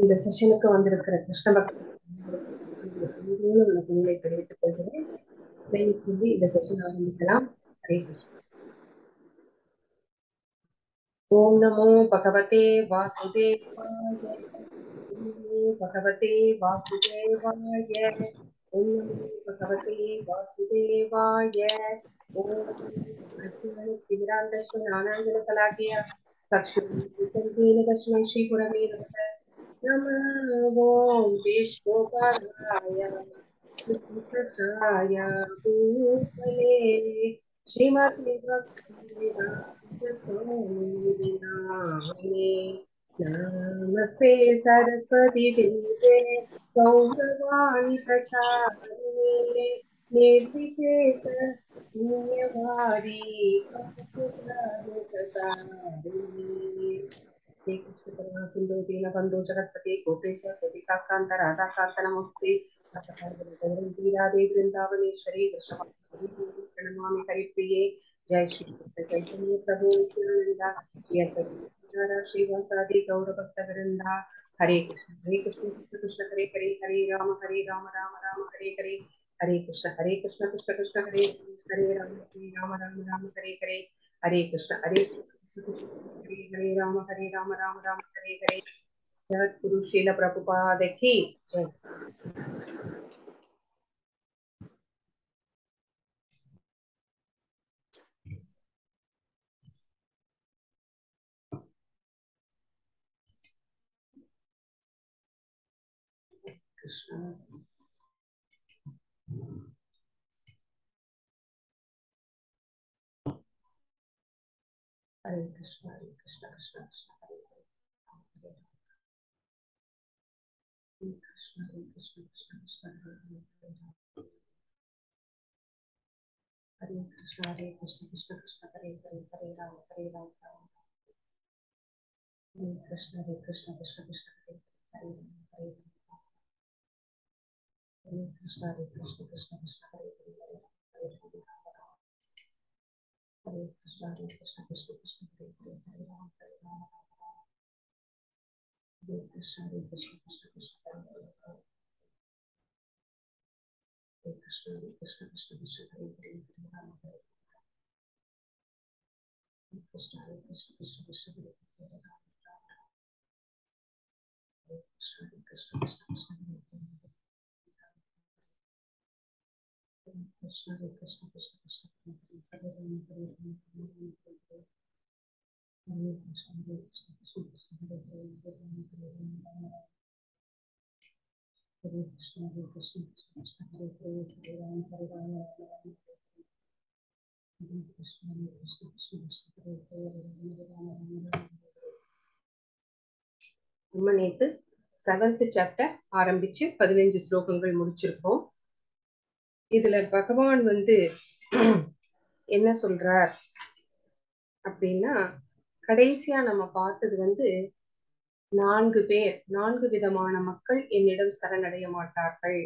இந்த செஷனுக்கு வந்திருக்கிற கிருஷ்ண பக்தர்களுக்கு தெரிவித்துக் கொள்கிறேன். இந்த செஷன் ஆரம்பிக்கலாம். ஹரே கிருஷ்ணா. ओम नमो भगवते वासुदेवाय, भगवते वासुदेवाय, ओम नमो भगवते वासुदेवाय, ओम तिमिरांतश्चनानांजन सलाक्य सक्षुत्तंगेन दशमं श्री गुरवे नमः. ओम विष्णुपदाय विष्णुशाय भूतले श्रीमती भक्ति स्वामी नमस्ते सरस्वती देवे गौरवाणी प्रचारिणे निर्विशेष शून्यवादी सुंदर सतारिणी. हे कृष्ण करुणा सिंधु दीनबंधु जगतपते गोपेश्वर गोपिकाकांत राधाकांत नमस्ते. राधे वृंदावनेश्वरी प्रणमामि हरिप्रिये. जय श्री कृष्ण चैतन्य प्रभु नित्यानंदा श्रीवासादि गौर भक्त वृंदा. हरे कृष्ण कृष्ण कृष्ण हरे हरे, हरे राम राम राम हरे हरे, हरे कृष्ण कृष्ण कृष्ण हरे हरे राम राम राम हरे हरे, हरे कृष्ण कृष्ण हरे राम राम राम हरे हरे. जगत गुरु श्रील प्रभुपाद की जय. हरे कृष्णा हरे कृष्णा कृष्णा कृष्णा हरे कृष्णा हरे कृष्णा कृष्णा कृष्णा हरे कृष्णा कृष्णा कृष्णा हरे हरे, हरे राम राम हरे कृष्णा कृष्णा कृष्णा हरे हरे, हरे कृष्ण कृष्ण कृष्ण हरे हरे, हरे कृष्ण कृष्ण कृष्ण हरे राम राम, हरे कृष्ण कृष्ण कृष्ण हरे हरे, हरे कृष्ण कृष्ण कृष्ण हरे हरे, हरे कृष्ण कृष्ण कृष्ण हरे राम राम, हरे कृष्ण कृष्ण कृष्ण हरे कृष्ण कृष्ण कृष्ण हरे राम हरे राम हरे कृष्ण हरे कृष्ण कृष्ण कृष्ण हरे राम हरे राम हरे कृष्ण कृष्ण कृष्ण हरे हरे, हरे राम हरे राम हरे कृष्ण कृष्ण कृष्ण हरे हरे. நம்ம நேத்து 7th சாப்டர் ஆரம்பிச்சு 15 ஸ்லோகங்கள் முடிச்சிருக்கோம். இதுல பகவான் வந்து என்ன சொல்றார் அப்படின்னா, கடைசியா நம்ம பார்த்தது வந்து 4 பேர் 4 விதமான மக்கள் என்னிடம் சரணடைய மாட்டார்கள்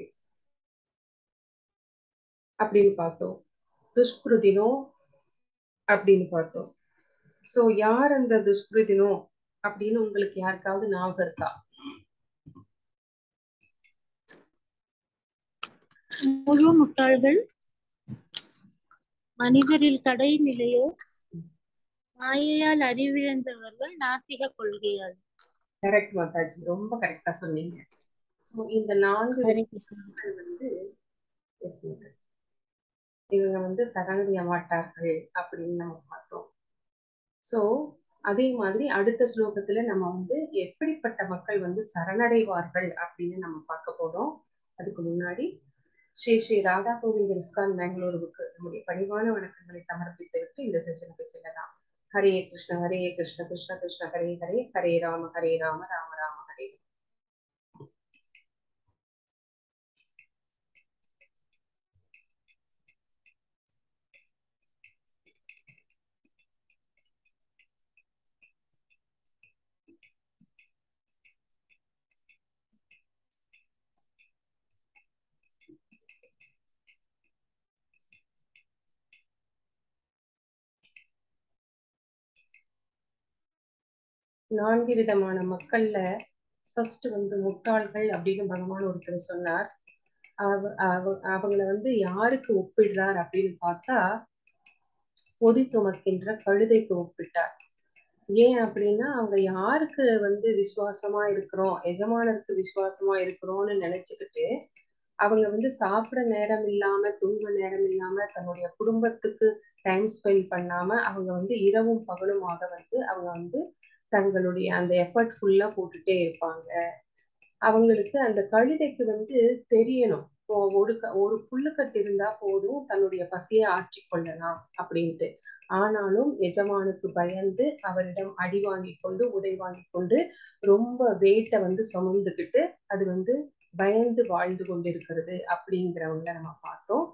அப்படின்னு பார்த்தோம். துஷ்கிருதினோ அப்படின்னு பார்த்தோம். சோ யார் அந்த துஷ்கிருதினோ அப்படின்னு உங்களுக்கு யாருக்காவது ஞாபகம் இருக்கா? முழு முட்டாள்கள், மனிதரில் கடை நிலையோ, மாயையால் அறிவிழந்தவர்கள், நாத்திக கொள்கையால். கரெக்ட் மாதாஜி, ரொம்ப கரெக்டா சொன்னீங்க. சோ இந்த 4 விஷயங்கள் வந்து இவங்க வந்து சரணடைய மாட்டார்கள் அப்படின்னு நம்ம பார்த்தோம். சோ அதே மாதிரி அடுத்த ஸ்லோகத்துல நம்ம வந்து எப்படிப்பட்ட மக்கள் வந்து சரணடைவார்கள் அப்படின்னு நம்ம பார்க்க போறோம். அதுக்கு முன்னாடி ஸ்ரீ ஸ்ரீ ராதா கோவிந்த இஸ்கான் பெங்களூருவுக்கு நம்முடைய பணிவான வணக்கங்களை சமர்ப்பித்துவிட்டு இந்த செஷனுக்கு செல்லலாம். ஹரே கிருஷ்ண ஹரே கிருஷ்ண கிருஷ்ண கிருஷ்ண ஹரே ஹரே, ஹரே ராம ராம ராம ஹரே. நான்கு விதமான மக்கள்ல ஃபர்ஸ்ட் வந்து முட்டாள்கள் அப்படின்னு பகவான் ஒருத்தர் சொன்னார். அவங்களை வந்து யாருக்கு ஒப்பிடுறார் அப்படின்னு பார்த்தா பொதி சுமக்கின்ற கழுதைக்கு ஒப்பிட்டார். ஏன் அப்படின்னா அவங்க யாருக்கு வந்து விசுவாசமா இருக்கிறோம், எஜமானருக்கு விசுவாசமா இருக்கிறோம்னு நினைச்சுக்கிட்டு அவங்க வந்து சாப்பிட நேரம் இல்லாம தூங்க நேரம் இல்லாம தன்னுடைய குடும்பத்துக்கு டைம் ஸ்பெண்ட் பண்ணாம அவங்க வந்து இரவும் பகலுமாக வந்து அவங்க வந்து தங்களுடைய அந்த எஃபர்ட் ஃபுல்லா போட்டுட்டே இருப்பாங்க. அவங்களுக்கு அந்த கழுதைக்கு வந்து தெரியணும், ஒரு புல்லுக்கட்டு இருந்தா போதும் தன்னுடைய பசியை ஆற்றி கொள்ளலாம் அப்படின்ட்டு. ஆனாலும் எஜமானுக்கு பயந்து அவரிடம் அடி வாங்கி கொண்டு உதை வாங்கி கொண்டு ரொம்ப வேட்டை வந்து சுமந்துக்கிட்டு அது வந்து பயந்து வாழ்ந்து கொண்டிருக்கிறது அப்படிங்கிறவங்கள நம்ம பார்த்தோம்.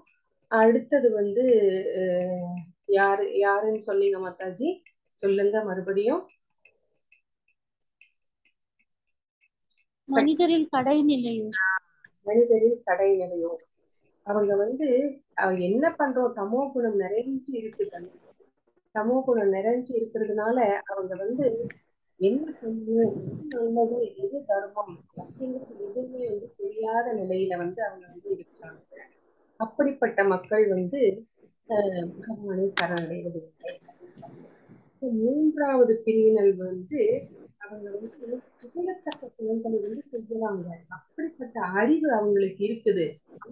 அடுத்தது வந்து யாருன்னு சொல்லுங்க மாதாஜி, சொல்லுங்க மறுபடியும். மனிதரின் கடைநிலையோ அவங்க வந்து என்ன பண்றோம், தமோ குணம் நிறைஞ்சு இருக்குது. தமோ குணம் நிறைஞ்சு இருக்கிறதுனால அவங்க வந்து என்ன புண்ணியம், எது நல்லது, எது தர்மம் அப்படிங்கிறது எதுவுமே வந்து தெரியாத நிலையில வந்து அவங்க வந்து இருக்கிறாங்க. அப்படிப்பட்ட மக்கள் வந்து பகவானை சரணடைவது. மூன்றாவது பிரிவினல் வந்து அவங்க வந்து புகழத்தக்க செயல்களை வந்து செய்யறாங்க. அப்படிப்பட்ட அறிவு அவங்களுக்கு இருக்குது.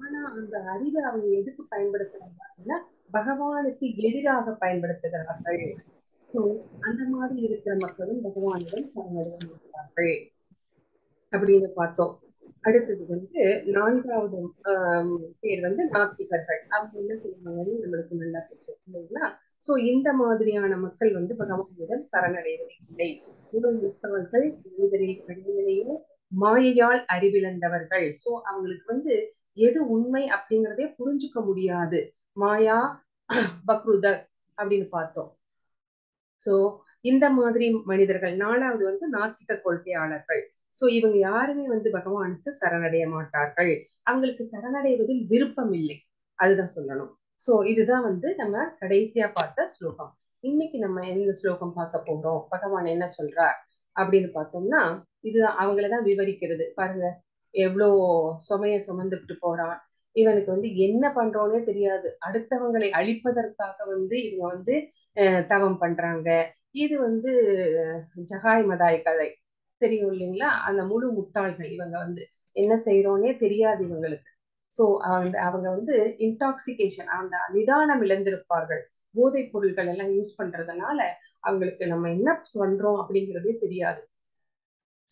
ஆனா அந்த அறிவை அவங்க எதுக்கு பயன்படுத்துறாங்க அப்படின்னா பகவானுக்கு எதிராக பயன்படுத்துகிறார்கள். அந்த மாதிரி இருக்கிற மக்களும் பகவானிடம் சரணடைகிறார்கள் அப்படின்னு பார்த்தோம். அடுத்தது வந்து நான்காவது பேர் வந்து நாத்திகர்கள். அவங்க என்ன சொல்லுவாங்கன்னு நம்மளுக்கு நல்லா தெரியும் இல்லைங்களா? சோ இந்த மாதிரியான மக்கள் வந்து பகவானிடம் சரணடைவதில்லை. உடல்முட்டவர்கள், மனிதரையோ மாயையால் அறிவிழந்தவர்கள். சோ அவங்களுக்கு வந்து எது உண்மை அப்படிங்கிறதே புரிஞ்சுக்க முடியாது. மாயா பக்ருதர் அப்படின்னு பார்த்தோம். சோ இந்த மாதிரி மனிதர்கள். நாலாவது வந்து நாத்திக கொள்கையாளர்கள். சோ இவங்க யாருமே வந்து பகவானுக்கு சரணடைய மாட்டார்கள். அவங்களுக்கு சரணடைவதில் விருப்பம் இல்லை, அதுதான் சொல்லணும். சோ இதுதான் வந்து நம்ம கடைசியா பார்த்த ஸ்லோகம். இன்னைக்கு நம்ம எந்த ஸ்லோகம் பார்க்க போறோம், பகவான் என்ன சொல்றார் அப்படின்னு பார்த்தோம்னா இது அவங்களதான் விவரிக்கிறது. பாருங்க எவ்வளோ சுமைய சுமந்துக்கிட்டு போறான், இவனுக்கு வந்து என்ன பண்றோன்னே தெரியாது. அடுத்தவங்களை அழிப்பதற்காக வந்து இவங்க வந்து தவம் பண்றாங்க. இது வந்து ஜகாய் மதாய் கதை தெரியும் இல்லைங்களா? அந்த முழு முட்டாள்கள். இவங்க வந்து என்ன செய்யறோன்னே தெரியாது இவங்களுக்கு. சோ அவங்க வந்து இன்டாக்சிகேஷன், அந்த நிதானம் இழந்திருப்பார்கள். போதைப் பொருட்கள் எல்லாம் யூஸ் பண்றதுனால அவங்களுக்கு நம்ம என்ன பண்றோம் அப்படிங்கிறதே தெரியாது.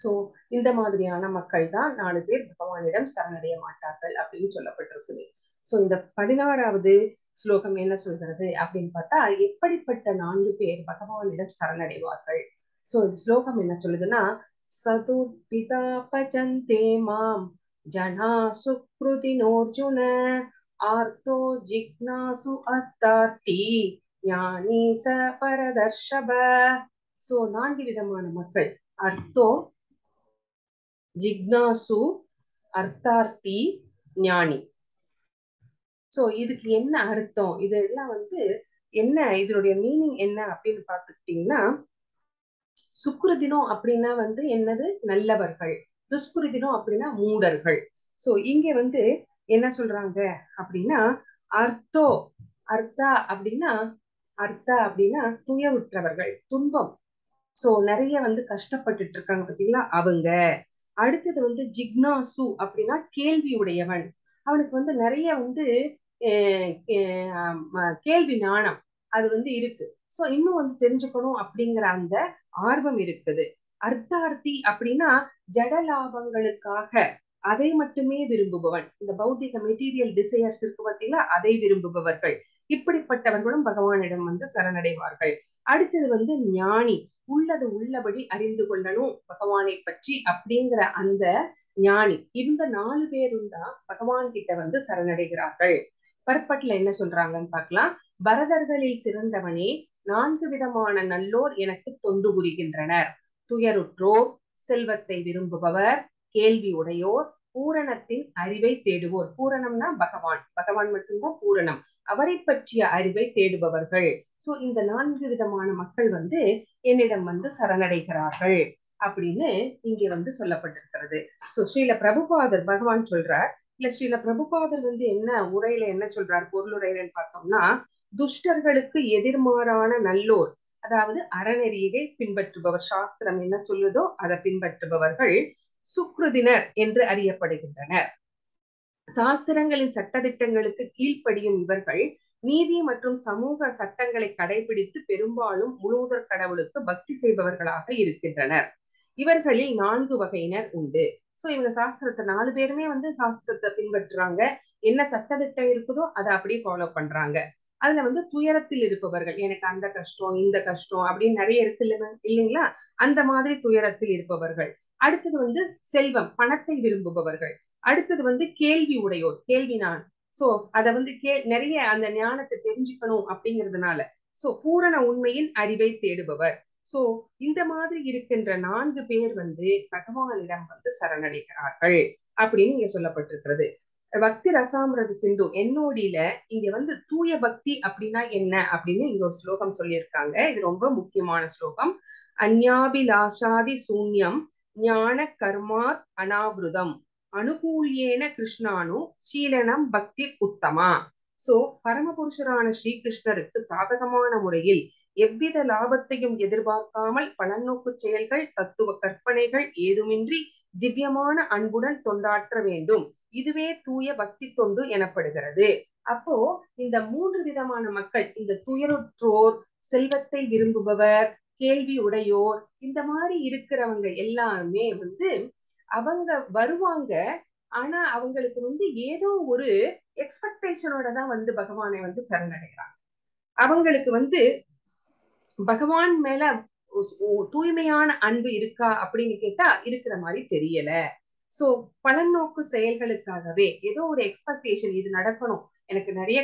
சோ இந்த மாதிரியான மக்கள் தான் 4 பேர் பகவானிடம் சரணடைய மாட்டார்கள் அப்படின்னு சொல்லப்பட்டிருக்குது. சோ இந்த 16வது ஸ்லோகம் என்ன சொல்கிறது அப்படின்னு பார்த்தா எப்படிப்பட்ட 4 பேர் பகவானிடம் சரணடைவார்கள். சோ இந்த ஸ்லோகம் என்ன சொல்லுதுன்னா சதுர்பிதா பஜந்தே மாம் ஜனா சுக்ருதினோர்ஜுன ஆர்த்தோ ஜிக்னாசு அத்தார்த்தி ஞானி ச பரதர்ஷப. சோ 4 விதமான மக்கள். அர்த்தோ, ஜிக்னாசு, அர்த்தார்த்தி, ஞானி. சோ இதுக்கு என்ன அர்த்தம், இதெல்லாம் வந்து என்ன, இதனுடைய மீனிங் என்ன அப்படின்னு பார்த்துக்கிட்டீங்கன்னா சுக்ருதினம் அப்படின்னா வந்து என்னது, நல்லவர்கள். துஷ்குருதினம் அப்படின்னா மூடர்கள். சோ இங்க வந்து என்ன சொல்றாங்க அப்படின்னா அர்த்தோ, அர்த்தா அப்படின்னா துயவுற்றவர்கள், துன்பம். சோ நிறைய வந்து கஷ்டப்பட்டுட்டு இருக்காங்க பாத்தீங்களா அவங்க. அடுத்தது வந்து ஜிக்னாசு அப்படின்னா கேள்வி உடையவன். அவனுக்கு வந்து நிறைய வந்து கேள்வி ஞானம் அது வந்து இருக்கு. சோ இன்னும் வந்து தெரிஞ்சுக்கணும் அப்படிங்கிற அந்த ஆர்வம் இருக்குது. அர்த்தார்த்தி அப்படின்னா ஜட லாபங்களுக்காக அதை மட்டுமே விரும்புபவன். இந்த பௌத்திக மெட்டீரியல் டிசையர்ஸ் இருக்கு பார்த்தீங்களா, அதை விரும்புபவர்கள். இப்படிப்பட்டவர்களும் பகவானிடம் வந்து சரணடைவார்கள். அடுத்தது வந்து ஞானி, உள்ளது உள்ளபடி அறிந்து கொள்ளணும் பகவானை பற்றி அப்படிங்கிற அந்த ஞானி. இந்த 4 பேரும் தான் பகவான் கிட்ட வந்து சரணடைகிறார்கள். பர்பட்ல என்ன சொல்றாங்கன்னு பார்க்கலாம். பரதர்களில் சிறந்தவனே, 4 விதமான நல்லோர் எனக்கு தொண்டு புரிகின்றனர். துயருற்றோர், செல்வத்தை விரும்புபவர், கேள்வி உடையோர், பூரணத்தின் அறிவை தேடுவோர். பூரணம்னா பகவான், பகவான் மட்டும்தான் பூரணம். அவரை பற்றிய அறிவை தேடுபவர்கள். சோ இந்த 4 விதமான மக்கள் வந்து என்னிடம் வந்து சரணடைகிறார்கள் அப்படின்னு இங்க வந்து சொல்லப்பட்டிருக்கிறது. சோ ஸ்ரீல பிரபுபாதர் பகவான் சொல்றார். இல்ல ஸ்ரீல பிரபுபாதர் வந்து என்ன உரையில என்ன சொல்றார், பொருளுரையிலன்னு பார்த்தோம்னா, துஷ்டர்களுக்கு எதிர்மாறான நல்லோர், அதாவது அறநெறியை பின்பற்றுபவர், சாஸ்திரம் என்ன சொல்லுதோ அதை பின்பற்றுபவர்கள் சுக்ருதினர் என்று அறியப்படுகின்றனர். சாஸ்திரங்களின் சட்டதிட்டங்களுக்கு கீழ்ப்படியும் இவர்கள் நீதி மற்றும் சமூக சட்டங்களை கடைபிடித்து பெரும்பாலும் முழுவதற் கடவுளுக்கு பக்தி செய்பவர்களாக இருக்கின்றனர். இவர்களில் 4 வகையினர் உண்டு. சோ இவங்க சாஸ்திரத்தை 4 பேருமே வந்து சாஸ்திரத்தை பின்பற்றுறாங்க. என்ன சட்டதிட்டம் இருக்குதோ அதை அப்படியே ஃபாலோ பண்றாங்க. அதுல வந்து துயரத்தில் இருப்பவர்கள், எனக்கு அந்த கஷ்டம் இந்த கஷ்டம் அப்படின்னு நிறைய இருக்கு இல்லைங்களா, அந்த மாதிரி துயரத்தில் இருப்பவர்கள். அடுத்தது வந்து செல்வம், பணத்தை விரும்புபவர்கள். அடுத்தது வந்து கேள்வி உடையோர், கேள்வி நான். சோ அதை வந்து நிறைய அந்த ஞானத்தை தெரிஞ்சுக்கணும் அப்படிங்கிறதுனால சோ பூரண உண்மையின் அறிவை தேடுபவர். சோ இந்த மாதிரி இருக்கின்ற 4 பேர் வந்து பகவானிடம் வந்து சரணடைகிறார்கள் அப்படின்னு இங்க சொல்லப்பட்டிருக்கிறது. பக்தி ரசாமிரத சிந்து என்னோடியில இங்க வந்து தூய பக்தி அப்படின்னா என்ன அப்படின்னு இங்க ஒரு ஸ்லோகம் சொல்லியிருக்காங்க. இது ரொம்ப முக்கியமான ஸ்லோகம். அந்யாபிலாஷாதி சூன்யம் ஞான கர்மாத் அனாவிருதம் அனுகூல்யேன கிருஷ்ணானு சீலனம் பக்தி உத்தமா. சோ பரமபுருஷரான ஸ்ரீகிருஷ்ணருக்கு சாதகமான முறையில் எவ்வித லாபத்தையும் எதிர்பார்க்காமல் பலநோக்கு செயல்கள் தத்துவ கற்பனைகள் ஏதுமின்றி திவ்யமான அன்புடன் தொண்டாற்ற வேண்டும். இதுவே தூய பக்தி தொண்டு எனப்படுகிறது. அப்போ இந்த 3 விதமான மக்கள், இந்த துயருற்றோர், செல்வத்தை விரும்புபவர், கேள்வி உடையோர், இந்த மாதிரி இருக்கிறவங்க எல்லாருமே வந்து அவங்க வருவாங்க. ஆனா அவங்களுக்கு வந்து ஏதோ ஒரு எக்ஸ்பெக்டேஷனோட தான் வந்து பகவானை வந்து சரணடைகிறாங்க. அவங்களுக்கு வந்து பகவான் மேல தூய்மையான அன்பு இருக்கா அப்படின்னு கேட்டா இருக்கிற மாதிரி தெரியல. சோ பலநோக்கு செயல்களுக்காகவே ஏதோ ஒரு எக்ஸ்பெக்டேஷன், இது நடக்கணும், எனக்கு நிறைய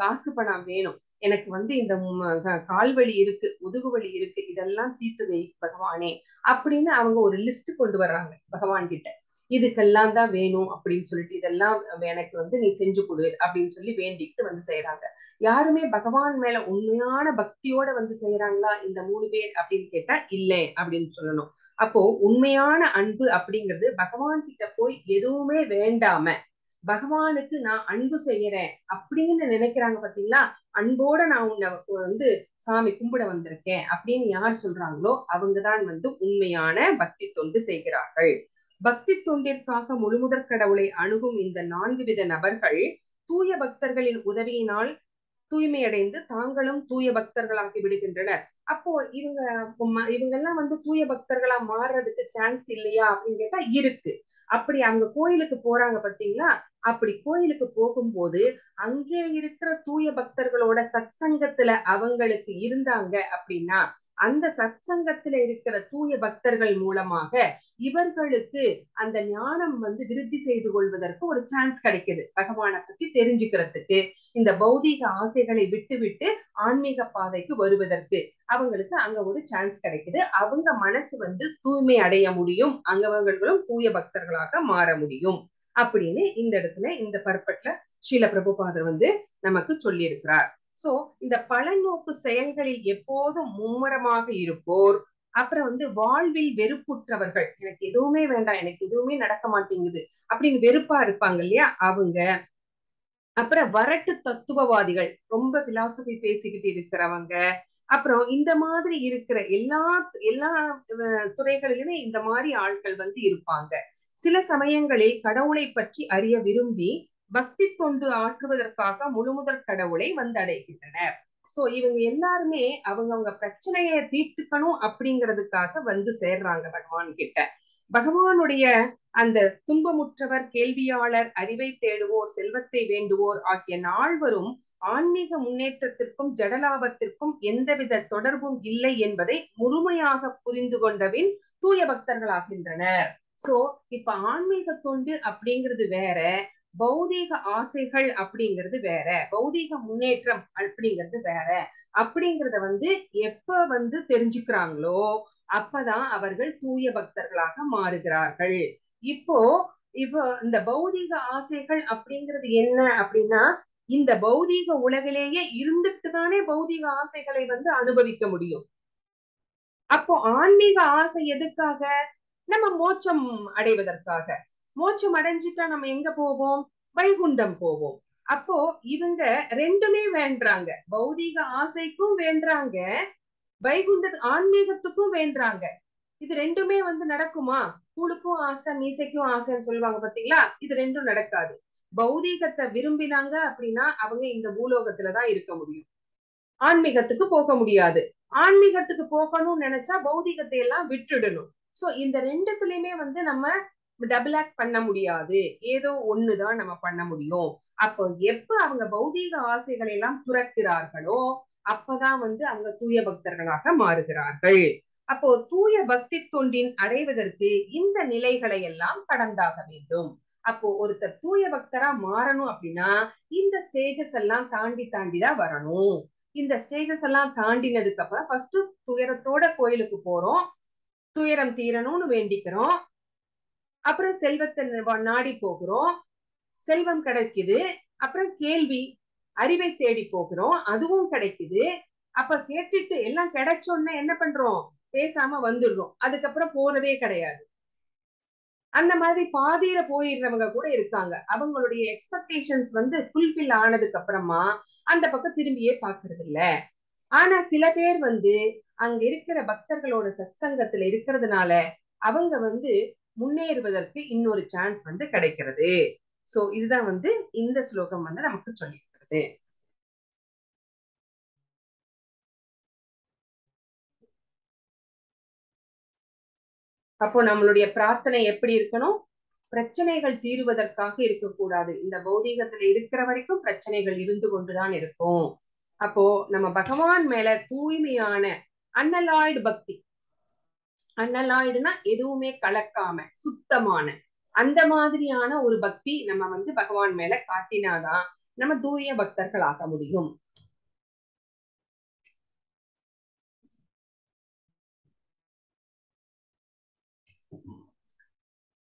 காசு பணம் வேணும், எனக்கு வந்து இந்த கால்வலி இருக்கு, முதுகுவலி இருக்கு, இதெல்லாம் தீர்த்து வை பகவானே அப்படின்னு அவங்க ஒரு லிஸ்ட் கொண்டு வர்றாங்க பகவான் கிட்ட. இதுக்கெல்லாம் தான் வேணும் அப்படின்னு சொல்லிட்டு, இதெல்லாம் எனக்கு வந்து நீ செஞ்சு கொடு அப்படின்னு சொல்லி வேண்டிக்கிட்டு வந்து செய்யறாங்க. யாருமே பகவான் மேல உண்மையான பக்தியோட வந்து செய்யறாங்களா இந்த 3 பேர் அப்படின்னு கேட்டா இல்லை அப்படின்னு சொல்லணும். அப்போ உண்மையான அன்பு அப்படிங்கிறது பகவான் கிட்ட போய் எதுவுமே வேண்டாம பகவானுக்கு நான் அன்பு செய்யறேன் அப்படின்னு நினைக்கிறாங்க. பாத்தீங்களா, அன்போட நான் உன்னை வந்து சாமி கும்பிட வந்திருக்கேன் அப்படின்னு யார் சொல்றாங்களோ அவங்கதான் வந்து உண்மையான பக்தி தொண்டு செய்கிறார்கள். பக்தி தொண்டிற்காக முழுமுதற் கடவுளை அணுகும் இந்த 4 வித நபர்கள் தூய பக்தர்களின் உதவியினால் தூய்மையடைந்து தாங்களும் தூய பக்தர்களாகி விடுகின்றனர். அப்போ இவங்கெல்லாம் வந்து தூய பக்தர்களா மாறுறதுக்கு சான்ஸ் இல்லையா அப்படின்னு கேட்டா இருக்கு. அப்படி அவங்க கோயிலுக்கு போறாங்க பாத்தீங்களா, அப்படி கோயிலுக்கு போகும்போது அங்கே இருக்கிற தூய பக்தர்களோட சத்சங்கத்துல அவங்களுக்கு இருந்தாங்க அப்படின்னா அந்த சத்சங்கத்துல இருக்கிற தூய பக்தர்கள் மூலமாக இவர்களுக்கு அந்த ஞானம் வந்து விருத்தி செய்து கொள்வதற்கு ஒரு சான்ஸ் கிடைக்குது. பகவானை பத்தி தெரிஞ்சுக்கிறதுக்கு, இந்த பௌதிக ஆசைகளை விட்டுவிட்டு ஆன்மீக பாதைக்கு வருவதற்கு அவங்களுக்கு அங்க ஒரு சான்ஸ் கிடைக்குது. அவங்க மனசு வந்து தூய்மை அடைய முடியும், அவங்களும் தூய பக்தர்களாக மாற முடியும் அப்படின்னு இந்த இடத்துல இந்த பர்பட்ல ஸ்ரீல பிரபுபாதர் வந்து நமக்கு சொல்லியிருக்கிறார். சோ இந்த பலநோக்கு செயல்களில் எப்போதும் மும்முரமாக இருப்போர், அப்புறம் வந்து வாழ்வில் வெறுப்புற்றவர்கள், எனக்கு எதுவுமே வேண்டாம், எனக்கு எதுவுமே நடக்க மாட்டேங்குது அப்படின்னு வெறுப்பா இருப்பாங்க இல்லையா அவங்க, அப்புறம் வரட்டு தத்துவவாதிகள், ரொம்ப பிலாசபி பேசிக்கிட்டு இருக்கிறவங்க, அப்புறம் இந்த மாதிரி இருக்கிற எல்லா துறைகளிலுமே இந்த மாதிரி ஆட்கள் வந்து இருப்பாங்க. சில சமயங்களில் கடவுளை பற்றி அறிய விரும்பி பக்தி தொண்டு ஆற்றுவதற்காக முழுமுதற் கடவுளை வந்தடைகின்றனர். சோ இவங்க எல்லாருமே அவங்கவுங்க பிரச்சனையை தீர்த்துக்கணும் அப்படிங்கிறதுக்காக வந்து சேர்றாங்க பகவான் கிட்ட. பகவானுடைய அந்த துன்பமுற்றவர், கேள்வியாளர், அறிவை தேடுவோர், செல்வத்தை வேண்டுவோர் ஆகிய 4வரும் ஆன்மீக முன்னேற்றத்திற்கும் ஜடலாபத்திற்கும் எந்தவித தொடர்பும் இல்லை என்பதை முழுமையாக புரிந்து கொண்டபின் தூய பக்தர்களாகின்றனர். சோ இப்ப ஆன்மீக தொண்டு அப்படிங்கிறது வேற, பௌதீக ஆசைகள் அப்படிங்கிறது வேற, பௌதீக முன்னேற்றம் அப்படிங்கிறது வேற. அப்படிங்கிறத வந்து எப்ப வந்து தெரிஞ்சுக்கிறாங்களோ அப்பதான் அவர்கள் தூய பக்தர்களாக மாறுகிறார்கள். இப்போ भौतिक आशेகள் அப்படிங்கிறது என்ன அப்படினா இந்த भौतिक உலகிலேயே இருந்துட்டு தானே भौतिक ஆசைகளை வந்து அனுபவிக்க முடியும். அப்போ ஆன்மீக ஆசை எதுக்காக? நம்ம மோட்சம் அடைவதற்காக. மோட்சம் அடைஞ்சிட்டா நம்ம எங்க போவோம்? வைகுண்டம் போவோம். அப்போ இவங்க ரெண்டுமே வேண்டாங்க, भौतिक ஆசைக்கும் வேண்டாங்க, வைகுண்ட ஆன்மீகத்துக்கும் வேண்டாங்க. இது ரெண்டுமே வந்து நடக்குமா? கூடுக்கும் ஆசை மீசைக்கும் ஆசைன்னு சொல்லுவாங்க பாத்தீங்களா, இது ரெண்டும் நடக்காது. பௌதீகத்தை விரும்பினாங்க அப்படின்னா அவங்க இந்த பூலோகத்துலதான் இருக்க முடியும், ஆன்மீகத்துக்கு போக முடியாது. ஆன்மீகத்துக்கு போகணும்னு நினைச்சா பௌதீகத்தை எல்லாம் விட்டுடணும். சோ இந்த ரெண்டுத்துலயுமே வந்து நம்ம டபுள் ஆக்ட் பண்ண முடியாது, ஏதோ ஒண்ணுதான் நம்ம பண்ண முடியும். அப்போ எப்ப அவங்க பௌதீக ஆசைகளை எல்லாம் துறக்கிறார்களோ அப்பதான் வந்து அவங்க தூய பக்தர்களாக மாறுகிறார்கள். அப்போ தூய பக்தி தொண்டின் அடைவதற்கு இந்த நிலைகளை எல்லாம் கடந்தாக வேண்டும். அப்போ ஒருத்தர் தூய பக்தரா மாறணும் அப்படின்னா இந்த ஸ்டேஜஸ் எல்லாம் தாண்டிதான் வரணும். இந்த ஸ்டேஜஸ் எல்லாம் தாண்டினதுக்கு அப்புறம் ஃபர்ஸ்ட் துயரத்தோட கோயிலுக்கு போறோம், துயரம் தீரணும்னு வேண்டிக்கிறோம், அப்புறம் செல்வத்தை நாடி போகிறோம், செல்வம் கிடைக்குது, அப்புறம் கேள்வி அறிவை தேடி போகிறோம், அதுவும் கிடைக்குது. அப்ப கேட்டுட்டு எல்லாம் கிடைச்சோன்னா என்ன பண்றோம்? பேசாம வந்துடுறோம், அதுக்கப்புறம் போறதே கிடையாது. அந்த மாதிரி பாதியில போயிடுறவங்க கூட இருக்காங்க. அவங்களுடைய எக்ஸ்பெக்டேஷன்ஸ் வந்து ஃபுல்ஃபில் ஆனதுக்கு அப்புறமா அந்த பக்கம் திரும்பியே பாக்குறது இல்ல. ஆனா சில பேர் வந்து அங்க இருக்கிற பக்தர்களோட சத்சங்கத்துல இருக்கிறதுனால அவங்க வந்து முன்னேறுவதற்கு இன்னொரு சான்ஸ் வந்து கிடைக்கிறது. சோ இதுதான் வந்து இந்த ஸ்லோகம் வந்து நமக்கு சொல்லியிருக்கிறது. அப்போ நம்மளுடைய பிரார்த்தனை எப்படி இருக்கணும்? பிரச்சனைகள் தீருவதற்காக இருக்கக்கூடாது. இந்த பௌதீகத்துல இருக்கிற வரைக்கும் பிரச்சனைகள் இருந்து கொண்டுதான் இருக்கும். அப்போ நம்ம பகவான் மேல தூய்மையான அன்னலாய்டு பக்தி, அன்னலாய்டுனா எதுவுமே கலக்காம சுத்தமான அந்த மாதிரியான ஒரு பக்தி நம்ம வந்து பகவான் மேல காட்டினாதான் நம்ம தூய பக்தர்கள் ஆக முடியும்.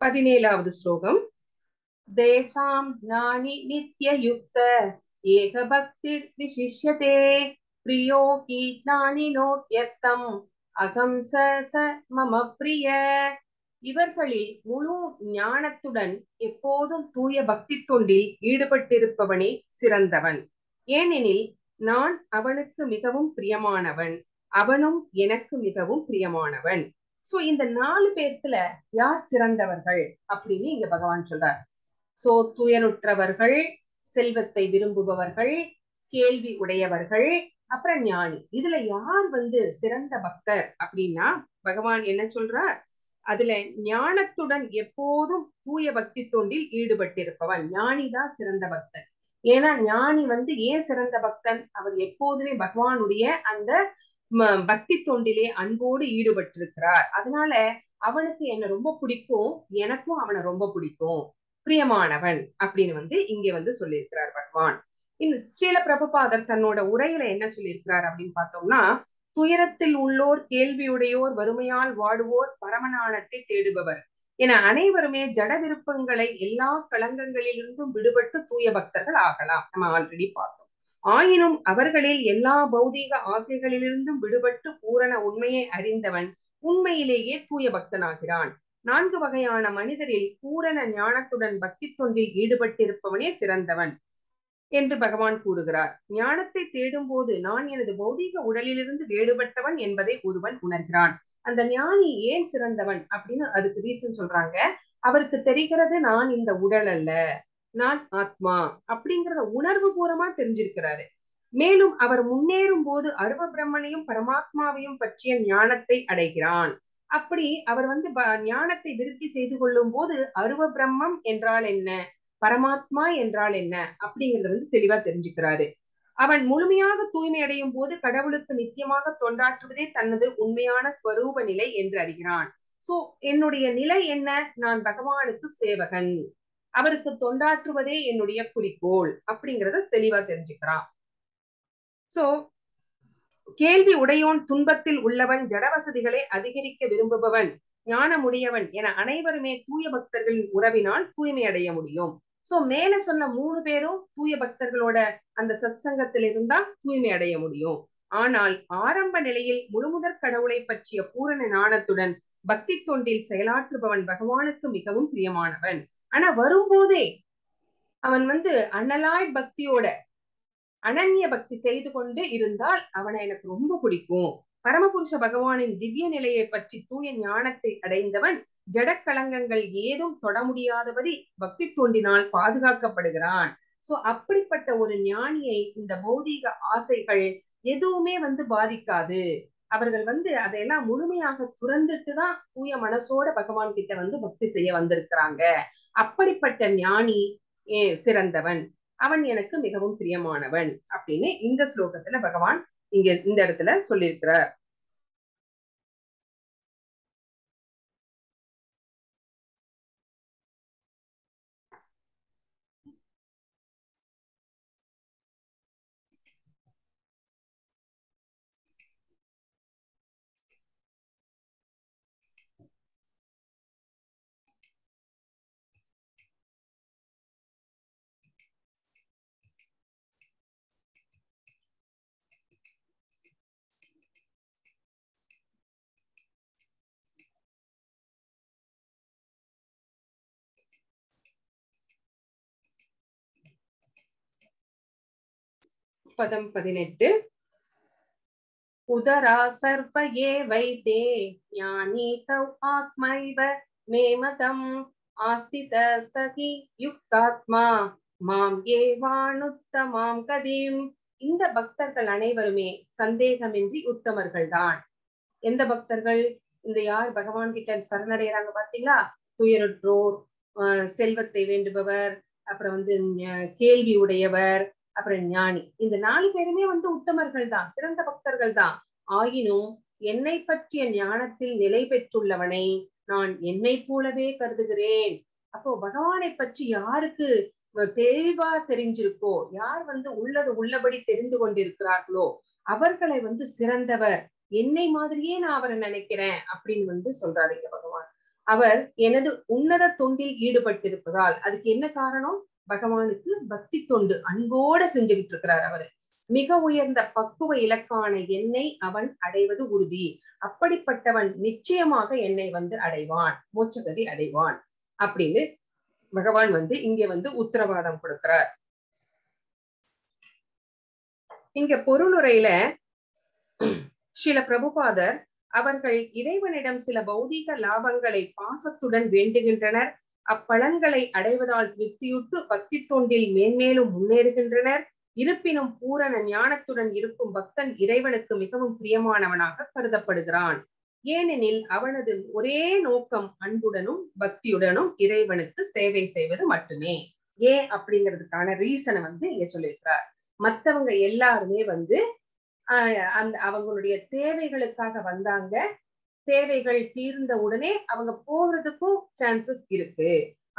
பதினேழாவது ஸ்லோகம். தேசாம் ஞானி நித்யயுக்த ஏக பக்தி விசிஷ்யதே பிரியோகி ஞானிநோத்யத்தம் அகம் ச மம பிரிய. இவர்களில் முழு ஞானத்துடன் எப்போதும் தூய பக்தி தொண்டில் ஈடுபட்டிருப்பவனே சிறந்தவன். ஏனெனில் நான் அவனுக்கு மிகவும் பிரியமானவன், அவனும் எனக்கு மிகவும் பிரியமானவன். சோ இந்த நாலு பேர்த்துல யார் சிறந்தவர்கள் அப்படின்னு இங்க பகவான் சொல்றார். சோ துயருற்றவர்கள், செல்வத்தை விரும்புபவர்கள், கேள்வி உடையவர்கள், அப்புறம் ஞானி. இதுல யார் வந்து சிறந்த பக்தர் அப்படின்னா பகவான் என்ன சொல்றார்? அதுல ஞானத்துடன் எப்போதும் தூய பக்தி தொண்டில் ஈடுபட்டிருப்பவன் ஞானி தான் சிறந்த பக்தன். ஏன்னா ஞானி வந்து ஏன் சிறந்த பக்தன்? அவர் எப்போதுமே பகவானுடைய அந்த பக்தி தொண்டிலே அன்போடு ஈடுபட்டிருக்கிறார். அதனால அவனுக்கு என்ன ரொம்ப பிடிக்கும், எனக்கும் அவனை ரொம்ப பிடிக்கும், பிரியமானவன் அப்படின்னு வந்து இங்கே வந்து சொல்லியிருக்கிறார் பகவான். ஸ்ரீல பிரபுபாதர் தன்னோட உரையில என்ன சொல்லியிருக்கிறார் அப்படின்னு பார்த்தோம்னா, துயரத்தில் உள்ளோர், கேள்வியுடையோர், வறுமையால் வாடுவோர், பரமஞானத்தை தேடுபவர் என அனைவருமே ஜட விருப்பங்களை எல்லா களங்கங்களிலிருந்தும் விடுபட்டு தூய பக்தர்கள் ஆகலாம். நம்ம ஆல்ரெடி பார்த்தோம். ஆயினும் அவர்களில் எல்லா பௌதீக ஆசைகளிலிருந்தும் விடுபட்டு பூரண உண்மையை அறிந்தவன் உண்மையிலேயே தூய பக்தனாகிறான். 4 வகையான மனிதரில் பூரண ஞானத்துடன் பக்தி தொண்டில் ஈடுபட்டிருப்பவனே சிறந்தவன் என்று பகவான் கூறுகிறார். ஞானத்தை தேடும் போது நான் எனது பௌதீக உடலிலிருந்து வேறுபட்டவன் என்பதை ஒருவன் உணர்கிறான். அந்த ஞானி ஏன் சிறந்தவன் அப்படின்னு அதுக்கு ரீசன் சொல்றாங்க. அவருக்கு தெரிகிறது நான் இந்த உடல் அல்ல, நான் ஆத்மா அப்படிங்கிறத உணர்வு பூர்வமா தெரிஞ்சிருக்கிறாரு. மேலும் அவர் முன்னேறும் போது அருவ பிரம்மனையும் பரமாத்மாவையும் பற்றிய ஞானத்தை அடைகிறான். அப்படி அவர் வந்து ஞானத்தை விருத்தி செய்து கொள்ளும் போது அருவ பிரம்மம் என்றால் என்ன, பரமாத்மா என்றால் என்ன அப்படிங்கறத வந்து தெளிவா தெரிஞ்சுக்கிறாரு. அவன் முழுமையாக தூய்மை அடையும் போது கடவுளுக்கு நித்தியமாக தொண்டாற்றுவதே தனது உண்மையான ஸ்வரூப நிலை என்று அறிகிறான். சோ என்னுடைய நிலை என்ன? நான் பகவானுக்கு சேவகன், அவருக்கு தொண்டாற்றுவதே என்னுடைய குறிக்கோள் அப்படிங்கறத தெளிவா தெரிஞ்சுக்கிறான். சோ கேள்வி உடையோன் துன்பத்தில் உள்ளவன் ஜடவசதிகளை அதிகரிக்க விரும்புபவன் ஞானமுடையவன் என அனைவருமே தூய பக்தர்களின் உறவினால் தூய்மை அடைய முடியும். சோ மேல சொன்ன 3 பேரும் தூய பக்தர்களோட அந்த சத்சங்கத்தில் இருந்தா தூய்மை அடைய முடியும். ஆனால் ஆரம்ப நிலையில் முழுமுதற் கடவுளை பற்றிய பூரண ஞானத்துடன் பக்தி தொண்டில் செயலாற்றுபவன் பகவானுக்கு மிகவும் பிரியமானவன். ஆனா வரும்போதே அவன் அனலாய் பக்தியோட அனன்ய பக்தி செய்து கொண்டு இருந்தால் அவனை எனக்கு ரொம்ப பிடிக்கும். பரமபுருஷ பகவானின் திவ்ய நிலையை பற்றி தூய ஞானத்தை அடைந்தவன் ஜடக்கலங்கங்கள் ஏதும் தொட முடியாதபடி பக்தி தோண்டினால் பாதுகாக்கப்படுகிறான். சோ அப்படிப்பட்ட ஒரு ஞானியை இந்த பௌதீக ஆசைகள் எதுவுமே பாதிக்காது. அவர்கள் அதையெல்லாம் முழுமையாக துறந்துட்டு தான் தூய மனசோட பகவான் கிட்ட பக்தி செய்ய வந்திருக்கிறாங்க. அப்படிப்பட்ட ஞானி சிறந்தவன், அவன் எனக்கு மிகவும் பிரியமானவன் அப்படின்னு இந்த ஸ்லோகத்துல பகவான் இங்க இந்த இடத்துல சொல்லியிருக்கிறார். பதம் 18 உதரா சர்வயே வைதே ஞானீதவ் ஆத்மைவ மேமதம் ஆஸ்தித சகி யுக்தாத்மா மாம் ஏவானுத்தமாம் கதீம். இந்த பக்தர்கள் அனைவருமே சந்தேகமின்றி உத்தமர்கள் தான். எந்த பக்தர்கள்? இந்த யார் பகவான் கிட்ட சரணடைகிறாங்க பாத்தீங்களா? துயருற்றோர், செல்வத்தை வேண்டுபவர், அப்புறம் கேள்வி உடையவர், அப்புறம் ஞானி. இந்த 4 பேருமே உத்தமர்கள் தான், சிறந்த பக்தர்கள் தான். ஆயினும் என்னை பற்றிய ஞானத்தில் நிலை பெற்றுள்ளவனை நான் என்னை போலவே கருதுகிறேன். அப்போ பகவானை பற்றி யாருக்கு தெளிவா தெரிஞ்சிருக்கோ, யார் உள்ளது உள்ளபடி தெரிந்து கொண்டிருக்கிறார்களோ அவர்களை சிறந்தவர், என்னை மாதிரியே நான் அவரை நினைக்கிறேன் அப்படின்னு சொல்றாரு இங்க பகவான். அவர் எனது உன்னத தொண்டில் ஈடுபட்டிருப்பதால், அதுக்கு என்ன காரணம்? பகவானுக்கு பக்தி தொண்டு அன்போட செஞ்சுக்கிட்டு இருக்கிறார் அவரு. மிக உயர்ந்த பக்குவ இலக்கான என்னை அவன் அடைவது உறுதி. அப்படிப்பட்டவன் நிச்சயமாக என்னை அடைவான், மோட்சகதி அடைவான் அப்படின்னு பகவான் இங்க உத்தரவாதம் கொடுக்கிறார். இங்க பொருளுரையில சில பிரபுபாதர் அவர்கள் இறைவனிடம் சில பௌதீக லாபங்களை பாசத்துடன் வேண்டுகின்றனர். அப்பலன்களை அடைவதால் திருப்தியுட்டு பக்தி தொண்டில் மேன்மேலும் முன்னேறுகின்றனர். இருப்பினும் பூரண ஞானத்துடன் இருக்கும் பக்தன் இறைவனுக்கு மிகவும் பிரியமானவனாக கருதப்படுகிறான். ஏனெனில் அவனது ஒரே நோக்கம் அன்புடனும் பக்தியுடனும் இறைவனுக்கு சேவை செய்வது மட்டுமே. ஏன் அப்படிங்கிறதுக்கான ரீசனை இங்க சொல்லியிருக்கிறார். மத்தவங்க எல்லாருமே அந்த அவங்களுடைய தேவைகளுக்காக வந்தாங்க, தேவைகள் தீர்ந்த உடனே அவங்க போகிறதுக்கும் சான்சஸ் இருக்கு.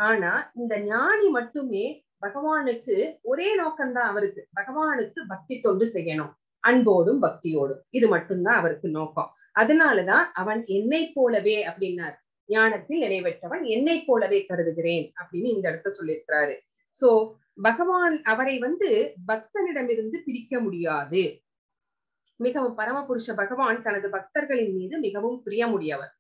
ஆனா இந்த ஞானி மட்டுமே பகவானுக்கு ஒரே நோக்கம்தான். அவருக்கு பகவானுக்கு பக்தி தொண்டு செய்யணும், அன்போடும் பக்தியோடும், இது மட்டும்தான் அவருக்கு நோக்கம். அதனாலதான் அவன் என்னை போலவே அப்படின்னார். ஞானத்தில் நிறைவேற்றவன் என்னை போலவே கருதுகிறேன் அப்படின்னு இந்த இடத்த சொல்லியிருக்கிறாரு. சோ பகவான் அவரை பக்தனிடமிருந்து பிரிக்க முடியாது. மிகவும் பரமபுருஷ பகவான் தனது பக்தர்களின் மீது மிகவும் பிரியமுடையவர்.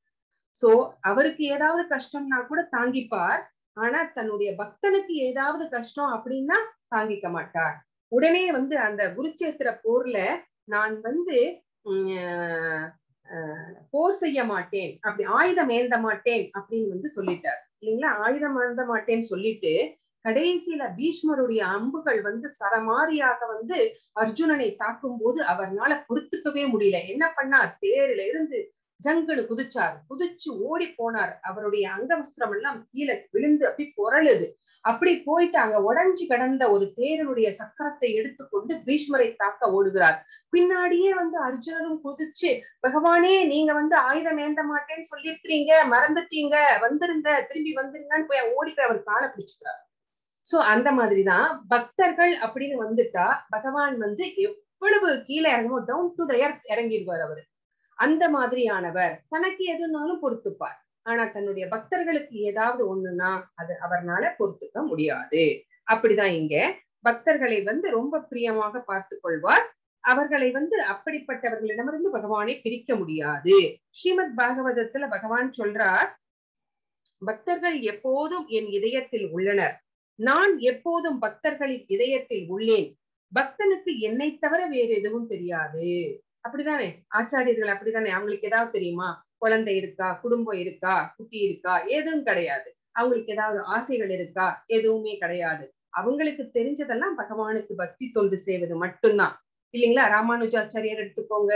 சோ அவருக்கு ஏதாவது கஷ்டம்னா கூட தாங்கிப்பார். ஆனா தன்னுடைய பக்தனுக்கு ஏதாவது கஷ்டம் அப்படின்னா தாங்கிக்க மாட்டார். உடனே அந்த குருச்சேத்திர போர்ல நான் போர் செய்ய மாட்டேன், அப்படி ஆயுதம் ஏந்த மாட்டேன் அப்படின்னு சொல்லிட்டார் இல்லைங்களா? ஆயுதம் ஏந்த மாட்டேன்னு சொல்லிட்டு கடைசியில பீஷ்மருடைய அம்புகள் சரமாரியாக அர்ஜுனனை தாக்கும் போது அவர்னால பொறுத்துக்கவே முடியல. என்ன பண்ணார்? தேரில இருந்து ஜங்குன்னு குதிச்சார். குதிச்சு ஓடி போனார். அவருடைய அங்கவஸ்திரம் எல்லாம் கீழே விழுந்து அப்படி புரளுது. அப்படி போயிட்டு அங்க உடஞ்சி கிடந்த ஒரு தேரனுடைய சக்கரத்தை எடுத்துக்கொண்டு பீஷ்மரை தாக்க ஓடுகிறார். பின்னாடியே அர்ஜுனரும் குதிச்சு, பகவானே நீங்க ஆயுதம் ஏந்த மாட்டேன்னு சொல்லியிருக்கிறீங்க, மறந்துட்டீங்க, வந்துருங்க, திரும்பி வந்துருங்கன்னு போய் ஓடி போய் அவர் காலை பிடிச்சுக்கிறார். சோ அந்த மாதிரிதான் பக்தர்கள் அப்படின்னு வந்துட்டா பகவான் எவ்வளவு கீழே இறங்குமோ டவுன் டு தி எர்த் இறங்கிடுவார் அவர். அந்த மாதிரியானவர். தனக்கு எதுனாலும் பொறுத்துப்பார். ஆனா தன்னுடைய பக்தர்களுக்கு ஏதாவது ஒண்ணுன்னா அது அவர்னால பொறுத்துக்க முடியாது. அப்படிதான் இங்க பக்தர்களை வந்து ரொம்ப பிரியமாக பார்த்து கொள்வார். அவர்களை வந்து அப்படிப்பட்டவர்களிடமிருந்து பகவானை பிரிக்க முடியாது. ஸ்ரீமத் பாகவதத்துல பகவான் சொல்றார், பக்தர்கள் எப்போதும் என் இதயத்தில் உள்ளனர், நான் எப்போதும் பக்தர்களின் இதயத்தில் உள்ளேன், பக்தனுக்கு என்னை தவிர வேற எதுவும் தெரியாது. அப்படிதானே ஆச்சாரியர்கள், அப்படிதானே? அவங்களுக்கு ஏதாவது தெரியுமா? குழந்தை இருக்கா, குடும்பம் இருக்கா, குட்டி இருக்கா? எதுவும் கிடையாது. அவங்களுக்கு ஏதாவது ஆசைகள் இருக்கா? எதுவுமே கிடையாது. அவங்களுக்கு தெரிஞ்சதெல்லாம் பகவானுக்கு பக்தி தொண்டு செய்வது மட்டும்தான், இல்லைங்களா? ராமானுஜாச்சாரியர் எடுத்துக்கோங்க,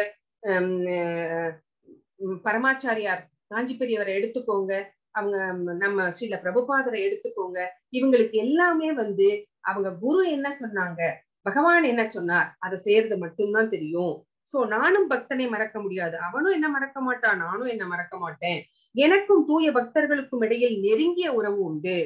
பரமாச்சாரியார் காஞ்சி பெரியவரை எடுத்துக்கோங்க, அவங்க நம்ம ஸ்ரீல பிரபுபாதரை எடுத்துக்கோங்க. இவங்களுக்கு எல்லாமே வந்து அவங்க குரு என்ன சொன்னாங்க, பகவான் என்ன சொன்னார், அதை சேர்ந்து மட்டும்தான் தெரியும். சோ நானும் பக்தனை மறக்க முடியாது, அவனும் என்ன மறக்க மாட்டான், நானும் என்ன மறக்க மாட்டேன், எனக்கும் தூய பக்தர்களுக்கும் இடையில் நெருங்கிய உறவு உண்டு.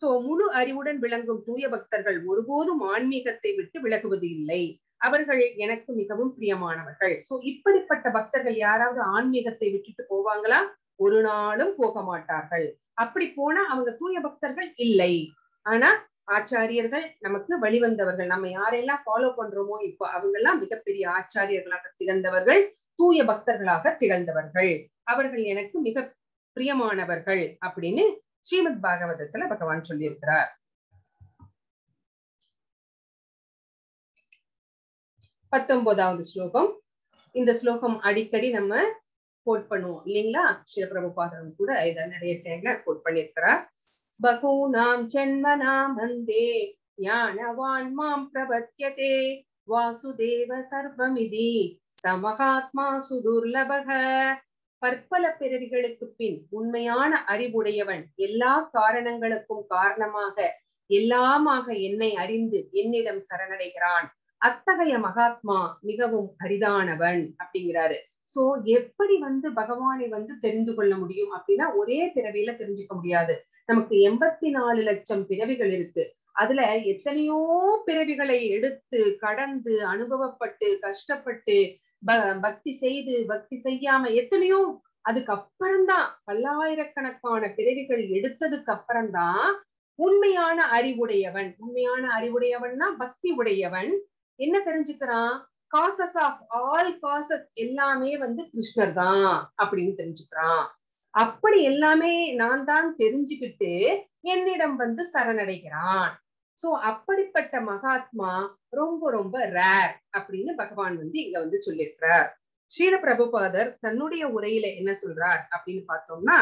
சோ முழு அறிவுடன் விளங்கும் தூய பக்தர்கள் ஒருபோதும் ஆன்மீகத்தை விட்டு விலகுவது இல்லை, அவர்கள் எனக்கு மிகவும் பிரியமானவர்கள். சோ இப்படிப்பட்ட பக்தர்கள் யாராவது ஆன்மீகத்தை விட்டுட்டு போவாங்களா? ஒரு நாளும் போக மாட்டார்கள். அப்படி போனா அவங்க தூய பக்தர்கள் இல்லை. ஆனா ஆச்சாரியர்கள் நமக்கு வழிவந்தவர்கள், நம்ம யாரெல்லாம் ஃபாலோ பண்றோமோ இப்போ அவங்க எல்லாம் மிகப்பெரிய ஆச்சாரியர்களாக திகழ்ந்தவர்கள், தூய பக்தர்களாக திகழ்ந்தவர்கள், அவர்கள் எனக்கு மிக பிரியமானவர்கள் அப்படின்னு ஸ்ரீமத் பாகவதத்துல பகவான் சொல்லியிருக்கிறார். பத்தொன்பதாவது ஸ்லோகம். இந்த ஸ்லோகம் அடிக்கடி நம்ம கோட் பண்ணுவோம் இல்லைங்களா? ஸ்ரீல பிரபுபாதரும் கூட இதை நிறைய டைம்ல கோட் பண்ணியிருக்கிறார். பகூனாம் ஜென்மனாம் வந்தே ஞானவான் மாம் பிரபத்யதே வாசுதேவ சர்வமிதி சமகாத்மா சுதுர்லபக. பற்பல பிறவிகளுக்கு பின் உண்மையான அறிவுடையவன் எல்லா காரணங்களுக்கும் காரணமாக எல்லாமாக என்னை அறிந்து என்னிடம் சரணடைகிறான், அத்தகைய மகாத்மா மிகவும் அரிதானவன் அப்படிங்கிறாரு. சோ எப்படி வந்து பகவானை வந்து தெரிந்து கொள்ள முடியும் அப்படின்னா, ஒரே பிறவியில தெரிஞ்சுக்க முடியாது. நமக்கு 84 லட்சம் பிறவிகள் இருக்கு. அதுல எத்தனையோ பிறவிகளை எடுத்து கடந்து அனுபவப்பட்டு கஷ்டப்பட்டு பக்தி செய்து பக்தி செய்யாம எத்தனையோ, அதுக்கப்புறம்தான் பல்லாயிரக்கணக்கான பிறவிகள் எடுத்ததுக்கு அப்புறம்தான் உண்மையான அறிவுடையவன், உண்மையான அறிவுடையவன்னா பக்தி உடையவன் என்ன தெரிஞ்சுக்கிறான், காசஸ் ஆஃப் ஆல் காசஸ் எல்லாமே வந்து கிருஷ்ணர் தான் அப்படின்னு தெரிஞ்சுக்கிறான். அப்படி எல்லாமே நான் தான் தெரிஞ்சுக்கிட்டு என்னிடம் வந்து சரணடைகிறான். சோ அப்படிப்பட்ட மகாத்மா ரொம்ப ரொம்ப ரேர் அப்படின்னு பகவான் வந்து இங்க வந்து சொல்லியிருக்கிறார். ஸ்ரீல பிரபுபாதர் தன்னுடைய உரையில என்ன சொல்றார் அப்படின்னு பார்த்தோம்னா,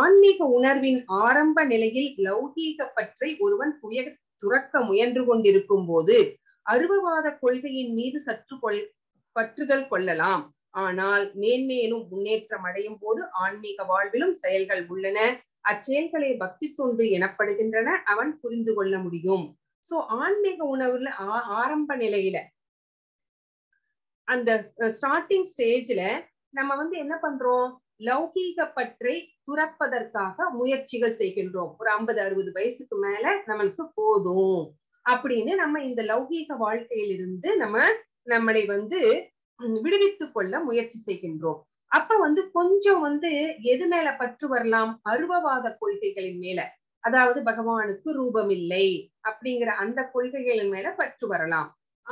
ஆன்மீக உணர்வின் ஆரம்ப நிலையில் லௌகீக பற்றை ஒருவன் துறக்க முயன்று கொண்டிருக்கும் போது அருவவாத கொள்கையின் மீது சற்று பற்றுதல் கொள்ளலாம். ஆனால் மேன்மேலும் முன்னேற்றம் அடையும் போது ஆன்மீக வாழ்விலும் செயல்கள் உள்ளன, அச்செயல்களே பக்தி தொண்டு எனப்படுகின்றன, அவன் புரிந்து கொள்ள முடியும். சோ ஆன்மீக உணர்வுல ஆரம்ப நிலையில அந்த ஸ்டார்டிங் ஸ்டேஜ்ல நம்ம வந்து என்ன பண்றோம், லௌகீக பற்றை துறப்பதற்காக முயற்சிகள் செய்கின்றோம். ஒரு 50-60 வயசுக்கு மேல நம்மளுக்கு போதும் அப்படின்னு நம்ம இந்த லௌகீக வாழ்க்கையிலிருந்து நம்மளை வந்து விடுவித்து கொள்ள முயற்சி செய்கின்றோம். அப்ப வந்து கொஞ்சம் வந்து எது மேல பற்று வரலாம், அருவவாத கொள்கைகளின் மேல, அதாவது பகவானுக்கு ரூபம் இல்லை அப்படிங்கிற அந்த கொள்கைகளின் மேல பற்று வரலாம்.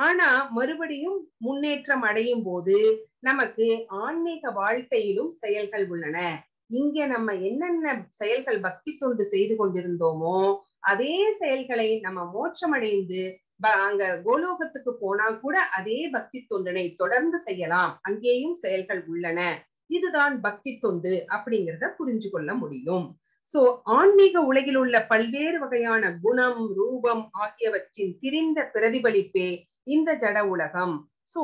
ஆனா மறுபடியும் முன்னேற்றம் அடையும் போது நமக்கு ஆன்மீக வாழ்க்கையிலும் செயல்கள் உள்ளன, இங்க நம்ம என்னென்ன செயல்கள் பக்தி தொண்டு செய்து கொண்டிருந்தோமோ அதே செயல்களை நம்ம மோட்சமடைந்து அங்க கோலோகத்துக்கு போனா கூட அதே பக்தி தொண்டனை தொடர்ந்து செய்யலாம், அங்கேயும் செயல்கள் உள்ளன, இதுதான் பக்தி தொண்டு அப்படிங்கிறத புரிஞ்சு கொள்ள முடியும். சோ ஆன்மீக உலகில் உள்ள பல்வேறு வகையான குணம் ரூபம் ஆகியவற்றின் திரிந்த பிரதிபலிப்பே இந்த ஜட உலகம். சோ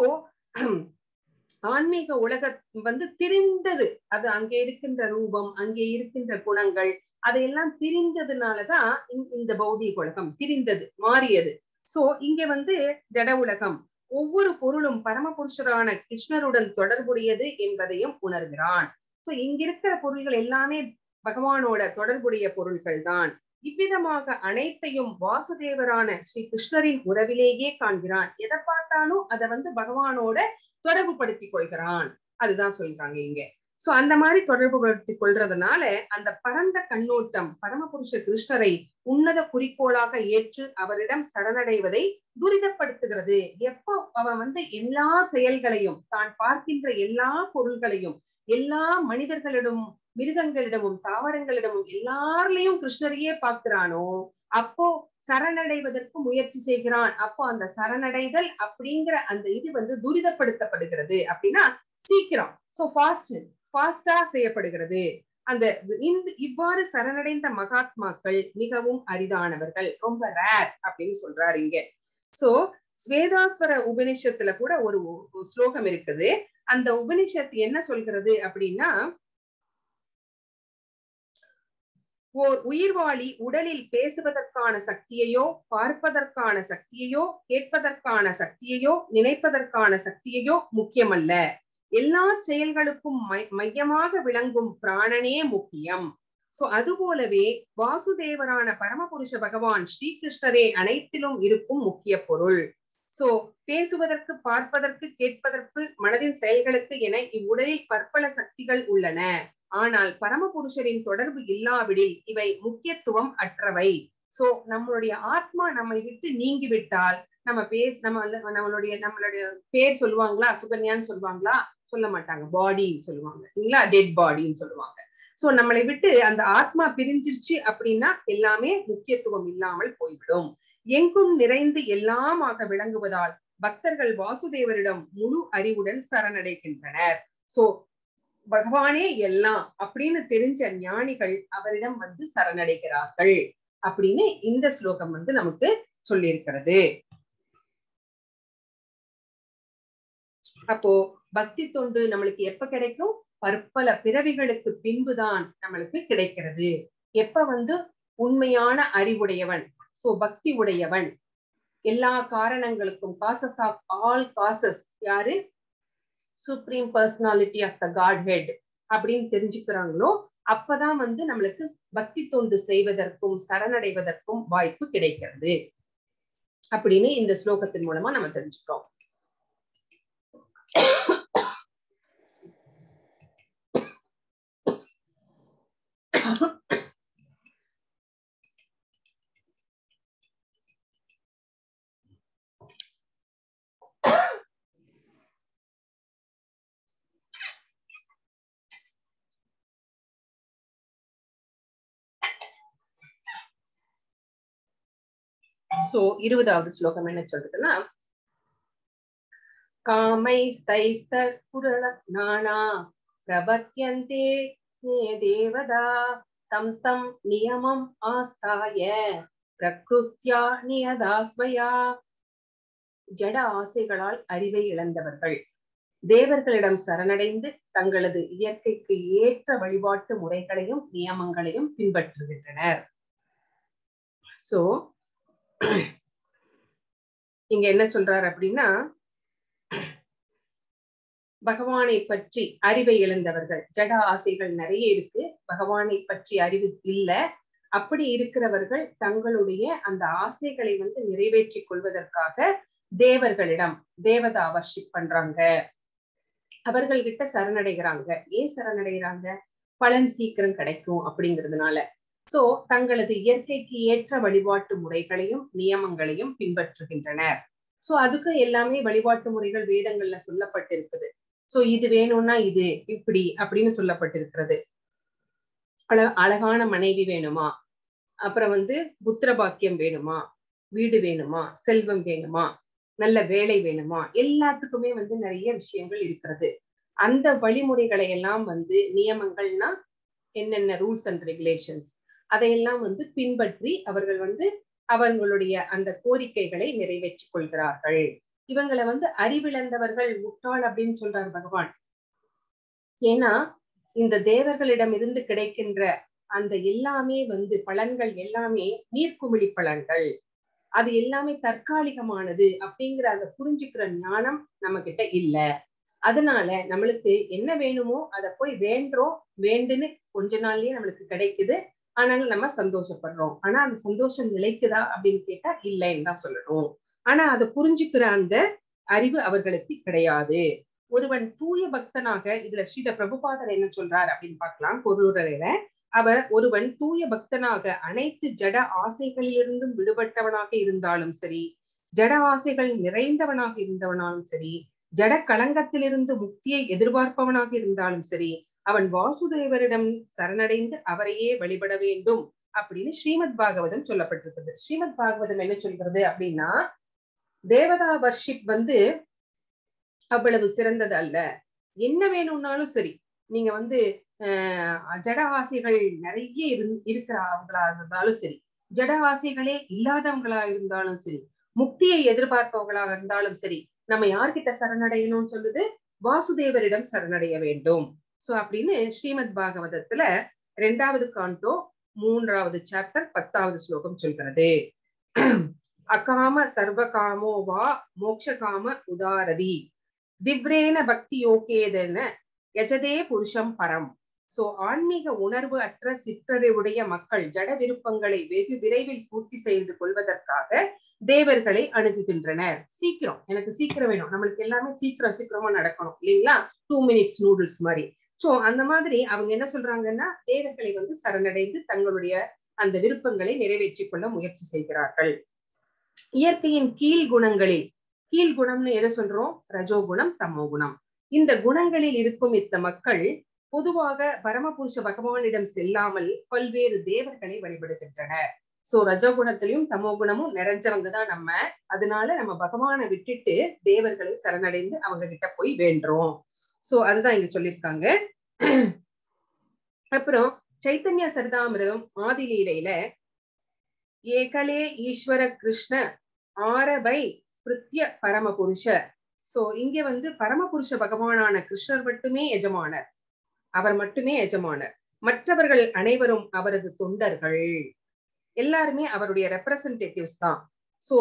ஆன்மீக உலக வந்து திரிந்தது, அது அங்கே இருக்கின்ற ரூபம் அங்கே இருக்கின்ற குணங்கள் அதையெல்லாம் திரிந்ததுனாலதான் இந்த பௌதிக உலகம் திரிந்தது, மாறியது. சோ இங்க வந்து ஜட உலகம் ஒவ்வொரு பொருளும் பரமபுருஷரான கிருஷ்ணருடன் தொடர்புடையது என்பதையும் உணர்கிறான். சோ இங்க இருக்கிற பொருள்கள் எல்லாமே பகவானோட தொடர்புடைய பொருள்கள் தான். இவ்விதமாக அனைத்தையும் வாசுதேவரான ஸ்ரீ கிருஷ்ணரின் உறவிலேயே காண்கிறான். எதை பார்த்தாலும் அதை வந்து பகவானோட தொடர்புபடுத்தி கொள்கிறான். அதுதான் சொல்றாங்க இங்க. சோ அந்த மாதிரி தொடர்புபடுத்தி கொள்றதுனால அந்த பரந்த கண்ணோட்டம் பரமபுருஷ கிருஷ்ணரை உன்னத குறிக்கோளாக ஏற்று அவரிடம் சரணடைவதை துரிதப்படுத்துகிறது. எப்போ அவன் வந்து எல்லா செயல்களையும் தான் பார்க்கின்ற எல்லா பொருள்களையும் எல்லா மனிதர்களிடமும் மிருகங்களிடமும் தாவரங்களிடமும் எல்லாரிலையும் கிருஷ்ணரையே பார்க்கிறானோ அப்போ சரணடைவதற்கு முயற்சி செய்கிறான். அப்போ அந்த சரணடைதல் அப்படிங்கிற அந்த இது வந்து துரிதப்படுத்தப்படுகிறது. அப்படின்னா சீக்கிரம் ஃபாஸ்டா செய்யப்படுகிறது. அந்த இவ்வாறு சரணடைந்த மகாத்மாக்கள் மிகவும் அரிதானவர்கள், ரொம்ப ரேர் அப்படின்னு சொல்றாரு இங்க. சோ ஸ்வேதாஸ்வர உபநிஷத்துல கூட ஒரு ஸ்லோகம் இருக்குது. அந்த உபநிஷத்து என்ன சொல்கிறது அப்படின்னா, ஓர் உயிர்வாளி உடலில் பேசுவதற்கான சக்தியையோ பார்ப்பதற்கான சக்தியையோ கேட்பதற்கான சக்தியையோ நினைப்பதற்கான சக்தியையோ முக்கியமல்ல, எல்லா செயல்களுக்கும் மையமாக விளங்கும் பிராணனே முக்கியம். சோ அதுபோலவே வாசுதேவரான பரமபுருஷ பகவான் ஸ்ரீகிருஷ்ணரே அனைத்திலும் இருக்கும் முக்கிய பொருள். சோ பேசுவதற்கு, பார்ப்பதற்கு, கேட்பதற்கு, மனதின் செயல்களுக்கு என இவ்வுடலில் பற்பல சக்திகள் உள்ளன. ஆனால் பரமபுருஷரின் தொடர்பு இல்லாவிடில் இவை முக்கியத்துவம் அற்றவை. சோ நம்மளுடைய ஆத்மா நம்மை விட்டு நீங்கிவிட்டால் நம்ம நம்மளுடைய பேர் சொல்லுவாங்களா? சுகன்யான்னு சொல்லுவாங்களா? சொல்ல மாட்டாங்க, பாடின்னு சொல்லுவாங்க இல்லைங்களா, டெட் பாடின்னு சொல்லுவாங்க. சோ நம்மளை விட்டு அந்த ஆத்மா பிரிஞ்சிருச்சு அப்படின்னா எல்லாமே முக்கியத்துவம் இல்லாமல் போய்விடும். எங்கும் நிறைந்து எல்லாமாக விளங்குவதால் பக்தர்கள் வாசுதேவரிடம் முழு அறிவுடன் சரணடைகின்றனர். சோ பகவானே எல்லாம் அப்படின்னு தெரிஞ்ச ஞானிகள் அவரிடம் வந்து சரணடைகிறார்கள் அப்படின்னு இந்த ஸ்லோகம் வந்து நமக்கு சொல்லியிருக்கிறது. அப்போ பக்தி தொண்டு நம்மளுக்கு எப்ப கிடைக்கும்? பற்பல பிறவிகளுக்கு பின்புதான் நம்மளுக்கு கிடைக்கிறது. எப்ப வந்து உண்மையான அறிவுடையவன், சோ பக்தி உடையவன், எல்லா காரணங்களுக்கும் காசஸ் ஆஃப் ஆல் காசஸ் யாரு? Supreme personality of the godhead அப்படின்னு தெரிஞ்சுக்கிறாங்களோ அப்பதான் வந்து நம்மளுக்கு பக்தி தொண்டு செய்வதற்கும் சரணடைவதற்கும் வாய்ப்பு கிடைக்கிறது அப்படின்னு இந்த ஸ்லோகத்தின் மூலமா நம்ம தெரிஞ்சுக்கிறோம். சோ 20வது ஸ்லோகம் என்ன சொல்றதுன்னா, காமைஸ்தைஸ்தர்புரரத்னானா பிரவத்யந்தே தேவதா தம் தம் நியமம் ஆஸ்தாய பிரக்ருத்யா நியதாஸ்வயா. ஜட ஆசைகளால் அறிவை இழந்தவர்கள் தேவர்களிடம் சரணடைந்து தங்களது இயற்கைக்கு ஏற்ற வழிபாட்டு முறைகளையும் நியமங்களையும் பின்பற்றுகின்றனர். சோ இங்க என்ன சொல்றாரு அப்படின்னா, பகவானை பற்றி அறிவை இழந்தவர்கள், ஜட ஆசைகள் நிறைய இருக்கு, பகவானை பற்றி அறிவு இல்லை, அப்படி இருக்கிறவர்கள் தங்களுடைய அந்த ஆசைகளை வந்து நிறைவேற்றி கொள்வதற்காக தேவர்களிடம் தேவதா வர்ஷிப் பண்றாங்க, அவர்கள்கிட்ட சரணடைகிறாங்க. ஏன் சரணடைகிறாங்க? பலன் சீக்கிரம் கிடைக்கும் அப்படிங்கிறதுனால. சோ தங்களது இயற்கைக்கு ஏற்ற வழிபாட்டு முறைகளையும் நியமங்களையும் பின்பற்றுகின்றனர். சோ அதுக்கு எல்லாமே வழிபாட்டு முறைகள் வேதங்கள்ல சொல்லப்பட்டிருக்குது. சோ இது வேணும்னா இது இப்படி அப்படின்னு சொல்லப்பட்டிருக்கிறது. அழகான மனைவி வேணுமா, அப்புறம் வந்து புத்திர பாக்கியம் வேணுமா, வீடு வேணுமா, செல்வம் வேணுமா, நல்ல வேலை வேணுமா, எல்லாத்துக்குமே வந்து நிறைய விஷயங்கள் இருக்கிறது. அந்த வழிமுறைகளை எல்லாம் வந்து நியமங்கள்னா என்னென்ன ரூல்ஸ் அண்ட் ரெகுலேஷன்ஸ் அதையெல்லாம் வந்து பின்பற்றி அவர்கள் வந்து அவர்களுடைய அந்த கோரிக்கைகளை நிறைவேற்றிக் கொள்கிறார்கள். இவங்களை வந்து அறிவிழந்தவர்கள், முட்டாள் அப்படின்னு சொல்றார் பகவான். ஏன்னா இந்த தேவர்களிடம் இருந்து கிடைக்கின்ற அந்த எல்லாமே வந்து பலன்கள் எல்லாமே நீர்க்குமிழி பலன்கள், அது எல்லாமே தற்காலிகமானது அப்படிங்கிற அந்த புரிஞ்சுக்கிற ஞானம் நம்ம கிட்ட இல்ல. அதனால நம்மளுக்கு என்ன வேணுமோ அதை போய் வேண்டுன்னு கொஞ்ச நாள்லயே நம்மளுக்கு கிடைக்குது. ஆனாலும் நம்ம சந்தோஷப்படுறோம். ஆனா அந்த சந்தோஷம் நிலைக்குதா அப்படின்னு கேட்டா இல்லைன்னு தான் சொல்லணும். ஆனா அதை புரிஞ்சுக்கிற அந்த அறிவு அவர்களுக்கு கிடையாது. ஒருவன் தூய பக்தனாக, இதுல ஸ்ரீல பிரபுபாதர் என்ன சொல்றாரு அப்படின்னு பார்க்கலாம். பொருளுரையில அவர் ஒருவன் தூய பக்தனாக அனைத்து ஜட ஆசைகளிலிருந்தும் விடுபட்டவனாக இருந்தாலும் சரி, ஜட ஆசைகள் நிறைந்தவனாக இருந்தவனாலும் சரி, ஜட களங்கத்திலிருந்து முக்தியை எதிர்பார்ப்பவனாக இருந்தாலும் சரி, அவன் வாசுதேவரிடம் சரணடைந்து அவரையே வழிபட வேண்டும் அப்படின்னு ஸ்ரீமத் பாகவதம் சொல்லப்பட்டிருக்கிறது. ஸ்ரீமத் பாகவதம் என்ன சொல்றது அப்படின்னா, தேவதா வர்ஷிப் அவ்வளவு சிறந்தது அல்ல. என்ன வேணும்னாலும் சரி, நீங்க ஜட ஆசைகள் நிறைய இருக்கிறவங்களா இருந்தாலும் சரி, ஜட ஆசைகளே இல்லாதவங்களா இருந்தாலும் சரி, முக்தியை எதிர்பார்ப்பவர்களாக இருந்தாலும் சரி, நம்ம யார்கிட்ட சரணடையணும்னு சொல்லுது? வாசுதேவரிடம் சரணடைய வேண்டும். சோ அப்படின்னு ஸ்ரீமத் பாகவதத்துல 2வது காண்டோ 3வது சாப்டர் 10வது ஸ்லோகம் சொல்கிறது. அகாம சர்வ காமோ வா மோட்ச காம உதாரதி திவ்ரேன பக்தி யோகேதன யஜதே புருஷம் பரம். சோ ஆன்மீக உணர்வு அற்ற சிற்றறிவுடைய மக்கள் ஜட விருப்பங்களை வெகு விரைவில் பூர்த்தி செய்து கொள்வதற்காக தேவர்களை அணுகுகின்றனர். சீக்கிரம் எனக்கு சீக்கிரம் வேணும், நம்மளுக்கு எல்லாமே சீக்கிரம் சீக்கிரமா நடக்கணும் இல்லைங்களா, 2 minutes நூடுல்ஸ் மாதிரி. சோ அந்த மாதிரி அவங்க என்ன சொல்றாங்கன்னா, தேவர்களை சரணடைந்து தங்களுடைய அந்த விருப்பங்களை நிறைவேற்றிக் கொள்ள முயற்சி செய்கிறார்கள். இயற்கையின் கீழ்குணங்களில், கீழ்குணம்னு எதை சொல்றோம்? ரஜோகுணம், தமோகுணம். இந்த குணங்களில் இருக்கும் இந்த மக்கள் பொதுவாக பரமபுருஷ பகவானிடம் செல்லாமல் பல்வேறு தேவர்களை வழிபடுகின்றனர். சோ ரஜகுணத்திலையும் தமோகுணமும் நிறைஞ்சவங்கதான் நம்ம. அதனால நம்ம பகவானை விட்டுட்டு தேவர்களை சரணடைந்து அவங்க கிட்ட போய் வேண்டுறோம். சோ அதுதான் இங்க சொல்லியிருக்காங்க. அப்புறம் சைத்தன்ய சரிதாமிரதம் ஆதிலீலையில ஏகலே ஈஸ்வர கிருஷ்ண ஆரபை பிரித்ய பரமபுருஷ. சோ இங்க பரமபுருஷ பகவானான கிருஷ்ணர் மட்டுமே எஜமானர், அவர் மட்டுமே எஜமானர். மற்றவர்கள் அனைவரும் அவரது தொண்டர்கள், எல்லாருமே அவருடைய ரெப்ரசன்டேட்டிவ்ஸ் தான், சோ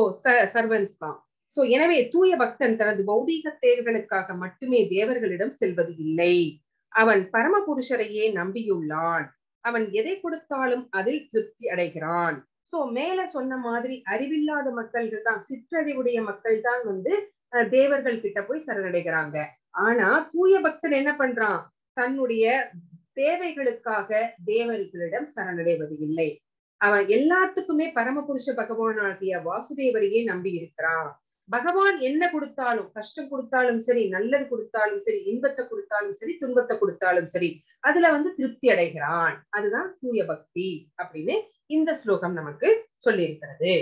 சர்வன்ஸ் தான். சோ எனவே தூய பக்தன் தனது பௌதீக தேவைகளுக்காக மட்டுமே தேவர்களிடம் செல்வது இல்லை, அவன் பரமபுருஷரையே நம்பியுள்ளான். அவன் எதை கொடுத்தாலும் அதில் திருப்தி அடைகிறான். சோ மேல சொன்ன மாதிரி அறிவில்லாத மக்கள்கள் தான், சிற்றறிவுடைய மக்கள் தான் தேவர்கள் கிட்ட போய் சரணடைகிறாங்க. ஆனா தூய பக்தன் என்ன பண்றான்? தன்னுடைய தேவைகளுக்காக தேவர்களிடம் சரணடைவது இல்லை. அவன் எல்லாத்துக்குமே பரமபுருஷ பகவானாகிய வாசுதேவரையே நம்பி இருக்கிறான். பகவான் என்ன கொடுத்தாலும், கஷ்டம் கொடுத்தாலும் சரி, நல்லது கொடுத்தாலும் சரி, இன்பத்தை கொடுத்தாலும் சரி, துன்பத்தை கொடுத்தாலும் சரி, அதுல திருப்தி அடைகிறான். அதுதான் தூய பக்தி அப்படின்னு இந்த ஸ்லோகம் நமக்கு சொல்லியிருக்கிறது.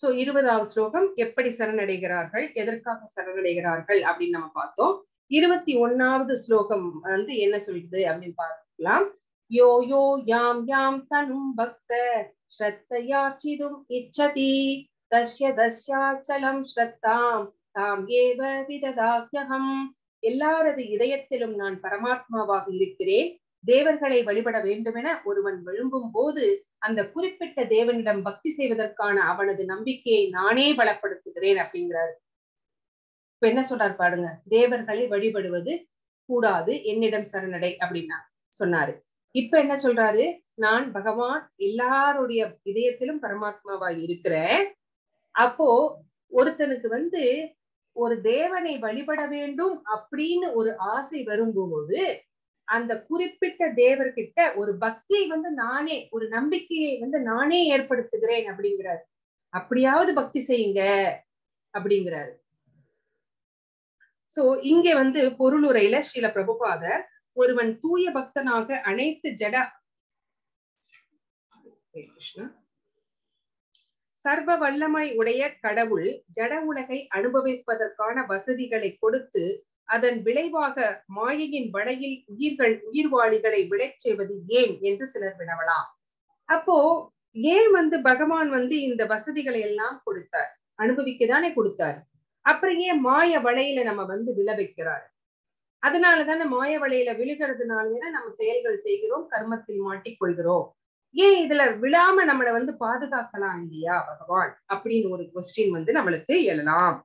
சோ 20வது ஸ்லோகம் எப்படி சரணடைகிறார்கள், எதற்காக சரணடைகிறார்கள் அப்படின்னு நம்ம பார்த்தோம். 21வது ஸ்லோகம் என்ன சொல்லுது அப்படின்னு பார்க்கலாம். யோ யோ யாம் யாம் தனும் பக்த ஸ்ரத்தையார்ச்சிதும் இச்சதி தஸ்ய தஸ்யாச்சலம் ஸ்ரத்தாம் தாம் ஏவ விததாக்யஹம். எல்லாரது இதயத்திலும் நான் பரமாத்மாவாக இருக்கிறேன், தேவர்களை வழிபட வேண்டுமென ஒருவன் விரும்பும் போது அந்த குறிப்பிட்ட தேவனிடம் பக்தி செய்வதற்கான அவனது நம்பிக்கையை நானே பலப்படுத்துகிறேன் அப்படிங்கிறாரு. இப்ப என்ன சொல்றார் பாருங்க, தேவர்களை வழிபடுவது கூடாது, என்னிடம் சரணடை அப்படின்னா சொன்னாரு. இப்ப என்ன சொல்றாரு, நான் பகவான் எல்லாருடைய இதயத்திலும் பரமாத்மாவாய் இருக்கிறேன். அப்போ ஒருத்தனுக்கு ஒரு தேவனை வழிபட வேண்டும் அப்படின்னு ஒரு ஆசை வரும்போது அந்த குறிப்பிட்ட தேவர்கிட்ட ஒரு பக்தியை நானே, ஒரு நம்பிக்கையை நானே ஏற்படுத்துகிறேன் அப்படிங்கிறாரு. அப்படியாவது பக்தி செய்யுங்க அப்படிங்கிறாரு. சோ இங்கே பொருளுரையில ஸ்ரீல பிரபுபாதர் ஒருவன் தூய பக்தனாக அனைத்து ஜட சர்வ வல்லமை உடைய கடவுள் ஜட உலகை அனுபவிப்பதற்கான வசதிகளை கொடுத்து அதன் விளைவாக மாயையின் வடையில் உயிர்வாளிகளை விழச் செய்வது ஏன் என்று சிலர் வினவலாம். அப்போ ஏன் பகவான் இந்த வசதிகளை எல்லாம் கொடுத்தார், அனுபவிக்கதானே கொடுத்தார், அப்புறம் ஏன் மாய வலையில நம்ம விளைவிக்கிறார்? அதனாலதான் மாய வலையில விழுகிறதுனாலதான் நம்ம செயல்கள் செய்கிறோம், கர்மத்தில் மாட்டிக்கொள்கிறோம். ஏன் இதுல விழாம நம்மளை வந்து பாதுகாக்கலாம் இல்லையா பகவான் அப்படின்னு ஒரு கொஸ்டின் வந்து நம்மளுக்கு எழலாம்.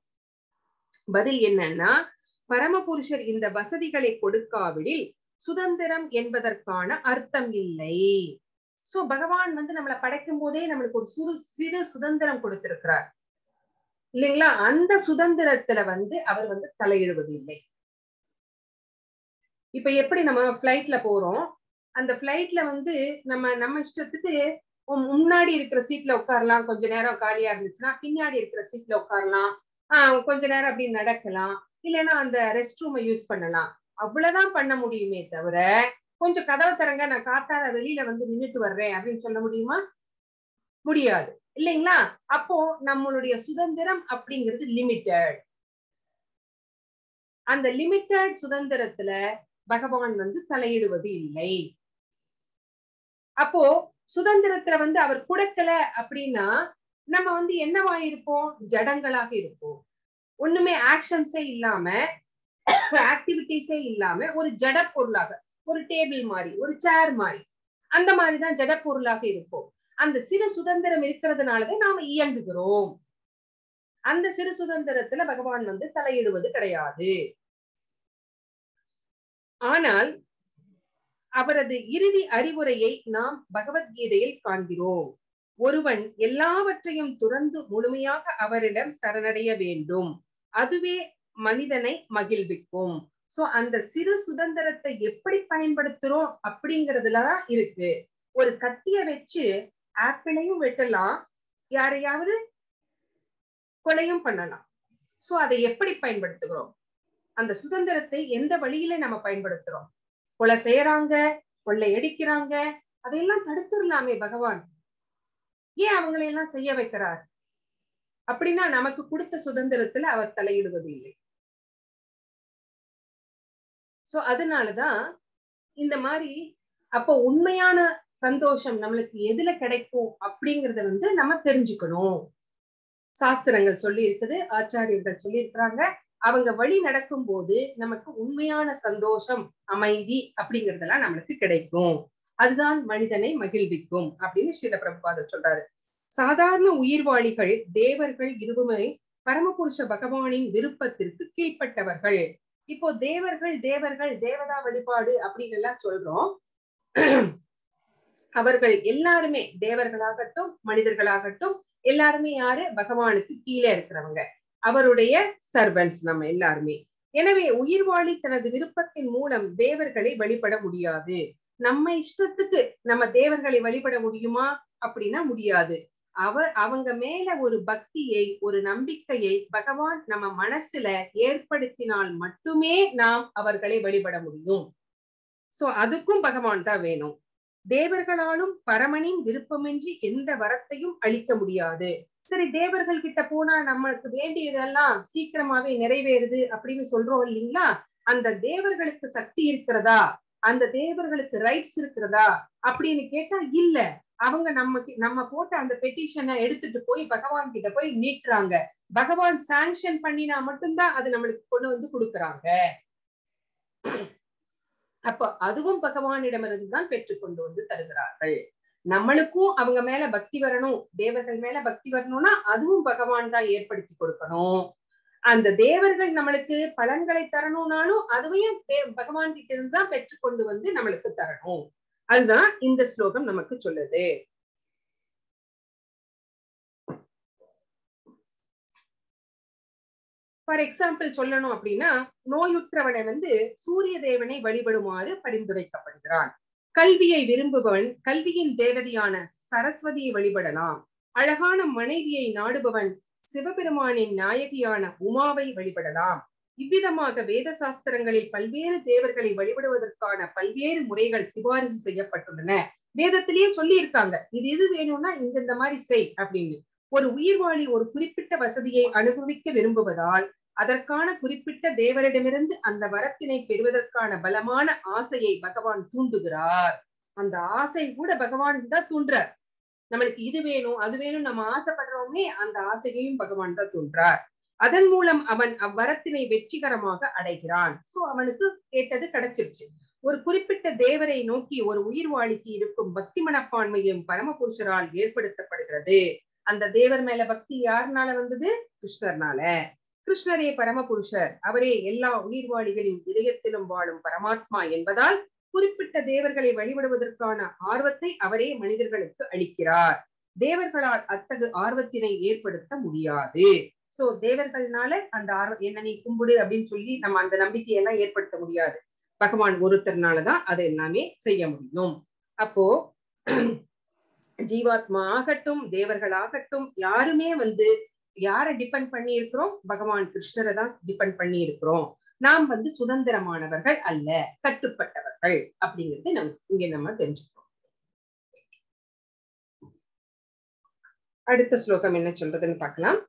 பதில் என்னன்னா, பரமபுருஷர் இந்த வசதிகளை கொடுக்காவிடில் சுதந்திரம் என்பதற்கான அர்த்தம் இல்லை. சோ பகவான் வந்து நம்மளை படைக்கும் போதே நம்மளுக்கு ஒரு சிறு சுதந்திரம் கொடுத்திருக்கிறார் இல்லைங்களா. அந்த சுதந்திரத்துல வந்து அவர் வந்து தலையிடுவது இல்லை. இப்ப எப்படி நம்ம பிளைட்ல போறோம், அந்த பிளைட்ல வந்து நம்ம நம்ம இஷ்டத்துக்கு முன்னாடி இருக்கிற சீட்ல உட்காரலாம், கொஞ்ச நேரம் காலியா இருந்துச்சுன்னா பின்னாடி இருக்கிற சீட்ல உட்காரலாம், கொஞ்ச நேரம் அப்படி நடக்கலாம், இல்லைன்னா அந்த ரெஸ்ட் ரூமை யூஸ் பண்ணலாம். அவ்வளவுதான் பண்ண முடியுமே தவிர கொஞ்சம் கதவை தரங்க நான் காத்தாட வெளியில வந்து நின்றுட்டு வர்றேன் அப்படின்னு சொல்ல முடியுமா? முடியாது இல்லைங்களா. அப்போ நம்மளுடைய சுதந்திரம் அப்படிங்கிறது லிமிட்டட். அந்த லிமிட்டட் சுதந்திரத்துல பகவான் வந்து தலையிடுவது இல்லை. அப்போ சுதந்திரத்துல வந்து அவர் கொடுக்கல அப்படின்னா நம்ம வந்து என்னவாயிருப்போம்? ஜடங்களாக இருப்போம். ஒண்ணுமே ஆக்ஷன்ஸே இல்லாம ஆக்டிவிட்டிஸே இல்லாம ஒரு ஜட பொருளாக, ஒரு டேபிள் மாதிரி, ஒரு சேர் மாதிரி, அந்த மாதிரிதான் ஜட பொருளாக இருப்போம். அந்த சிறு சுதந்திரம் இருக்கிறதுனாலதான் நாம இயங்குகிறோம். அந்த சிறு சுதந்திரத்துல பகவான் வந்து தலையிடுவது கிடையாது. ஆனால் அவரது இறுதி அறிவுரையை நாம் பகவத்கீதையில் காண்கிறோம். ஒருவன் எல்லாவற்றையும் துறந்து முழுமையாக அவரிடம் சரணடைய வேண்டும், அதுவே மனிதனை மகிழ்விக்கும். சோ அந்த சிறு சுதந்திரத்தை எப்படி பயன்படுத்துறோம் அப்படிங்கறதுலதான் இருக்கு. ஒரு கத்திய வச்சு ஆப்பிளையும் வெட்டலாம், யாரையாவது கொலையும் பண்ணலாம். சோ அதை எப்படி பயன்படுத்துகிறோம்? அந்த சுதந்திரத்தை எந்த வழியில நம்ம பயன்படுத்துறோம்? கொலை செய்யறாங்க, கொள்ளையடிக்கிறாங்க, அதையெல்லாம் தடுத்துடலாமே பகவான். ஏன் அவங்களையெல்லாம் செய்ய வைக்கிறார்? அப்படின்னா நமக்கு கொடுத்த சுதந்திரத்துல அவர் தலையிடுவது இல்லை. சோ அதனாலதான் இந்த மாதிரி. அப்போ உண்மையான சந்தோஷம் நம்மளுக்கு எதுல கிடைக்கும் அப்படிங்கறத வந்து நம்ம தெரிஞ்சுக்கணும். சாஸ்திரங்கள் சொல்லி இருக்குது, ஆச்சாரியர்கள் சொல்லி இருக்கிறாங்க. அவங்க வழி நடக்கும் போது நமக்கு உண்மையான சந்தோஷம், அமைதி அப்படிங்கறதெல்லாம் நம்மளுக்கு கிடைக்கும். அதுதான் மனிதனை மகிழ்விக்கும் அப்படின்னு ஸ்ரீல பிரபுபாதர் சொல்றாரு. சாதாரண உயிர்வாளிகள், தேவர்கள் இருவருமே பரமபுருஷ பகவானின் விருப்பத்திற்கு கீழ்ப்பட்டவர்கள். இப்போ தேவர்கள் தேவர்கள் தேவதா வழிபாடு அப்படின்னு எல்லாம் சொல்றோம். அவர்கள் எல்லாருமே தேவர்களாகட்டும் மனிதர்களாகட்டும் எல்லாருமே யாரு? பகவானுக்கு கீழே இருக்கிறவங்க, அவருடைய சர்வன்ஸ் நம்ம எல்லாருமே. எனவே உயிர்வாளி தனது விருப்பத்தின் மூலம் தேவர்களை வழிபட முடியாது. நம்ம இஷ்டத்துக்கு நம்ம தேவர்களை வழிபட முடியுமா அப்படின்னா முடியாது. அவங்க மேல ஒரு பக்தியை, ஒரு நம்பிக்கையை பகவான் நம்ம மனசுல ஏற்படுத்தினால் மட்டுமே நாம் அவர்களை வழிபட முடியும். சோ அதுக்கும் பகவான் தான் வேணும். தேவர்களாலும் பரமனின் விருப்பமின்றி எந்த வரத்தையும் அளிக்க முடியாது. சரி, தேவர்கள் கிட்ட போனா நம்மளுக்கு வேண்டியதெல்லாம் சீக்கிரமாவே நிறைவேறுது அப்படின்னு சொல்றோம் இல்லைங்களா. அந்த தேவர்களுக்கு சக்தி இருக்கிறதா, அந்த தேவர்களுக்கு ரைட்ஸ் இருக்கிறதா அப்படின்னு கேட்டா இல்ல. அவங்க நம்ம போட்ட அந்த பெட்டிஷனை எடுத்துட்டு போய் பகவான் கிட்ட போய் நீட்டுறாங்க. பகவான் சாங்ஷன் பண்ணினா மட்டும்தான் அது நம்மளுக்கு கொண்டு வந்து கொடுக்குறாங்க. அப்ப அதுவும் பகவானிடமிருந்துதான் பெற்றுக்கொண்டு வந்து தருகிறார்கள். நம்மளுக்கும் அவங்க மேல பக்தி வரணும், தேவர்கள் மேல பக்தி வரணும்னா அதுவும் பகவான் தான் ஏற்படுத்தி கொடுக்கணும். அந்த தேவர்கள் நம்மளுக்கு பலன்களை தரணும்னாலும் அதுவையும் பகவான் கிட்ட இருந்துதான் பெற்றுக்கொண்டு வந்து நம்மளுக்கு தரணும். அதுதான் இந்த ஸ்லோகம் நமக்கு சொல்லுது. ஃபார் எக்ஸாம்பிள் சொல்லணும் அப்படின்னா, நோயுற்றவனை வந்து சூரிய தேவனை வழிபடுமாறு பரிந்துரைக்கப்படுகிறான். கல்வியை விரும்புபவன் கல்வியின் தேவதையான சரஸ்வதியை வழிபடலாம். அழகான மனைவியை நாடுபவன் சிவபெருமானின் நாயகியான உமாவை வழிபடலாம். இவ்விதமாக வேத சாஸ்திரங்களில் பல்வேறு தேவர்களை வழிபடுவதற்கான பல்வேறு முறைகள் சிபாரிசு செய்யப்பட்டுள்ளன. வேதத்திலேயே சொல்லி இருக்காங்க, இது எது வேணும்னா இந்த மாதிரி செய் அப்படின்னு. ஒரு உயிர்வாளி ஒரு குறிப்பிட்ட வசதியை அனுபவிக்க விரும்புவதால் அதற்கான குறிப்பிட்ட தேவரிடமிருந்து அந்த வரத்தினை பெறுவதற்கான பலமான ஆசையை பகவான் தூண்டுகிறார். அந்த ஆசை கூட பகவான் தான் தூண்டுறார். நம்மளுக்கு இது வேணும் அது வேணும் நம்ம ஆசைப்படுறோமே, அந்த ஆசையையும் பகவான் தான் தூண்டுறார். அதன் மூலம் அவன் அவ்வரத்தினை வெற்றிகரமாக அடைகிறான். சோ அவனுக்கு கேட்டது கிடைச்சிருச்சு. ஒரு குறிப்பிட்ட தேவரை நோக்கி ஒரு உயிர்வாளிக்கு இருக்கும் பக்தி மனப்பான்மையும் பரமபுருஷரால் ஏற்படுத்தப்படுகிறது. அந்த தேவர் மேல பக்தி யாருனால வந்தது? கிருஷ்ணர்னால. கிருஷ்ணரே பரமபுருஷர், அவரே எல்லா உயிர்வாளிகளின் இதயத்திலும் வாழும் பரமாத்மா என்பதால் குறிப்பிட்ட தேவர்களை வழிபடுவதற்கான ஆர்வத்தை அவரே மனிதர்களுக்கு அளிக்கிறார். தேவர்களால் அத்தகு ஆர்வத்தினை ஏற்படுத்த முடியாது. சோ தேவர்கள்னால அந்த ஆர்வம் என்ன நீ கும்பிடு அப்படின்னு சொல்லி நம்ம அந்த நம்பிக்கையெல்லாம் ஏற்படுத்த முடியாது. பகவான் ஒருத்தர்னாலதான் அது எல்லாமே செய்ய முடியும். அப்போ ஜீவாத்மா ஆகட்டும் தேவர்களாகட்டும் யாருமே யாரை டிபெண்ட் பண்ணி இருக்கிறோம்? பகவான் கிருஷ்ணரை தான் டிபெண்ட் பண்ணி இருக்கிறோம். நாம் சுதந்திரமானவர்கள் அல்ல, கட்டுப்பட்டவர்கள் அப்படிங்கிறது நம்ம தெரிஞ்சுக்கிறோம். அடுத்த ஸ்லோகம் என்ன சொல்றதுன்னு பார்க்கலாம்.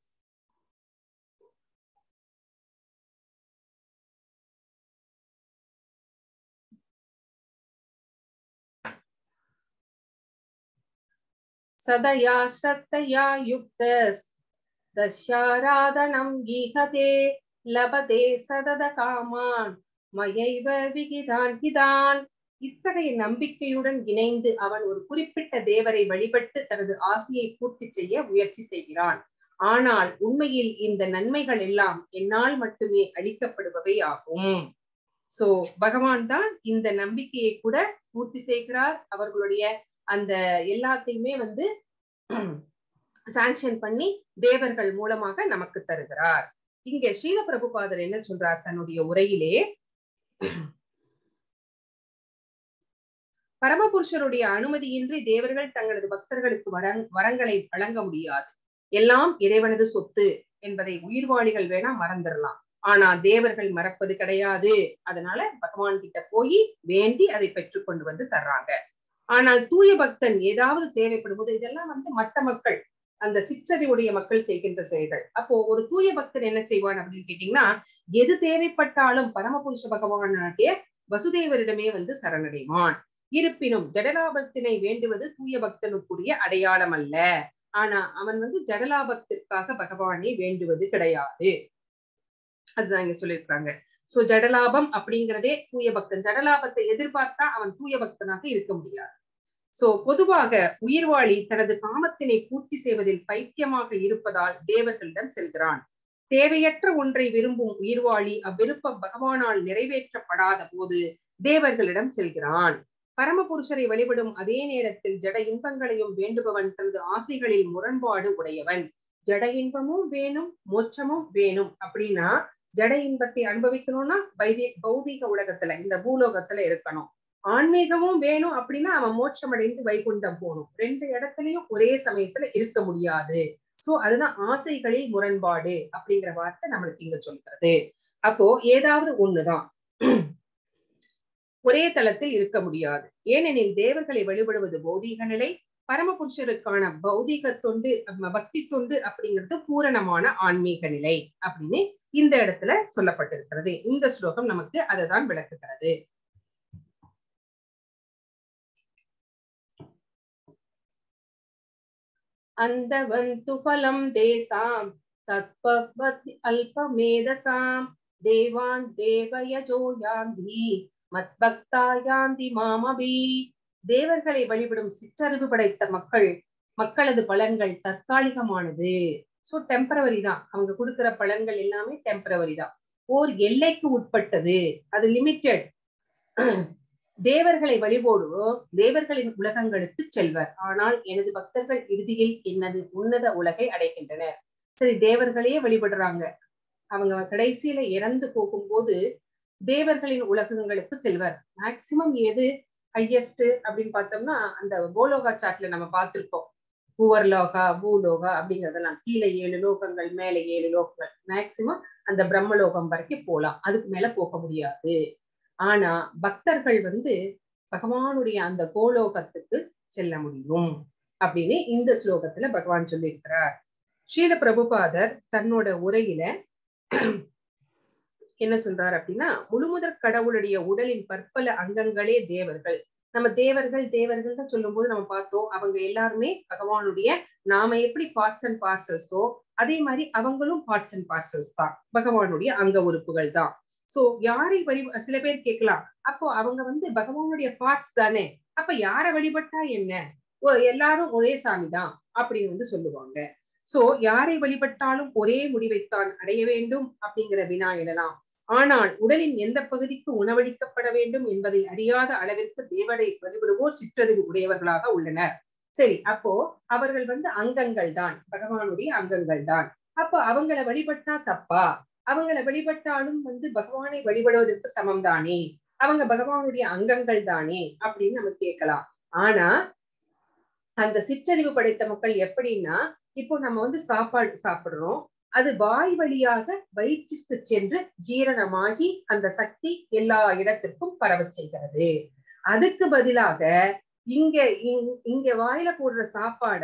सदया श्रद्धया युक्तः दस्याराधनं गीहते लभते सदद कामान् मयैव विगिदान् हितान्. இத்தகைய நம்பிக்கையுடன் இணைந்து அவன் ஒரு குறிப்பிட்ட தேவரை வழிபட்டு தனது ஆசையை பூர்த்தி செய்ய முயற்சி செய்கிறான். ஆனால் உண்மையில் இந்த நன்மைகள் எல்லாம் என்னால் மட்டுமே அளிக்கப்படுபவை ஆகும். சோ பகவான் தான் இந்த நம்பிக்கையை கூட பூர்த்தி செய்கிறார். அவர்களுடைய அந்த எல்லாத்தையுமே சாங்ஷன் பண்ணி தேவர்கள் மூலமாக நமக்கு தருகிறார். இங்க ஸ்ரீல பிரபுபாதர் என்ன சொல்றார் தன்னுடைய உரையிலே? பரமபுருஷருடைய அனுமதியின்றி தேவர்கள் தங்களது பக்தர்களுக்கு வரங்களை வழங்க முடியாது. எல்லாம் இறைவனது சொத்து என்பதை உயிர்வாளிகள் வேணா மறந்துடலாம், ஆனா தேவர்கள் மறப்பது கிடையாது. அதனால பகவான் கிட்ட போய் வேண்டி அதை பெற்றுக்கொண்டு தர்றாங்க. ஆனால் தூய பக்தன் ஏதாவது தேவைப்படும்போது இதெல்லாம் மத்த மக்கள், அந்த சிற்றறிவுடைய மக்கள் செய்கின்ற செயல்கள். அப்போ ஒரு தூய பக்தன் என்ன செய்வான் அப்படின்னு கேட்டீங்கன்னா, எது தேவைப்பட்டாலும் பரமபுருஷ பகவானாகிய வசுதேவரிடமே சரணடைவான். இருப்பினும் ஜடலாபத்தினை வேண்டுவது தூய பக்தனுக்குரிய அடையாளம் அல்ல. ஆனா அவன் ஜடலாபத்திற்காக பகவானை வேண்டுவது கிடையாது. அதுதான் இங்க சொல்லியிருக்காங்க. சோ ஜடலாபம் அப்படிங்கிறதே தூய பக்தன். ஜடலாபத்தை எதிர்பார்த்தா அவன் தூய பக்தனாக இருக்க முடியாது. சோ பொதுவாக உயிர்வாளி தனது காமத்தினை பூர்த்தி செய்வதில் பைத்தியமாக இருப்பதால் தேவர்களிடம் செல்கிறான். தேவையற்ற ஒன்றை விரும்பும் உயிர்வாளி அவ்விருப்பம் பகவானால் நிறைவேற்றப்படாத போது தேவர்களிடம் செல்கிறான். பரமபுருஷரை வழிபடும் அதே நேரத்தில் ஜட இன்பங்களையும் வேண்டுபவன் தனது ஆசைகளில் முரண்பாடு உடையவன். ஜட இன்பமும் வேணும், மோட்சமும் வேணும். அப்படின்னா ஜட இன்பத்தை அனுபவிக்கணும்னா பௌதிக உலகத்துல, இந்த பூலோகத்துல இருக்கணும். ஆன்மீகமும் வேணும் அப்படின்னா அவன் மோட்சம் அடைந்து வைகுண்டம் போகணும். ரெண்டு இடத்துலயும் ஒரே சமயத்துல இருக்க முடியாது. சோ அதுதான் ஆசைகளில் முரண்பாடு அப்படிங்கிற வார்த்தை நம்மளுக்கு இங்க சொல்றது. அப்போ ஏதாவது ஒண்ணுதான் ஒரே தளத்தில் இருக்க முடியாது. ஏனெனில் தேவர்களை வழிபடுவது பௌதீக நிலை, பரமபுருஷருக்கான பௌதீக தொண்டு பக்தி தொண்டு அப்படிங்கிறது பூரணமான ஆன்மீக நிலை அப்படின்னு இந்த இடத்துல சொல்லப்பட்டிருக்கிறது. இந்த ஸ்லோகம் நமக்கு அதைதான் விளக்குகிறது. அந்தவந்து பலம் தேசாம் தத்பவதி அல்பமேதசாம் தேவான் தேவயஜோ யாந்தி மத்பக்தா யாந்தி மாமபி. தேவர்களை வழிபடும் சிற்றறிவு படைத்த மக்களது பலன்கள் தற்காலிகமானது. சோ டெம்பரவரி தான். அவங்க கொடுக்கிற பலன்கள் எல்லாமே டெம்பரவரி தான். ஓர் எல்லைக்கு உட்பட்டது, அது லிமிட்டெட். தேவர்களை வழிபோடுவோ தேவர்களின் உலகங்களுக்கு செல்வர். ஆனால் எனது பக்தர்கள் இறுதியில் என்னது உன்னத உலகை அடைகின்றனர். சரி, தேவர்களையே வழிபடுறாங்க, அவங்க கடைசியில இறந்து போகும்போது தேவர்களின் உலகங்களுக்கு செல்வர். மேக்சிமம் எது ஹையஸ்ட் அப்படின்னு பார்த்தோம்னா, அந்த போலோகா சாட்ல நம்ம பார்த்திருக்கோம், புவர்லோகா பூலோகா அப்படிங்கறதெல்லாம். கீழே 7 லோகங்கள், மேலே 7 லோகங்கள். மேக்சிமம் அந்த பிரம்மலோகம் வரைக்கும் போலாம், அதுக்கு மேல போக முடியாது. ஆனா பக்தர்கள் பகவானுடைய அந்த கோலோகத்துக்கு செல்ல முடியும் அப்படின்னு இந்த ஸ்லோகத்துல பகவான் சொல்லியிருக்கிறார். ஸ்ரீல பிரபுபாதர் தன்னோட உரையில என்ன சொல்றார் அப்படின்னா, முழுமுதற் கடவுளுடைய உடலின் பற்பல அங்கங்களே தேவர்கள். நம்ம தேவர்கள் தேவர்கள்னு சொல்லும் போது நம்ம பார்த்தோம், அவங்க எல்லாருமே பகவானுடைய, நாம எப்படி பார்ட்ஸ் அண்ட் பார்சல்ஸோ அதே மாதிரி அவங்களும் பார்ட்ஸ் அண்ட் பார்சல்ஸ் தான், பகவானுடைய அங்க உறுப்புகள் தான். சோ யாரை சில பேர் கேட்கலாம், அப்போ அவங்க வந்து பகவானுடைய பார்ட்ஸ் தானே, அப்ப யாரை வழிபட்டா என்ன, எல்லாரும் ஒரே சாமி தான் அப்படின்னு வந்து சொல்லுவாங்க. சோ யாரை வழிபட்டாலும் ஒரே முடிவைத்தான் அடைய வேண்டும் அப்படிங்கிற வினா எழலாம். ஆனால் உடலின் எந்த பகுதிக்கு உணவளிக்கப்பட வேண்டும் என்பதை அறியாத அளவிற்கு தேவரை வழிபடுவோர் சிற்றறிவு உடையவர்களாக உள்ளனர். சரி, அப்போ அவர்கள் வந்து அங்கங்கள் தான், பகவானுடைய அங்கங்கள் தான். அப்போ அவங்களை வழிபட்டா தப்பா? அவங்களை வழிபட்டாலும் வந்து பகவானை வழிபடுவதற்கு சமம் தானே, அவங்க பகவானுடைய அங்கங்கள் தானே அப்படின்னு நம்ம கேட்கலாம். ஆனா அந்த சிற்றறிவு படைத்த மக்கள் எப்படின்னா, இப்போ நம்ம வந்து சாப்பாடு சாப்பிடுறோம், அது வாய் வழியாக வயிற்றுக்கு சென்று ஜீரணமாகி அந்த சக்தி எல்லா இடத்திற்கும் பரவ செய்கிறது. அதுக்கு பதிலாக இங்க வாயில போடுற சாப்பாட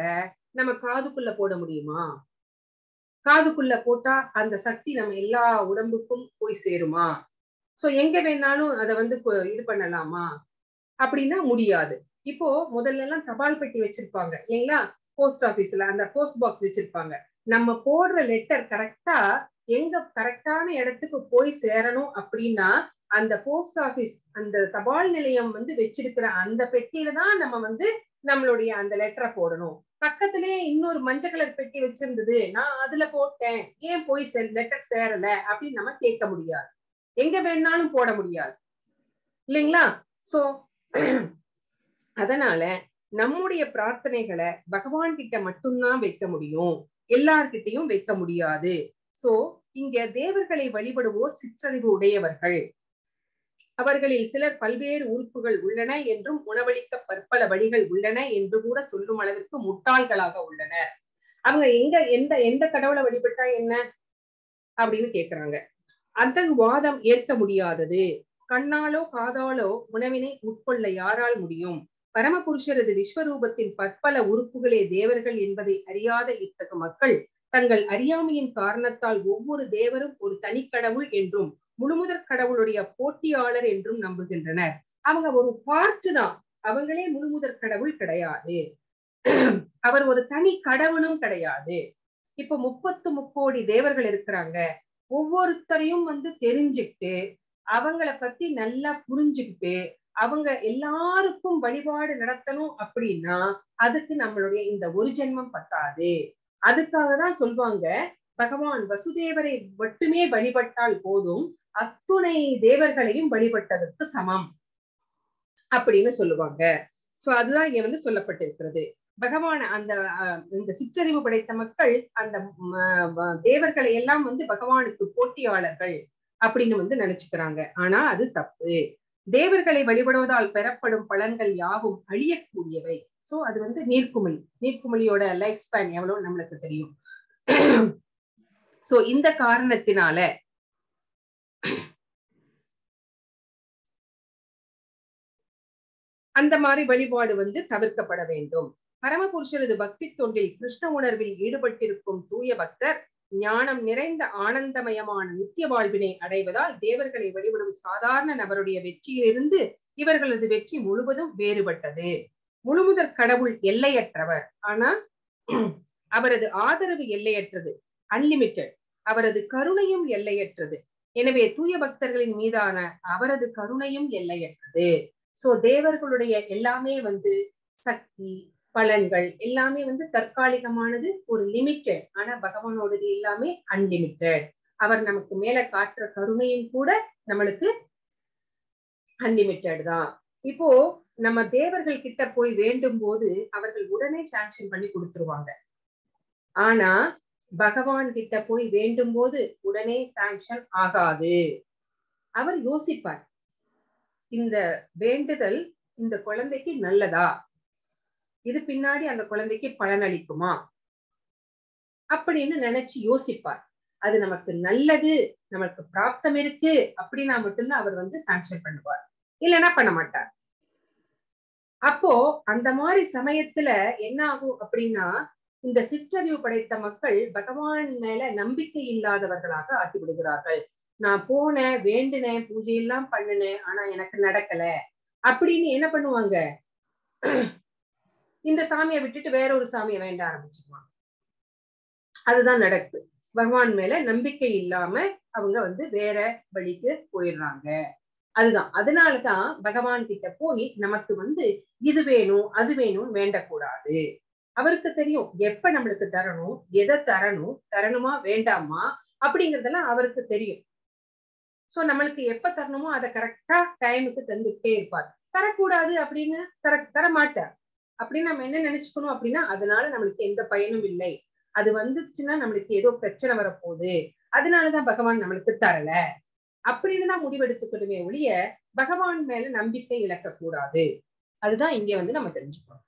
நம்ம காதுக்குள்ள போட முடியுமா? காதுக்குள்ள போட்டா அந்த சக்தி நம்ம எல்லா உடம்புக்கும் போய் சேருமா? சோ எங்க வேணாலும் அதை வந்து இது பண்ணலாமா? அப்படின்னா முடியாது. இப்போ முதல்ல எல்லாம் தபால் பெட்டி வச்சிருப்பாங்க இல்லைங்களா, போஸ்ட் ஆபீஸ்ல அந்த போஸ்ட் பாக்ஸ் வச்சிருப்பாங்க. நம்ம போடுற லெட்டர் கரெக்டா எங்க கரெக்டான இடத்துக்கு போய் சேரணும் அப்படின்னா அந்த போஸ்ட் ஆபீஸ், அந்த தபால் நிலையம் வந்து வச்சிருக்கிற அந்த பெட்டியில தான் நம்ம வந்து நம்மளுடைய அந்த லெட்டரை போடணும். பக்கத்திலேயே இன்னொரு மஞ்சள் கலர் பெட்டி வச்சிருந்தது, நான் அதுல போட்டேன், ஏன் போய் லெட்டர் சேரல அப்படின்னு நம்ம கேட்க முடியாது. எங்க வேணாலும் போட முடியாது இல்லைங்களா. சோ அதனால நம்முடைய பிரார்த்தனைகளை பகவான் கிட்ட மட்டும்தான் வைக்க முடியும், எல்லார்கிட்டையும் வைக்க முடியாது. சோ இங்க தேவர்களை வழிபடுவோர் சிற்றறிவு உடையவர்கள், அவர்களில் சிலர் பல்வேறு உறுப்புகள் உள்ளன என்றும் உணவளிக்க பற்பல வழிகள் உள்ளன என்று கூட சொல்லும் அளவிற்கு முட்டாள்களாக உள்ளனர். அவங்க எந்த கடவுளை வழிபட்டா என்ன அப்படின்னு கேக்குறாங்க. அந்த வாதம் ஏற்க முடியாதது. கண்ணாலோ காதாலோ உணவினை உட்கொள்ள யாரால் முடியும்? பரமபுருஷரது விஸ்வரூபத்தின் பற்பல உறுப்புகளே தேவர்கள் என்பதை அறியாத இத்தகு மக்கள் தங்கள் அறியாமையின் காரணத்தால் ஒவ்வொரு தேவரும் ஒரு தனி கடவுள் என்றும் முழுமுதற் கடவுளுடைய போட்டியாளர் என்றும் நம்புகின்றனர். அவங்க ஒரு பார்ட் தான், அவங்களே முழுமுதற் கடவுள் கிடையாது, அவர் ஒரு தனி கடவுளும் கிடையாது. இப்ப 30 முக்கோடி தேவர்கள் இருக்கிறாங்க. ஒவ்வொருத்தரையும் வந்து தெரிஞ்சுக்கிட்டு அவங்கள பத்தி நல்லா புரிஞ்சுக்கிட்டு அவங்க எல்லாருக்கும் வழிபாடு நடத்தணும் அப்படின்னா அதுக்கு நம்மளுடைய இந்த ஒரு ஜென்மம் பத்தாது. அதுக்காக தான் சொல்வாங்க, பகவான் வசுதேவரை மட்டுமே வழிபட்டால் போதும், அத்துணை தேவர்களையும் வழிபட்டதற்கு சமம் அப்படின்னு சொல்லுவாங்க. சோ அதுதான் இங்க வந்து சொல்லப்பட்டிருக்கிறது. பகவான் அந்த இந்த சிற்றறிவு படைத்த மக்கள் அந்த தேவர்களை எல்லாம் வந்து பகவானுக்கு போட்டியாளர்கள் அப்படின்னு வந்து நினைச்சுக்கிறாங்க. ஆனா அது தப்பு. தேவர்களை வழிபடுவதால் பெறப்படும் பலன்கள் யாவும் அழியக்கூடியவை. சோ அது வந்து நீர்க்குமிழி, நீர்க்குமிழியோட லைஃப் ஸ்பேன் எவ்வளவு நம்மளுக்கு தெரியும். சோ இந்த காரணத்தினால அந்த மாதிரி வழிபாடு வந்து தவிர்க்கப்பட வேண்டும். பரமபுருஷரது பக்தி தொண்டில் கிருஷ்ண உணர்வில் ஈடுபட்டிருக்கும் தூய பக்தர் ஞானம் நிறைந்த ஆனந்தமயமான நித்திய வாழ்வினை அடைவதால் தேவர்களை வழிபடும் சாதாரண நபருடைய வெற்றியிலிருந்து இவர்களது வெற்றி முழுவதும் வேறுபட்டது. முழுமுதற் கடவுள் எல்லையற்றவர், ஆனா அவரது ஆதரவு எல்லையற்றது, அன்லிமிட்டெட். அவரது கருணையும் எல்லையற்றது. எனவே தூய பக்தர்களின் மீதான அவரது கருணையும் எல்லையற்றது. சோ தேவர்களுடைய எல்லாமே வந்து சக்தி பலன்கள் எல்லாமே வந்து தற்காலிகமானது, ஒரு லிமிட்டட். ஆனா பகவானோடது எல்லாமே அன்லிமிட்டட். அவர் நமக்கு மேல காட்டுற கருணையும் கூட நம்மளுக்கு அன்லிமிட்டட் தான். இப்போ நம்ம தேவர்கள் கிட்ட போய் வேண்டும் போது அவர்கள் உடனே சாங்ஷன் பண்ணி கொடுத்துருவாங்க. ஆனா பகவான் கிட்ட போய் வேண்டும் போது உடனே சாங்ஷன் ஆகாது. அவர் யோசிப்பார், இந்த வேண்டுதல் இந்த குழந்தைக்கு நல்லதா, இது பின்னாடி அந்த குழந்தைக்கு பலனளிக்குமா அப்படின்னு நினைச்சு யோசிப்பார். அது நமக்கு நல்லது, நமக்கு பிராப்தம் இருக்கு அப்படின்னா மட்டும்தான் அவர் வந்து சாங்ஷன் பண்ணுவார், இல்லைன்னா பண்ண மாட்டார். அப்போ அந்த மாதிரி சமயத்துல என்ன ஆகும் அப்படின்னா, இந்த சிற்றறிவு படைத்த மக்கள் பகவான் மேல நம்பிக்கை இல்லாதவர்களாக ஆக்கிவிடுகிறார்கள். நான் போனேன், வேண்டுனேன், பூஜையெல்லாம் பண்ணினேன், ஆனா எனக்கு நடக்கல அப்படின்னு என்ன பண்ணுவாங்க, இந்த சாமியை விட்டுட்டு வேற ஒரு சாமியை வேண்ட ஆரம்பிச்சுக்குவாங்க. அதுதான் நடக்குது. பகவான் மேல நம்பிக்கை இல்லாம அவங்க வந்து வேற வழிக்கு போயிடுறாங்க. அதுதான், அதனாலதான் பகவான் கிட்ட போய் நமக்கு வந்து இது வேணும் அது வேணும் வேண்டக்கூடாது. அவருக்கு தெரியும் எப்ப நம்மளுக்கு தரணும், எதை தரணும், தரணுமா வேண்டாமா அப்படிங்கறதெல்லாம் அவருக்கு தெரியும். சோ நம்மளுக்கு எப்ப தரணுமோ அதை கரெக்டா டைமுக்கு தந்துட்டே இருப்பார். தரக்கூடாது அப்படின்னு தரமாட்டார். அப்படின்னு நம்ம என்ன நினைச்சுக்கணும் அப்படின்னா, அதனால நம்மளுக்கு எந்த பயனும் இல்லை, அது வந்துச்சுன்னா நம்மளுக்கு ஏதோ பிரச்சனை வரப்போகுது, அதனாலதான் பகவான் நம்மளுக்கு தரல அப்படின்னு தான் முடிவெடுத்துக்கணுமே ஒழிய பகவான் மேல நம்பிக்கை இழக்க கூடாது. அதுதான் இங்க வந்து நம்ம தெரிஞ்சுக்கணும்.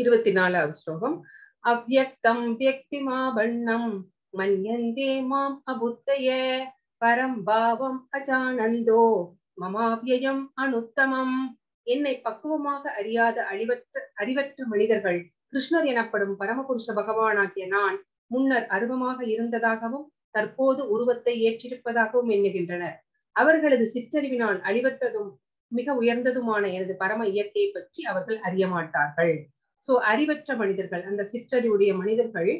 இருபத்தி நாலாவது ஸ்லோகம். அவ்யக்தம் வியக்திமாபண்ணம் மன்யந்தே மாம் அபுத்தய பரம் பாவம் அஜானந்தோ மமாவ்யயம் அனுத்தமம். என்னை பக்குவமாக அறியாத அறிவற்ற மனிதர்கள் கிருஷ்ணர் எனப்படும் பரமபுருஷ பகவானாகிய நான் முன்னர் அருவமாக இருந்ததாகவும் தற்போது உருவத்தை ஏற்றிருப்பதாகவும் எண்ணுகின்றனர். அவர்களது சிற்றறிவினால் அழிவற்றதும் மிக உயர்ந்ததுமான எனது பரம இயற்கையை பற்றி அவர்கள் அறிய மாட்டார்கள். சோ அறிவற்ற மனிதர்கள், அந்த சிற்றறிவுடைய மனிதர்கள்,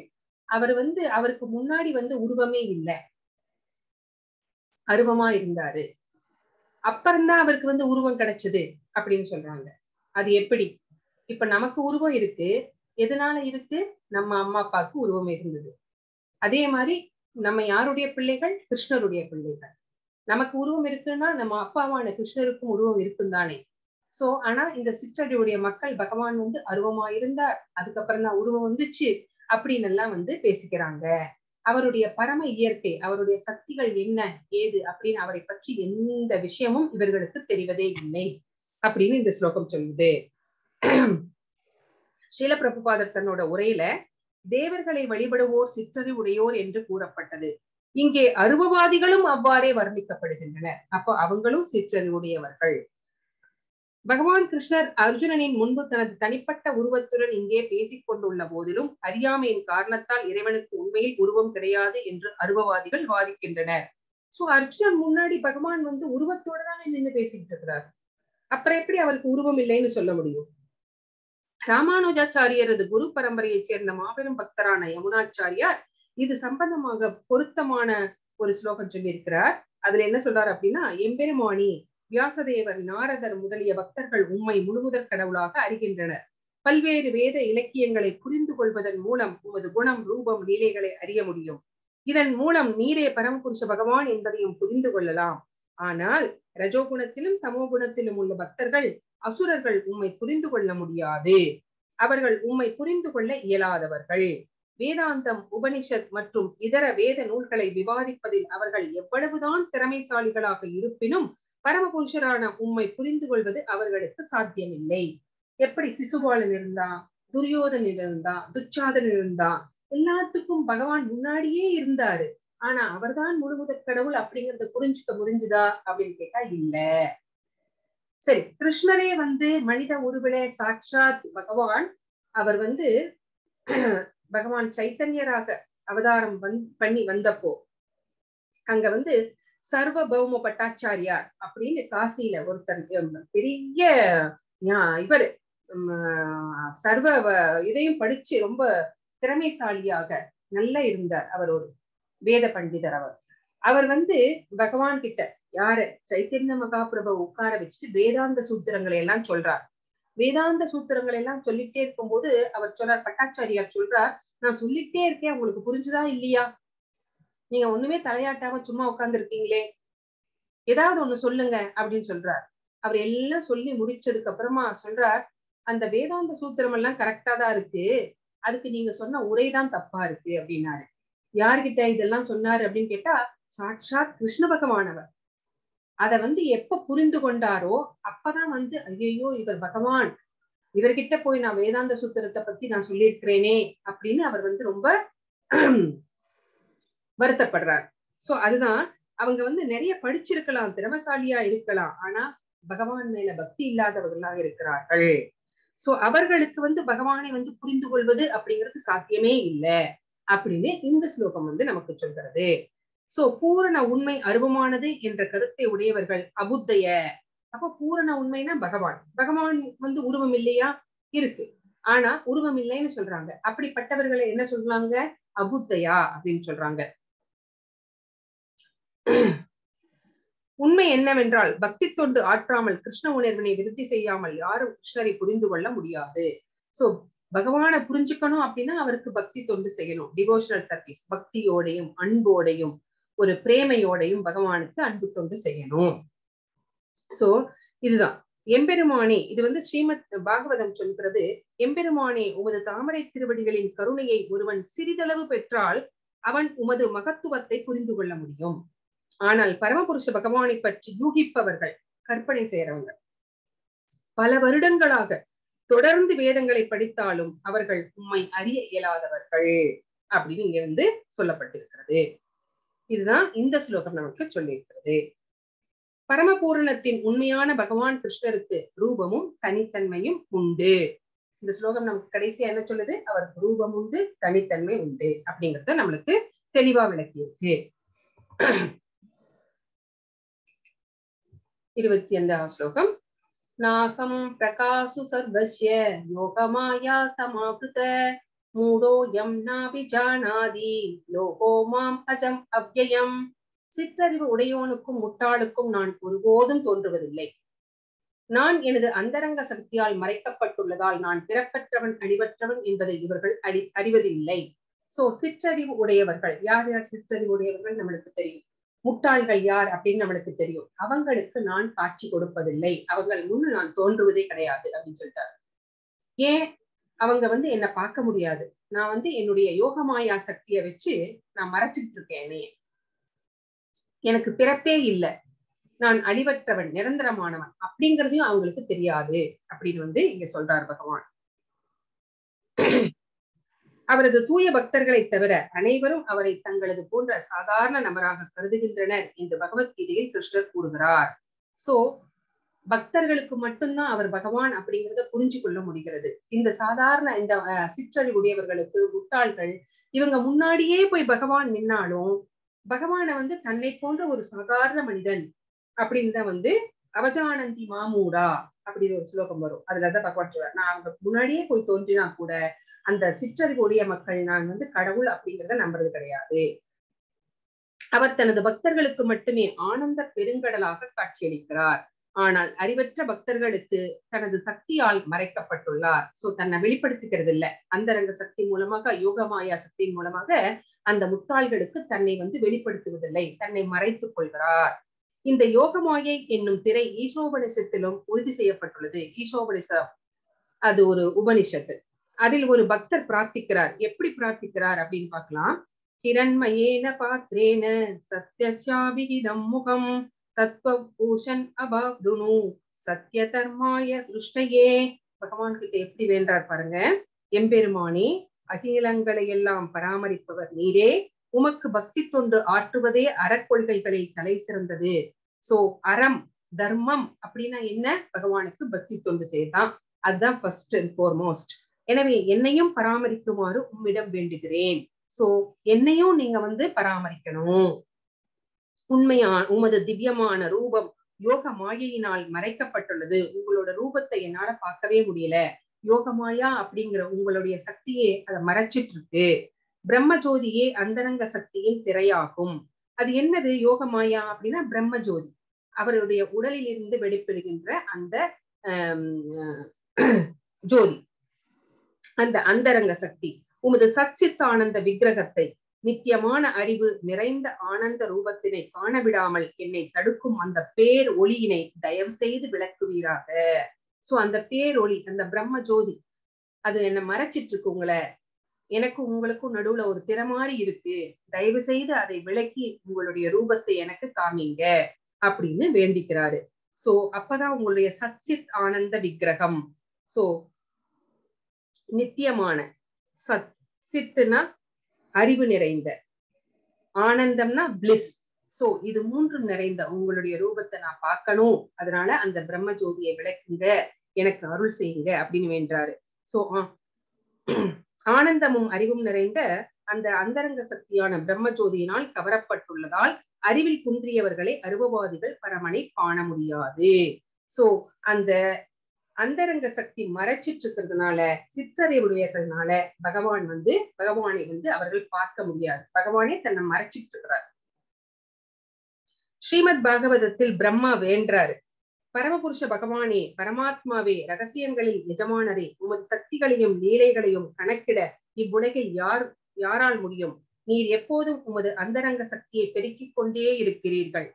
அவர் வந்து அவருக்கு முன்னாடி வந்து உருவமே இல்லை, அருவமா இருந்தாரு, அப்புறம்தான் அவருக்கு வந்து உருவம் கிடைச்சது அப்படின்னு சொல்றாங்க. அது எப்படி? இப்ப நமக்கு உருவம் இருக்கு, எதனால இருக்கு? நம்ம அம்மா அப்பாவுக்கு உருவம் இருந்தது. அதே மாதிரி நம்ம யாருடைய பிள்ளைகள்? கிருஷ்ணருடைய பிள்ளைகள். நமக்கு உருவம் இருக்குன்னா நம்ம அப்பாவான கிருஷ்ணருக்கும் உருவம் இருக்கும் தானே. சோ ஆனா இந்த சிற்றடியுடைய மக்கள் பகவான் வந்து அருவமா இருந்தார், அதுக்கப்புறம் தான் உருவம் வந்துச்சு அப்படின்னு எல்லாம் வந்து பேசிக்கிறாங்க. அவருடைய பரம இயற்கை, அவருடைய சக்திகள் என்ன ஏது அப்படின்னு அவரை பற்றி எந்த விஷயமும் இவர்களுக்கு தெரிவதே இல்லை அப்படின்னு இந்த ஸ்லோகம் சொல்லுது. ஸ்ரீல பிரபுபாதர் தன்னோட உரையில தேவர்களை வழிபடுவோர் சிற்றறிவுடையோர் என்று கூறப்பட்டது. இங்கே அருவவாதிகளும் அவ்வாறே வர்ணிக்கப்படுகின்றனர். அப்போ அவங்களும் சிற்றறிவுடையவர்கள். பகவான் கிருஷ்ணர் அர்ஜுனனின் முன்பு தனது தனிப்பட்ட உருவத்துடன் இங்கே பேசிக் கொண்டுள்ள போதிலும் அறியாமையின் காரணத்தால் இறைவனுக்கு உண்மையில் உருவம் கிடையாது என்று அருவவாதிகள் வாதிக்கின்றனர். சோ அர்ஜுனன் முன்னாடி பகவான் வந்து உருவத்தோட தானே நின்று பேசிட்டு இருக்கிறார், அப்புறம் எப்படி அவருக்கு உருவம் இல்லைன்னு சொல்ல முடியும்? ராமானுஜாச்சாரியரது குரு பரம்பரையைச் சேர்ந்த மாபெரும் பக்தரான யமுனாச்சாரியார் இது சம்பந்தமாக பொருத்தமான ஒரு ஸ்லோகம் சொல்லியிருக்கிறார். அதுல என்ன சொல்றாரு அப்படின்னா, எம்பெருமானி, வியாசதேவர், நாரதர் முதலிய பக்தர்கள் உம்மை முழுமுதற் கடவுளாக அறிகின்றனர். பல்வேறு வேத இலக்கியங்களை புரிந்து கொள்வதன் மூலம் உமது குணம் ரூபம் லீலைகளை அறிய முடியும். இதன் மூலம் நீரே பரமபுருஷ பகவான் என்பதையும் புரிந்து கொள்ளலாம். ஆனால் ரஜோகுணத்திலும் தமோ குணத்திலும் உள்ள பக்தர்கள் அசுரர்கள் உம்மை புரிந்து கொள்ள முடியாது. அவர்கள் உம்மை புரிந்து கொள்ள இயலாதவர்கள். வேதாந்தம், உபனிஷத் மற்றும் இதர வேத நூல்களை விவாதிப்பதில் அவர்கள் எவ்வளவுதான் திறமைசாலிகளாக இருப்பினும் பரமபுருஷரான உம்மை புரிந்து கொள்வது அவர்களுக்கு சாத்தியமில்லை. எப்படி சிசுபாலன் இருந்தான், துரியோதன் இருந்தான், துச்சாதன் இருந்தான், எல்லாத்துக்கும் பகவான் முன்னாடியே இருந்தாரு. ஆனா அவர்தான் முழுமுதற் கடவுள் அப்படிங்கறத புரிஞ்சுக்க முடிஞ்சுதா அப்படின்னு கேட்டா இல்ல. சரி, கிருஷ்ணரே வந்து மனித உருவிலே சாட்சாத் பகவான், அவர் வந்து பகவான் சைத்தன்யராக அவதாரம் பண்ணி வந்தப்போ அங்க வந்து சர்வபௌம பட்டாச்சாரியார் அப்படின்னு காசியில ஒருத்தர் பெரிய இவர் சர்வ இதையும் படிச்சு ரொம்ப திறமைசாலியாக நல்லா இருந்தார். அவர் ஒரு வேத பண்டிதர். அவர் வந்து பகவான் கிட்ட யாரு சைத்தன்ய மகாபிரபு உட்கார வச்சுட்டு வேதாந்த சூத்திரங்களை எல்லாம் சொல்றார். வேதாந்த சூத்திரங்களை எல்லாம் சொல்லிட்டே இருக்கும்போது அவர் சொல்றார், பட்டாச்சாரியார் சொல்றார், நான் சொல்லிட்டே இருக்கேன், உங்களுக்கு புரிஞ்சுதா இல்லையா? நீங்க ஒண்ணுமே தலையாட்டாம சும்மா உட்கார்ந்து இருக்கீங்களே, ஏதாவது ஒண்ணு சொல்லுங்க அப்படின்னு சொல்றார். அவர் எல்லாம் சொல்லி முடிச்சதுக்கு அப்புறமா சொல்றார், அந்த வேதாந்த சூத்திரம் எல்லாம் கரெக்டா தான் இருக்கு, அதுக்கு நீங்க சொன்ன உரைதான் தப்பா இருக்கு அப்படின்னாரு. யார்கிட்ட இதெல்லாம் சொன்னாரு அப்படின்னு கேட்டா, சாட்சாத் கிருஷ்ண பகவானவர். அதை வந்து எப்ப புரிந்து கொண்டாரோ அப்பதான் வந்து ஐயோ இவர் பகவான், இவர்கிட்ட போய் நான் வேதாந்த சூத்திரத்தை பத்தி நான் சொல்லியிருக்கிறேனே அப்படின்னு அவர் வந்து ரொம்ப வருத்தப்படுறார். சோ அதுதான், அவங்க வந்து நிறைய படிச்சிருக்கலாம், திறமசாலியா இருக்கலாம், ஆனா பகவான் மேல பக்தி இல்லாதவர்களாக இருக்கிறார்கள். சோ அவர்களுக்கு வந்து பகவானை வந்து புரிந்து கொள்வது அப்படிங்கிறது சாத்தியமே இல்லை. அப்படின்னு இந்த ஸ்லோகம் வந்து நமக்கு சொல்கிறது. சோ பூரண உண்மை அருவமானது என்ற கருத்தை உடையவர்கள் அபுத்தய. அப்ப பூரண உண்மைன்னா பகவான், பகவான் வந்து உருவம் இல்லையா, இருக்கு, ஆனா உருவம் இல்லைன்னு சொல்றாங்க. அப்படிப்பட்டவர்களை என்ன சொல்றாங்க, அபுத்தயா அப்படின்னு சொல்றாங்க. உண்மை என்னவென்றால் பக்தி தொண்டு ஆற்றாமல் கிருஷ்ண உணர்வினை விருத்தி செய்யாமல் யாரும் கிருஷ்ணரை புரிந்து கொள்ள முடியாது. சோ பகவானை புரிஞ்சுக்கணும் அப்படின்னா அவருக்கு பக்தி தொண்டு செய்யணும். டிவோஷனல் சர்வீஸ், பக்தியோடையும் அன்போடையும் ஒரு பிரேமையோடையும் பகவானுக்கு அன்பு தொண்டு செய்யணும். சோ இதுதான் எம்பெருமானே, இது வந்து ஸ்ரீமத் பாகவதம் சொல்கிறது, எம்பெருமானே உமது தாமரை திருவடிகளின் கருணையை ஒருவன் சிறிதளவு பெற்றால் அவன் உமது மகத்துவத்தை புரிந்து கொள்ள முடியும். ஆனால் பரமபுருஷ பகவானை பற்றி யூகிப்பவர்கள், கற்பனை செய்யறவங்க, பல வருடங்களாக தொடர்ந்து வேதங்களை படித்தாலும் அவர்கள் உம்மை அறிய இயலாதவர்கள் அப்படின்னு இங்க வந்து சொல்லப்பட்டிருக்கிறது. இதுதான் இந்த ஸ்லோகம் நமக்கு சொல்லியிருக்கிறது. பரமபூரணத்தின் உண்மையான பகவான் கிருஷ்ணருக்கு ரூபமும் தனித்தன்மையும் உண்டு. இந்த ஸ்லோகம் நமக்கு கடைசியா என்ன சொல்லுது, அவர் ரூபம் உண்டு தனித்தன்மை உண்டு அப்படிங்கறத நம்மளுக்கு தெளிவா விளக்கியிருக்கு. 25ஆம் ஸ்லோகம். நாகம் பிரகாசு சர்வஸ்ய யோகமாயா சமாப்ருத மூடோயம் நாபிஜானாதி லோகோ மாம் அஜம் அவ்யயம். சிற்றறிவு உடையோனுக்கும் முட்டாளுக்கும் நான் ஒருபோதும் தோன்றுவதில்லை. நான் எனது அந்தரங்க சக்தியால் மறைக்கப்பட்டுள்ளதால் நான் பிறப்பற்றவன் அழிவற்றவன் என்பதை இவர்கள் அறிவதில்லை. சோ சிற்றறிவு உடையவர்கள், யார் யார் சிற்றறிவு உடையவர்கள் நம்மளுக்கு தெரியும். முட்டாள்கள் யார் அப்படின்னு நம்மளுக்கு தெரியும். அவங்களுக்கு நான் காட்சி கொடுப்பதில்லை, அவங்கள் முன்னு நான் தோன்றுவதே கிடையாது அப்படின்னு சொல்லிட்டாரு. ஏன், அவங்க வந்து என்னை பார்க்க முடியாது, நான் வந்து என்னுடைய யோகமாயா சக்தியை வச்சு நான் மறைச்சிட்டு இருக்கேன். என்னையே எனக்கு பிறப்பே இல்லை, நான் அழிவற்றவன் நிரந்தரமானவன் அப்படிங்கறதையும் அவங்களுக்கு தெரியாது அப்படின்னு வந்து இங்க சொல்றார் பகவான். அவரது தூய பக்தர்களை தவிர அனைவரும் அவரை தங்களது போன்ற சாதாரண நபராக கருதுகின்றனர் என்று பகவத்கீதையில் கிருஷ்ணர் கூறுகிறார். சோ பக்தர்களுக்கு மட்டும்தான் அவர் பகவான் அப்படிங்கிறத புரிஞ்சு கொள்ள முடிகிறது. இந்த சாதாரண இந்த சிற்றறிவுடையவர்களுக்கு, முட்டாள்கள், இவங்க முன்னாடியே போய் பகவான் நின்னாலும் பகவானை வந்து தன்னை போன்ற ஒரு சாதாரண மனிதன் அப்படின்னு தான் வந்து அவஜானந்தி மாமூடா அப்படின்னு ஒரு ஸ்லோகம் வரும். அதுலதான் பகவான் சொல்றார், நான் அவங்க முன்னாடியே போய் தோன்றினா கூட அந்த சிற்றறிவுடைய மக்கள் நான் வந்து கடவுள் அப்படிங்கிறத நம்புறது கிடையாது. அவர் தனது பக்தர்களுக்கு மட்டுமே ஆனந்த பெருங்கடலாக காட்சியளிக்கிறார். ஆனால் அறிவற்ற பக்தர்களுக்கு தனது சக்தியால் மறைக்கப்பட்டுள்ளார். சோ தன்னை வெளிப்படுத்திக்கிறது இல்ல, அந்தரங்க சக்தி மூலமாக, யோகமாயா சக்தியின் மூலமாக அந்த முட்டாள்களுக்கு தன்னை வந்து வெளிப்படுத்துவதில்லை, தன்னை மறைத்துக் கொள்கிறார். இந்த யோகமாயை என்னும் திரை ஈசோபனிஷத்திலும் உறுதி செய்யப்பட்டுள்ளது. ஈசோபனிஷம் அது ஒரு உபனிஷத்து. அதில் ஒரு பக்தர் பிரார்த்திக்கிறார். எப்படி பிரார்த்திக்கிறார் அப்படின்னு பார்க்கலாம். கிரண்மயேன பாத்ரேன சத்யசாபிகிதம் முகம் தத்வபூஷன் அபாப்ருணு சத்ய தர்மாய திருஷ்டையே. பகவான் கிட்ட எப்படி வேண்டார் பாருங்க. எம்பெருமானே, அகிலங்களை எல்லாம் பராமரிப்பவர் நீரே, உமக்கு பக்தி தொண்டு ஆற்றுவதே அறக்கொள்கைகளை தலை சிறந்தது. சோ அறம், தர்மம் அப்படின்னா என்ன, பகவானுக்கு பக்தி தொண்டு செய்யதான், அதுதான் ஃபர்ஸ்ட் அண்ட் ஃபோர்மோஸ்ட். எனவே என்னையும் பராமரிக்குமாறு உம்மிடம் வேண்டுகிறேன். சோ என்னையும் நீங்க வந்து பராமரிக்கணும். உண்மையான உமது திவ்யமான ரூபம் யோக மாயையினால் மறைக்கப்பட்டுள்ளது. உங்களோட ரூபத்தை என்னால பார்க்கவே முடியல. யோகமாயா அப்படிங்கிற உங்களுடைய சக்தியே அதை மறைச்சிட்டு இருக்கு. பிரம்மஜோதியே அந்தரங்க சக்தியின் திரையாகும். அது என்னது யோகமாயா அப்படின்னா பிரம்மஜோதி, அவருடைய உடலில் இருந்து வெளிப்பெறுகின்ற அந்த ஜோதி, அந்த அந்தரங்க சக்தி. உமது சச்சித்தானந்த விக்கிரகத்தை, நித்தியமான அறிவு நிறைந்த ஆனந்த ரூபத்தினை காண விடாமல் என்னை தடுக்கும் அந்த பேர் ஒளியினை தயவு செய்து விளக்குவீராக. சோ அந்த பேரொளி, அந்த பிரம்ம ஜோதி, அது என்னை மறைச்சிட்டு இருக்கு. உங்களை எனக்கும் உங்களுக்கும் நடுவுல ஒரு திரை மாதிரி இருக்கு, தயவு செய்து அதை விளக்கி உங்களுடைய ரூபத்தை எனக்கு காமிங்க அப்படின்னு வேண்டிக்கிறாரு. சோ அப்பதான் உங்களுடைய சச்சித் ஆனந்த விக்கிரகம், சோ நித்தியமான சத், சித்துனா அறிவு நிறைந்த, ஆனந்தம்னா பிளிஸ், சோ இது மூன்றும் நிறைந்த உங்களுடைய ரூபத்தை நான் பார்க்கணும், அதனால அந்த பிரம்ம ஜோதியை விளக்குங்க, எனக்கு அருள் செய்யுங்க அப்படின்னு வேண்டாரு. சோ ஆனந்தமும் அறிவும் நிறைந்த அந்த அந்தரங்க சக்தியான பிரம்மஜோதியினால் கவரப்பட்டுள்ளதால் அறிவில் குன்றியவர்களை அருவவாதிகள் பரமனை காண முடியாது. சோ அந்த அந்தரங்க சக்தி மறைச்சிட்டு இருக்கிறதுனால சித்தறிவுடையதுனால பகவான் வந்து பகவானை வந்து அவர்கள் பார்க்க முடியாது. பகவானே தன்னை மறைச்சிட்டு இருக்கிறார். ஸ்ரீமத் பாகவதத்தில் பிரம்மா வேண்டாரு, பரமபுருஷ பகவானே பரமாத்மாவே ரகசியங்களில் நிஜமானதே உமது சக்திகளையும் லீலைகளையும் கணக்கிட இவ்வுலகில் யாரால் முடியும்? நீர் எப்போதும் உமது அந்தரங்க சக்தியை பெருக்கிக் கொண்டே இருக்கிறீர்கள்.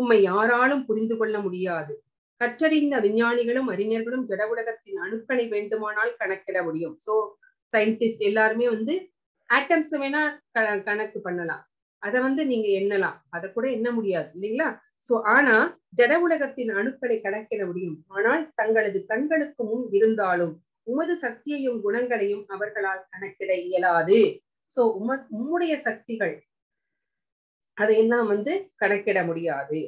உம்மை யாராலும் புரிந்து கொள்ள முடியாது. கற்றறிந்த விஞ்ஞானிகளும் அறிஞர்களும் ஜட உலகத்தின் அணுக்களை வேண்டுமானால் கணக்கிட முடியும். சோ சயின்டிஸ்ட் எல்லாருமே வந்து ஆட்டம்ஸ் வேணா கணக்கு பண்ணலாம், அதை வந்து நீங்க எண்ணலாம், அதை கூட எண்ண முடியாது இல்லைங்களா? சோ ஆனா ஜட உலகத்தின் அணுக்களை கணக்கிட முடியும். ஆனால் தங்களது கண்களுக்கு முன் இருந்தாலும் உமது சக்தியையும் குணங்களையும் அவர்களால் கணக்கிட இயலாது. சோ உம்முடைய சக்திகள் அதையெல்லாம் வந்து கணக்கிட முடியாது,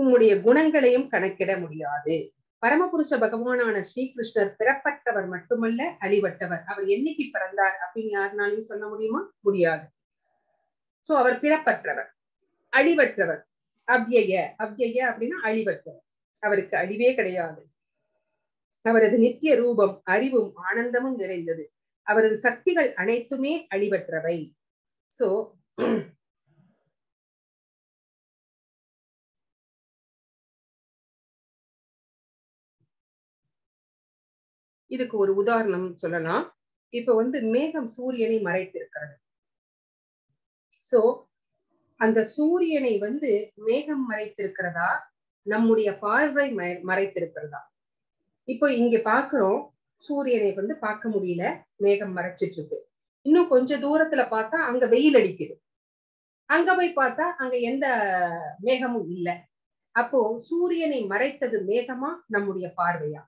உம்முடைய குணங்களையும் கணக்கிட முடியாது. பரமபுருஷ பகவானான ஸ்ரீகிருஷ்ணர் பிறப்பட்டவர் மட்டுமல்ல அழிவட்டவர். அவர் என்னைக்கு பிறந்தார் அப்படின்னு யாருனாலையும் சொல்ல முடியுமா? முடியாது. சோ அவர் பிறப்பற்றவர், அழிவற்றவர். அவ்யய அப்படின்னா அழிவற்றவர், அவருக்கு அழிவே கிடையாது. அவரது நித்திய ரூபம் அறிவும் ஆனந்தமும் நிறைந்தது. அவரது சக்திகள் அனைத்துமே அழிவற்றவை. சோ இதுக்கு ஒரு உதாரணம் சொல்லலாம். இப்ப வந்து மேகம் சூரியனை மறைத்திருக்கிறது. சோ அந்த சூரியனை வந்து மேகம் மறைத்திருக்கிறதா, நம்முடைய பார்வை மறைத்திருக்கிறதா? இப்போ இங்க பாக்குறோம், சூரியனை வந்து பார்க்க முடியல, மேகம் மறைச்சிட்டு இருக்கு. இன்னும் கொஞ்ச தூரத்துல பார்த்தா அங்க வெயில் அடிக்குது, அங்க போய் பார்த்தா அங்க எந்த மேகமும் இல்லை. அப்போ சூரியனை மறைத்தது மேகமா நம்முடைய பார்வையா?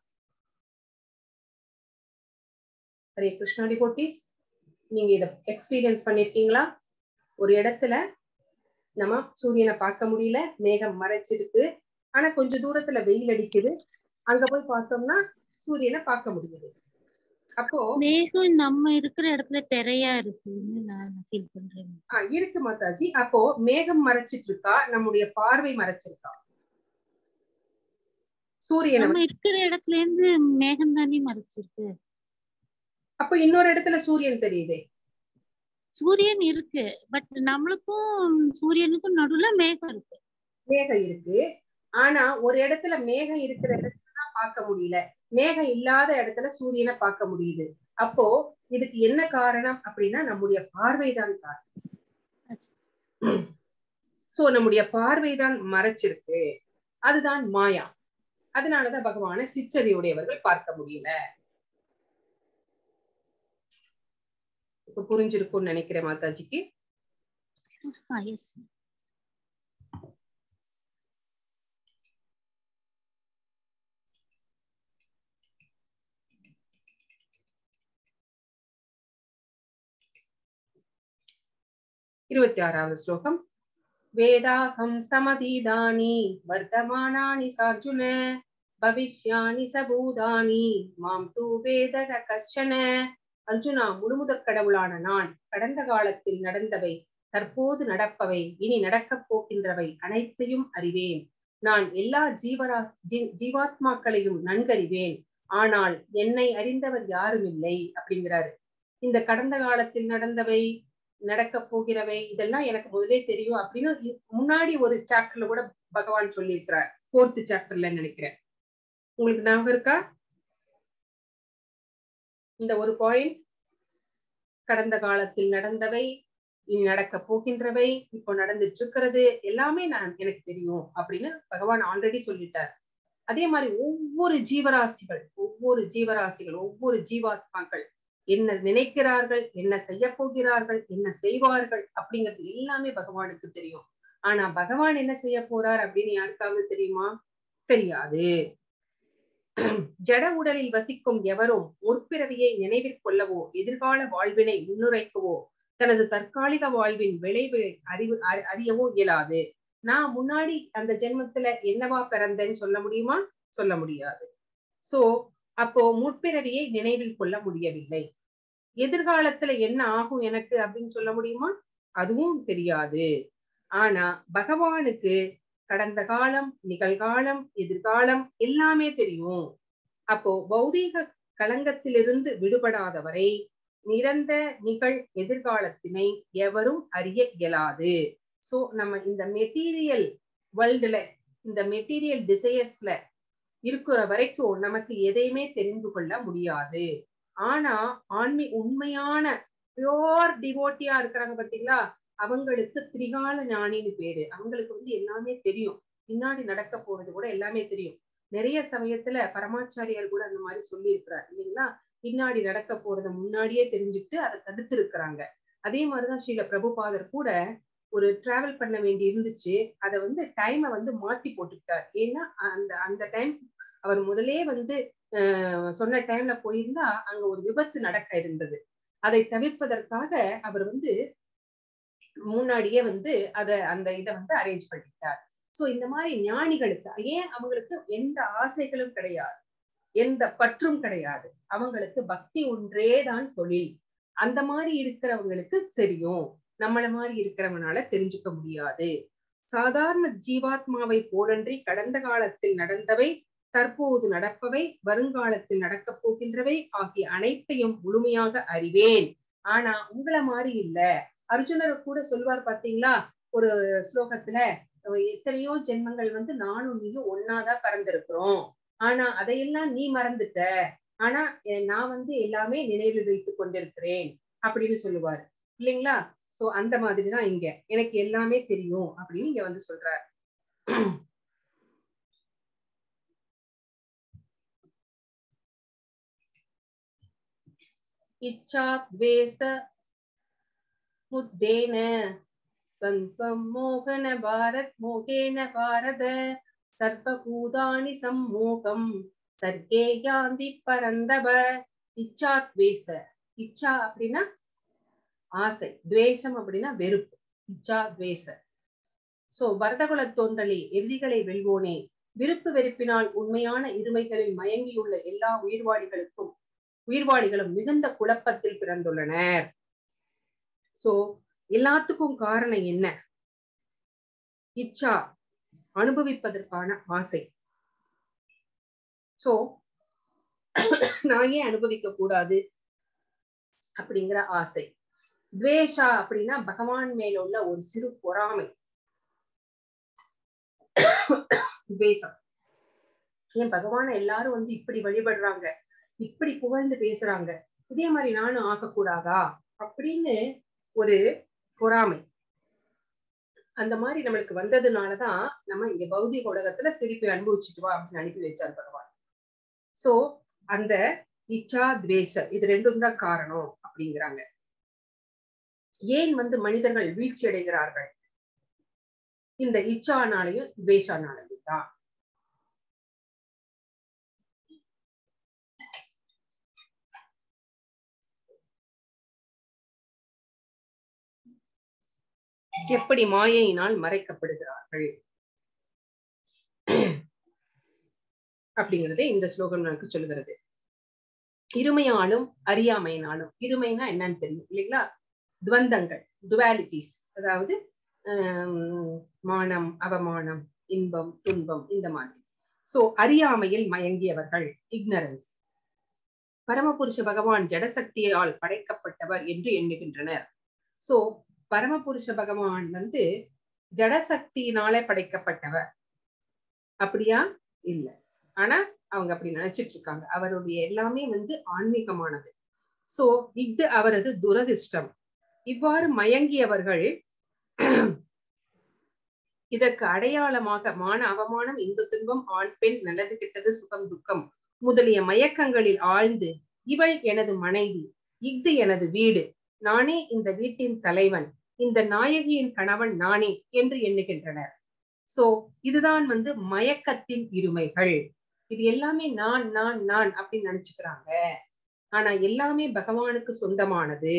ஹரே கிருஷ்ணா டிவோட்டீஸ், நீங்க இதை எக்ஸ்பீரியன்ஸ் பண்ணிருக்கீங்களா? ஒரு இடத்துல நம்ம சூரியனை பார்க்க முடியல, மேகம் மறைச்சிருக்கு, ஆனா கொஞ்ச தூரத்துல வெயில் அடிக்குது, அங்க போய் பார்த்தோம்னா சூரியனை பார்க்க முடியுது. அப்போ மேகம் நம்ம இருக்கிற இடத்துல பெரியா இருக்குன்னு நான் ஃபீல் பண்றேன். இருக்கு மாதாஜி. அப்போ மேகம் மறைச்சிட்டு இருக்கா, நம்முடைய பார்வை மறைச்சிருக்கா? சூரியன் நம்ம இருக்கிற இடத்துல இருந்து மேகம் தானே மறைச்சிருக்கு. அப்ப இன்னொரு இடத்துல சூரியன் தெரியுதே. சூரியன் இருக்கு, பட் நம்மளுக்கும் சூரியனுக்கும் நடுவுல மேகம் இருக்கு. மேகம் இருக்கு, ஆனா ஒரு இடத்துல மேகம் இருக்கிற இடத்துலதான் பார்க்க முடியல, மேகம் இல்லாத இடத்துல சூரியனை பார்க்க முடியுது. அப்போ இதுக்கு என்ன காரணம் அப்படின்னா நம்முடைய பார்வைதான் காரணம். சோ நம்முடைய பார்வைதான் மறைச்சிருக்கு, அதுதான் மாயா. அதனாலதான் பகவானை சிற்றறிவுடையவர்கள் பார்க்க முடியல. புரிஞ்சிருக்கும் நினைக்கிறேன் மாதாஜிக்கு. ஸ்லோகம் வேதாகம் சமதீதானி வர்த்தமானானி சார்ஜுன பவிஷ்யானி சபூதானி மாம் தூ வேதக கஷ்சன. அர்ஜுனா, முழுமுதற் கடவுளான நான் கடந்த காலத்தில் நடந்தவை, தற்போது நடப்பவை, இனி நடக்கப் போகின்றவை அனைத்தையும் அறிவேன். நான் எல்லா ஜீவாத்மாக்களையும் நன்கறிவேன். ஆனால் என்னை அறிந்தவர் யாரும் இல்லை அப்படிங்கிறாரு. இந்த கடந்த காலத்தில் நடந்தவை, நடக்கப் போகிறவை, இதெல்லாம் எனக்கு முதலே தெரியும் அப்படின்னு முன்னாடி ஒரு சாப்டர்ல கூட பகவான் சொல்லியிருக்கிறார். 4th சாப்டர்ல நினைக்கிறேன். உங்களுக்கு ஞாபகம் இருக்கா இந்த ஒரு பாயிண்ட்? கடந்த காலத்தில் நடந்தவை, இனி நடக்க போகின்றவை, இப்போ நடந்துட்டு இருக்கிறது எல்லாமே எனக்கு தெரியும் அப்படின்னு பகவான் ஆல்ரெடி சொல்லிட்டார். அதே மாதிரி ஒவ்வொரு ஜீவராசிகள் ஒவ்வொரு ஜீவாத்மாக்கள் என்ன நினைக்கிறார்கள், என்ன செய்ய போகிறார்கள், என்ன செய்வார்கள் அப்படிங்கிறது எல்லாமே பகவானுக்கு தெரியும். ஆனா பகவான் என்ன செய்ய போறார் அப்படின்னு யாருக்காவது தெரியுமா? தெரியாது. ஜட உடலில் வசிக்கும் எவரும் முற்பிறவியை நினைவிற்கொள்ளவோ எதிர்கால வாழ்வினை முன்னுரைக்கவோ தனது தற்காலிக வாழ்வின் விளைவு அறியவோ இயலாது. நான் முன்னாடி அந்த ஜென்மத்துல என்னவா பிறந்தேன்னு சொல்ல முடியுமா? சொல்ல முடியாது. சோ அப்போ முற்பிறவியை நினைவில் கொள்ள முடியவில்லை. எதிர்காலத்துல என்ன ஆகும் எனக்கு அப்படின்னு சொல்ல முடியுமா? அதுவும் தெரியாது. ஆனா பகவானுக்கு கடந்த காலம், நிகழ்காலம், எதிர்காலம் எல்லாமே தெரியும். அப்போ பௌதீக களங்கத்திலிருந்து விடுபடாதவரை நிரந்த நிகழ் எதிர்காலத்தினை எவரும் அறிய இயலாது. சோ நம்ம இந்த மெட்டீரியல் வேர்ல்டுல, இந்த மெட்டீரியல் டிசையர்ஸ்ல இருக்கிற வரைக்கும் நமக்கு எதையுமே தெரிந்து கொள்ள முடியாது. ஆனா ஆன்மீ உண்மையான பியூர் டிவோட்டியா இருக்கிறாங்க பாத்தீங்களா, அவங்களுக்கு திரிகால ஞானின்னு பேரு. அவங்களுக்கு எல்லாமே தெரியும், பின்னாடி நடக்க போறது கூட எல்லாமே தெரியும். நிறைய சமயத்துல பரமாச்சாரியார் கூட அந்த மாதிரி சொல்லி இருக்கிறார் இல்லைங்களா, பின்னாடி நடக்க போறத முன்னாடியே தெரிஞ்சுக்கிட்டு அதை தடுத்து இருக்கிறாங்க. அதே மாதிரிதான் ஸ்ரீல பிரபுபாதர் கூட ஒரு டிராவல் பண்ண வேண்டி இருந்துச்சு, அதை டைமை மாத்தி போட்டுக்கிட்டார். ஏன்னா அந்த அந்த டைம் அவர் முதலே சொன்ன டைம்ல போயிருந்தா அங்க ஒரு விபத்து நடக்க இருந்தது. அதை தவிர்ப்பதற்காக அவர் முன்னாடியே அத அரேஞ்ச் பண்ணிட்டார். சோ இந்த மாதிரி ஞானிகளுக்கு ஏன் அவங்களுக்கு எந்த ஆசைகளும் கிடையாது, எந்த பற்றும் கிடையாது, அவங்களுக்கு பக்தி ஒன்றே தான் தொழில். அந்த மாதிரி இருக்கிறவங்களுக்கு தெரியும், நம்மள மாதிரி இருக்கிறவனால தெரிஞ்சுக்க முடியாது. சாதாரண ஜீவாத்மாவை போலன்றி கடந்த காலத்தில் நடந்தவை, தற்போது நடப்பவை, வருங்காலத்தில் நடக்க போகின்றவை ஆகிய அனைத்தையும் முழுமையாக அறிவேன். ஆனா உங்களை மாதிரி இல்ல. அர்ஜுனர் கூட சொல்வார் பாத்தீங்களா ஒரு ஸ்லோகத்துல, எத்தனையோ ஜென்மங்கள் நானும் நீயும் ஒன்னாதான் பறந்திருக்கிறோம், ஆனா அதையெல்லாம் நீ மறந்துட்ட, ஆனா நான் எல்லாமே நினைவில் வைத்துக் கொண்டிருக்கிறேன் அப்படின்னு சொல்லுவாரு இல்லைங்களா. சோ அந்த மாதிரிதான் இங்க எனக்கு எல்லாமே தெரியும் அப்படின்னு இங்க சொல்றாரு. இச்சா துவேஷ முத்தேன பந்தம் மோகன பாரத் மோகேன பாரத சர்வபூதானி சம்மோகம் சர்க்கே யாந்தி பரந்தப. இச்சா துவேஷ, இச்சா அப்படின்னா ஆசை, துவேஷம் அப்படின்னா வெறுப்பு. இச்சா துவேஷ. சோ பரதகுல தோன்றலே எதிரிகளை வெல்வோனே, விருப்பு வெறுப்பினால் உண்மையான இருமைகளில் மயங்கியுள்ள எல்லா உயிர்வாடிகளும் மிகுந்த குழப்பத்தில் பிறந்துள்ளனர். சோ எல்லாத்துக்கும் காரணம் என்ன? இச்சா, அனுபவிப்பதற்கான ஆசை. சோ நான் ஏன் அனுபவிக்க கூடாது அப்படிங்கிற ஆசை. துவேஷா அப்படின்னா பகவான் மேல உள்ள ஒரு சிறு பொறாமை, துவேஷம். ஏன் பகவான எல்லாரும் இப்படி வழிபடுறாங்க, இப்படி புகழ்ந்து பேசுறாங்க, இதே மாதிரி நானும் ஆக்கக்கூடாதா அப்படின்னு ஒரு பொறாமை. அந்த மாதிரி நம்மளுக்கு வந்ததுனாலதான் நம்ம இங்க பௌதிக உலகத்துல சிரிப்பை அனுபவிச்சுட்டு வா அப்படின்னு அனுப்பி வச்சார் பகவான். சோ அந்த இச்சா துவேஷ இது ரெண்டும் தான் காரணம் அப்படிங்கிறாங்க. ஏன் மனிதர்கள் வீழ்ச்சி அடைகிறார்கள்? இந்த இச்சானாலையும் துவேஷானாலையும் தான். எப்படி மாயையினால் மறைக்கப்படுகிறார்கள் அப்படிங்கறதே இந்த ஸ்லோகம் நமக்கு சொல்லுகிறது. இருமையாலும் அறியாமையினாலும், இருமைனா என்னன்னு தெரியும் இல்லைங்களா, துவந்தங்கள், டுவாலிட்டிஸ், அதாவது மானம் அவமானம், இன்பம் துன்பம், இந்த மாதிரி. சோ அறியாமையில் மயங்கியவர்கள், இக்னரன்ஸ். பரமபுருஷ பகவான் ஜடசக்தியால் படைக்கப்பட்டவர் என்று எண்ணுகின்றனர். சோ பரமபுருஷ பகவான் ஜடசக்தியினாலே படைக்கப்பட்டவர் அப்படியா? இல்ல. ஆனா அவங்க அப்படி நினைச்சிட்டு இருக்காங்க. அவருடைய எல்லாமே ஆன்மீகமானது. சோ இது அவரது துரதிஷ்டம். இவ்வாறு மயங்கியவர்கள் இதற்கு அடையாளமாக மான அவமானம், இன்ப துன்பம், ஆண் பெண், நல்லது கெட்டது, சுகம் துக்கம் முதலிய மயக்கங்களில் ஆழ்ந்து இவள் எனது மனைவி, இது எனது வீடு, நானே இந்த வீட்டின் தலைவன், இந்த நாயகியின் கணவன் நானே என்று எண்ணுகின்றனர். சோ இதுதான் மயக்கத்தின் இருமைகள். இது எல்லாமே நான் நான் நான் அப்படின்னு நினைச்சுக்கிறாங்க. ஆனா எல்லாமே பகவானுக்கு சொந்தமானது.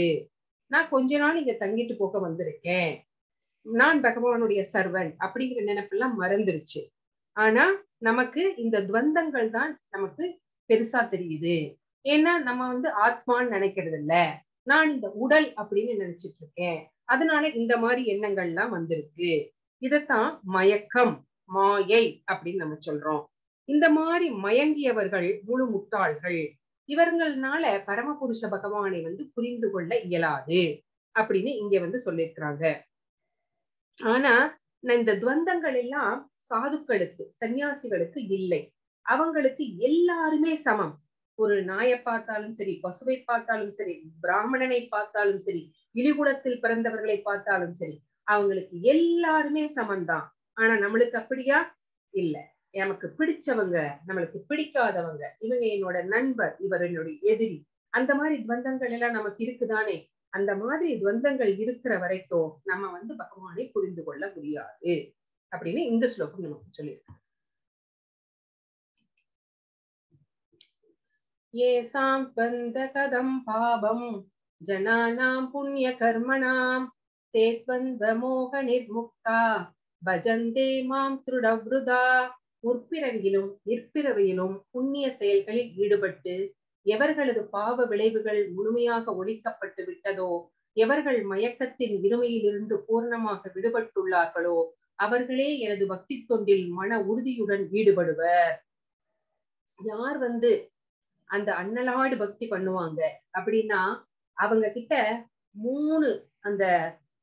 நான் கொஞ்ச நாள் இங்க தங்கிட்டு போக வந்திருக்கேன், நான் பகவானுடைய சர்வன் அப்படிங்கிற நினைப்பெல்லாம் மறந்துருச்சு. ஆனா நமக்கு இந்த துவந்தங்கள் தான் நமக்கு பெருசா தெரியுது. ஏன்னா நம்ம ஆத்மான்னு நினைக்கிறது இல்ல, நான் இந்த உடல் அப்படின்னு நினைச்சிட்டு இருக்கேன். அதனால இந்த மாதிரி எண்ணங்கள் எல்லாம் வந்திருக்கு. இதத்தான் மயக்கம், மாயை அப்படின்னு நம்ம சொல்றோம். இந்த மாதிரி மயங்கியவர்கள் முழு முட்டாள்கள். இவர்கள்னால பரமபுருஷ பகவானை புரிந்து கொள்ள இயலாது அப்படின்னு இங்க சொல்லியிருக்கிறாங்க. ஆனா இந்த துவந்தங்கள் எல்லாம் சாதுக்களுக்கு, சன்னியாசிகளுக்கு இல்லை. அவங்களுக்கு எல்லாருமே சமம். ஒரு நாயை பார்த்தாலும் சரி, பசுவை பார்த்தாலும் சரி, பிராமணனை பார்த்தாலும் சரி, இழிகுலத்தில் பிறந்தவர்களை பார்த்தாலும் சரி, அவங்களுக்கு எல்லாருமே சமம்தான். ஆனா நம்மளுக்கு அப்படியா இல்ல. நமக்கு பிடிச்சவங்க, நம்மளுக்கு பிடிக்காதவங்க, இவங்க என்னோட நண்பர், இவர் என்னுடைய எதிரி, அந்த மாதிரி துவந்தங்கள் எல்லாம் நமக்கு இருக்குதானே. அந்த மாதிரி துவந்தங்கள் இருக்கிற வரைக்கும் நம்ம பகவானை புரிந்து கொள்ள முடியாது அப்படின்னு இந்த ஸ்லோகம் நமக்கு சொல்லியிருக்கோம். ஏசாம் பந்த கதம் பாபம் ஜனானாம் புண்ணிய கர்மணாம் தேத்வந்த மோக நிர்முக்தா பஜந்தே மாம் திருடவ்ருதா. முற்பிறவியிலும் நிற்பிறவியிலும் புண்ணிய செயல்களில் ஈடுபட்டு எவர்களது பாவ விளைவுகள் முழுமையாக ஒழிக்கப்பட்டு விட்டதோ, எவர்கள் மயக்கத்தின் இருமையிலிருந்து பூர்ணமாக விடுபட்டுள்ளார்களோ, அவர்களே எனது பக்தி தொண்டில் மன உறுதியுடன் ஈடுபடுவர். யார் அந்த அண்ணலாடு பக்தி பண்ணுவாங்க அப்படின்னா அவங்க கிட்ட 3 அந்த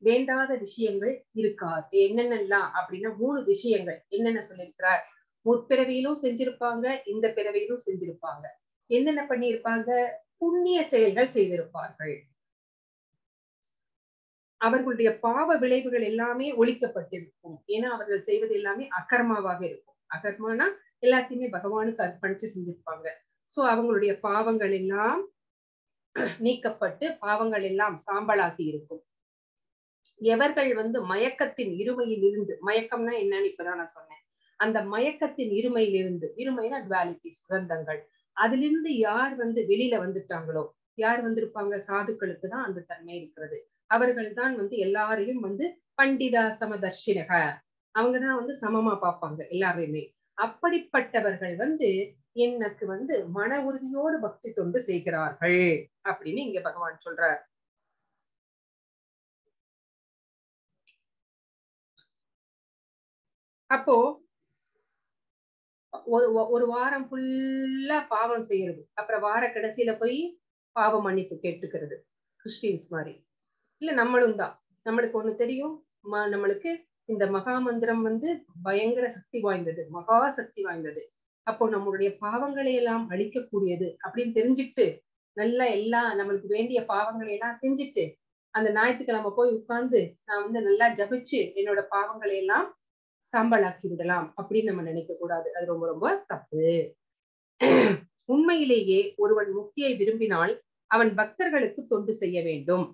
வேண்டாத விஷயங்கள் இருக்காது. என்னென்னலாம் அப்படின்னா 3 விஷயங்கள் என்னென்ன சொல்லியிருக்கிறார். முற்பிறவியிலும் செஞ்சிருப்பாங்க, இந்த பிறவியிலும் செஞ்சிருப்பாங்க. என்னென்ன பண்ணியிருப்பாங்க? புண்ணிய செயல்கள் செய்திருப்பார்கள். அவர்களுடைய பாவ விளைவுகள் எல்லாமே ஒழிக்கப்பட்டிருக்கும். ஏன்னா அவர்கள் செய்வது எல்லாமே அகர்மாவாக இருக்கும். அகர்மானா எல்லாத்தையுமே பகவானுக்கு அர்ப்பணிச்சு செஞ்சிருப்பாங்க. சோ அவங்களுடைய பாவங்கள் எல்லாம் நீக்கப்பட்டு பாவங்கள் எல்லாம் சாம்பலாகி இருக்கும். எவர்கள் மயக்கத்தின் இருமையில் இருந்து, மயக்கம்னா என்னன்னு இப்பதான் நான் சொன்னேன், அந்த மயக்கத்தின் இருமையிலிருந்து, இருமைனா டுவாலிட்டிஸ், கிரந்தங்கள், அதிலிருந்து யார் வெளியில வந்துட்டாங்களோ, யார் வந்திருப்பாங்க? சாதுக்களுக்கு தான் அந்த தன்மை இருக்கிறது. அவர்கள் தான் எல்லாரையும் பண்டிதா சமதர்ஷினக, அவங்கதான் சமமா பார்ப்பாங்க எல்லாரையுமே. அப்படிப்பட்டவர்கள் எனக்கு மன உறுதியோடு பக்தி தொண்டு செய்கிறார்கள் அப்படின்னு இங்க பகவான் சொல்றார். அப்போ ஒரு வாரம் ஃபுல்லா பாவம் செய்யறது, அப்புறம் வார கடைசியில போய் பாவ மன்னிப்பு கேட்டுக்கிறது. கிறிஸ்டின்ஸ் மாதிரி இல்ல, நம்மளும் தான். நம்மளுக்கு ஒண்ணு தெரியும், நம்மளுக்கு இந்த மகா மந்திரம் பயங்கர சக்தி வாய்ந்தது, மகா சக்தி வாய்ந்தது. அப்போ நம்மளுடைய பாவங்களை எல்லாம் அழிக்கக்கூடியது அப்படின்னு தெரிஞ்சுக்கிட்டு நல்லா எல்லாம் நம்மளுக்கு வேண்டிய பாவங்களை எல்லாம் செஞ்சுட்டு அந்த ஞாயிற்றுக்கிழமை போய் உட்கார்ந்து நான் நல்லா ஜபிச்சு என்னோட பாவங்களை எல்லாம் சாம்பலாக்கி விடலாம் அப்படின்னு நம்ம நினைக்க கூடாது. அது ரொம்ப ரொம்ப தப்பு. உண்மையிலேயே ஒருவன் முக்தியை விரும்பினால் அவன் பக்தர்களுக்கு தொண்டு செய்ய வேண்டும்.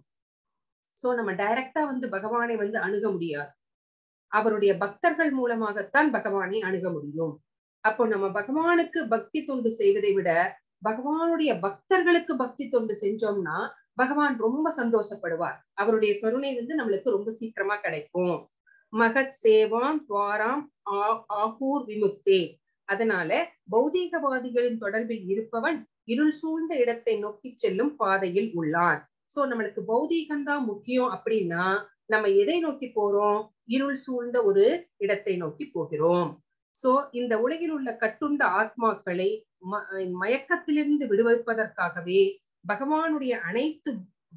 சோ நம்ம டைரக்டா பகவானை அணுக முடியாது. அவருடைய பக்தர்கள் மூலமாகத்தான் பகவானை அணுக முடியும். அப்போ நம்ம பகவானுக்கு பக்தி தொண்டு செய்வதை விட பகவானுடைய பக்தர்களுக்கு பக்தி தொண்டு செஞ்சோம்னா பகவான் ரொம்ப சந்தோஷப்படுவார். அவருடைய கருணை நம்மளுக்கு ரொம்ப சீக்கிரமா கிடைக்கும். மகத் சேவாம் துவாராம் ஆகூர் விமுக்தே. அதனால பௌதீகவாதிகளின் தொடர்பில் இருப்பவன் இருள் சூழ்ந்த இடத்தை நோக்கி செல்லும் பாதையில் உள்ளான். சோ நம்மளுக்கு பௌதீகம்தான் முக்கியம் அப்படின்னா நம்ம எதை நோக்கி போறோம்? இருள் சூழ்ந்த ஒரு இடத்தை நோக்கி போகிறோம். சோ இந்த உலகில் உள்ள கட்டுண்ட ஆத்மாக்களை மயக்கத்திலிருந்து விடுவிப்பதற்காகவே பகவானுடைய அனைத்து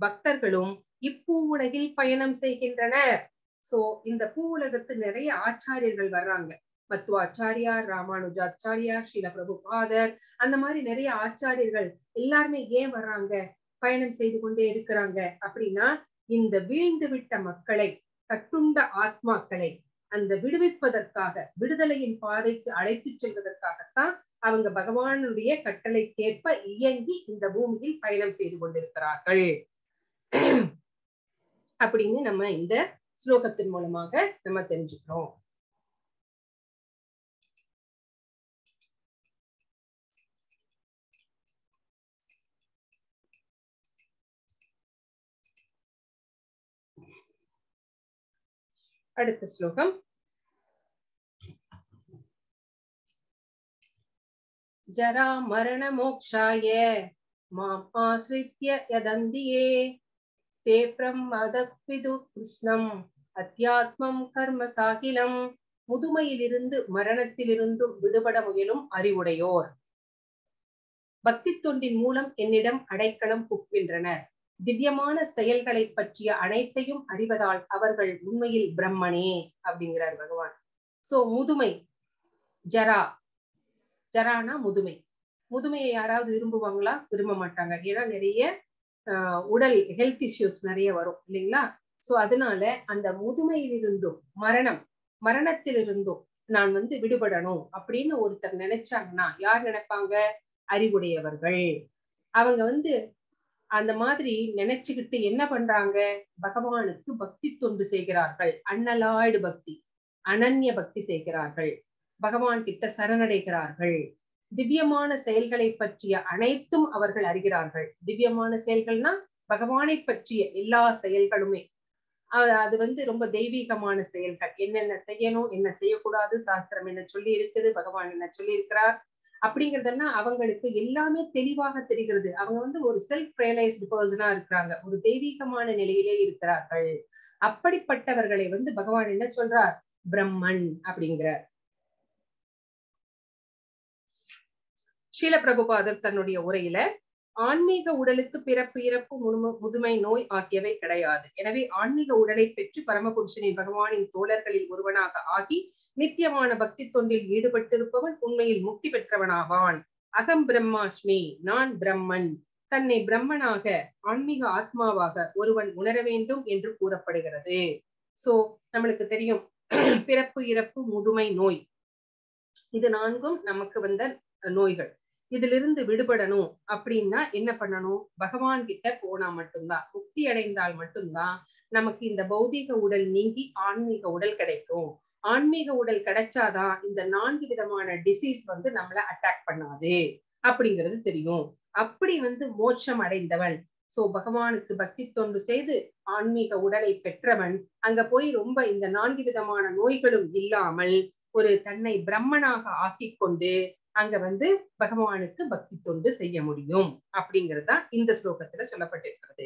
பக்தர்களும் இப்பூ உலகில் பயணம் செய்கின்றனர். சோ இந்த பூ உலகத்து நிறைய ஆச்சாரியர்கள் வர்றாங்க. மத்வாச்சாரியார், ராமானுஜாச்சாரியார், ஸ்ரீல பிரபுபாதர், அந்த மாதிரி நிறைய ஆச்சாரியர்கள் எல்லாருமே ஏன் வர்றாங்க? பயணம் செய்து கொண்டே இருக்கிறாங்க அப்படின்னா இந்த வீழ்ந்து விட்ட மக்களை, கட்டுண்ட ஆத்மாக்களை அந்த விடுவிப்பதற்காக, விடுதலையின் பாதைக்கு அழைத்து செல்வதற்காகத்தான் அவங்க பகவானுடைய கட்டளைக்கேற்ப இயங்கி இந்த பூமியில் பயணம் செய்து கொண்டிருக்கிறார்கள் அப்படின்னு நம்ம இந்த ஸ்லோகத்தின் மூலமாக நம்ம தெரிஞ்சுக்கிறோம். அடுத்த ஸ்லோகம் ஜரா மரண மோக்ஷாய மாம் ஆஸ்ரித்ய யதந்தியே ते ब्रह्मदद्विदु कृष्णं अध्यात्मं कर्म साकिलं मुदुमैयिलिरुंदु मरणत्तिलिरुंदु विडुपड मुयलुम अरिवुडैयोर भक्ति तोंडिन मूलम एन्निडम अडैक्कलम पुक्किன்றனர் திவ்யமான செயல்களை பற்றிய அனைத்தையும் அறிவதால் அவர்கள் உண்மையில் பிரம்மனே அப்படிங்கிறார் பகவான். சோ முதுமை ஜரா, ஜரானா முதுமை. முதுமையை யாராவது விரும்புவாங்களா? விரும்ப மாட்டாங்க. ஏன்னா நிறைய உடல் ஹெல்த் இஷ்யூஸ் நிறைய வரும் இல்லைங்களா? சோ அதனால அந்த முதுமையிலிருந்தும் மரணத்திலிருந்தும் நான் விடுபடணும் அப்படின்னு ஒருத்தர் நினைச்சாங்கன்னா யார் நினைப்பாங்க? அறிவுடையவர்கள். அவங்க அந்த மாதிரி நினைச்சுக்கிட்டு என்ன பண்றாங்க? பகவானுக்கு பக்தி தொண்டு செய்கிறார்கள். அண்ணலாய்டு பக்தி, அனன்ய பக்தி செய்கிறார்கள். பகவான் கிட்ட சரணடைகிறார்கள். திவ்யமான செயல்களை பற்றிய அனைத்தும் அவர்கள் அறிகிறார்கள். திவ்யமான செயல்கள்னா பகவானை பற்றிய எல்லா செயல்களுமே. அது ரொம்ப தெய்வீகமான செயல்கள். என்னென்ன செய்யணும், என்ன செய்யக்கூடாது, சாஸ்திரம் என்ன சொல்லி இருக்குது, பகவான் என்ன சொல்லி இருக்கிறார் அப்படிங்கறதுன்னா அவங்களுக்கு எல்லாமே தெளிவாக தெரிகிறது. அவங்க ஒரு செல்ஃப் ரியலைஸ்டு பர்சனா இருக்கிறாங்க, ஒரு தெய்வீகமான நிலையிலே இருக்கிறார்கள். அப்படிப்பட்டவர்களை பகவான் என்ன சொல்றார்? பிரம்மன் அப்படிங்கிறார். ஸ்ரீல பிரபுபாதர் தன்னுடைய உரையில ஆன்மீக உடலுக்கு பிறப்பு, இறப்பு, முதுமை, நோய் ஆகியவை கிடையாது. எனவே ஆன்மீக உடலை பெற்று பரமபுருஷனின் பகவானின் தோழர்களில் ஒருவனாக ஆகி நித்தியமான பக்தி தொண்டில் ஈடுபட்டிருப்பவன் உண்மையில் முக்தி பெற்றவனாவான். அகம் பிரம்மாஸ்மி, நான் பிரம்மன். தன்னை பிரம்மனாக, ஆன்மீக ஆத்மாவாக ஒருவன் உணர வேண்டும் என்று கூறப்படுகிறது. சோ நம்மளுக்கு தெரியும், பிறப்பு, இறப்பு, முதுமை, நோய் இது நான்கும் நமக்கு வந்த நோய்கள். இதிலிருந்து விடுபடணும் அப்படின்னா என்ன பண்ணணும்? பகவான் கிட்ட போனா மட்டும்தான், முக்தி அடைந்தால் மட்டும்தான் நமக்கு இந்த பௌதிக உடல் நீங்கி ஆன்மீக உடல் கிடைக்கும். ஆன்மீக உடல் கிடைச்சாதான் இந்த 4 விதமான டிசீஸ் நம்மளை அட்டாக் பண்ணாது அப்படிங்கிறது தெரியும். அப்படி மோட்சம் அடைந்தவன், சோ பகவானுக்கு பக்தி தொண்டு செய்து ஆன்மீக உடலை பெற்றவன் அங்க போய் ரொம்ப இந்த 4 விதமான நோய்களும் இல்லாமல் ஒரு தன்னை பிரம்மனாக ஆக்கி கொண்டு அங்க பகவானுக்கு பக்தி தொண்டு செய்ய முடியும் அப்படிங்கறதுதான் இந்த ஸ்லோகத்துல சொல்லப்பட்டிருக்கிறது.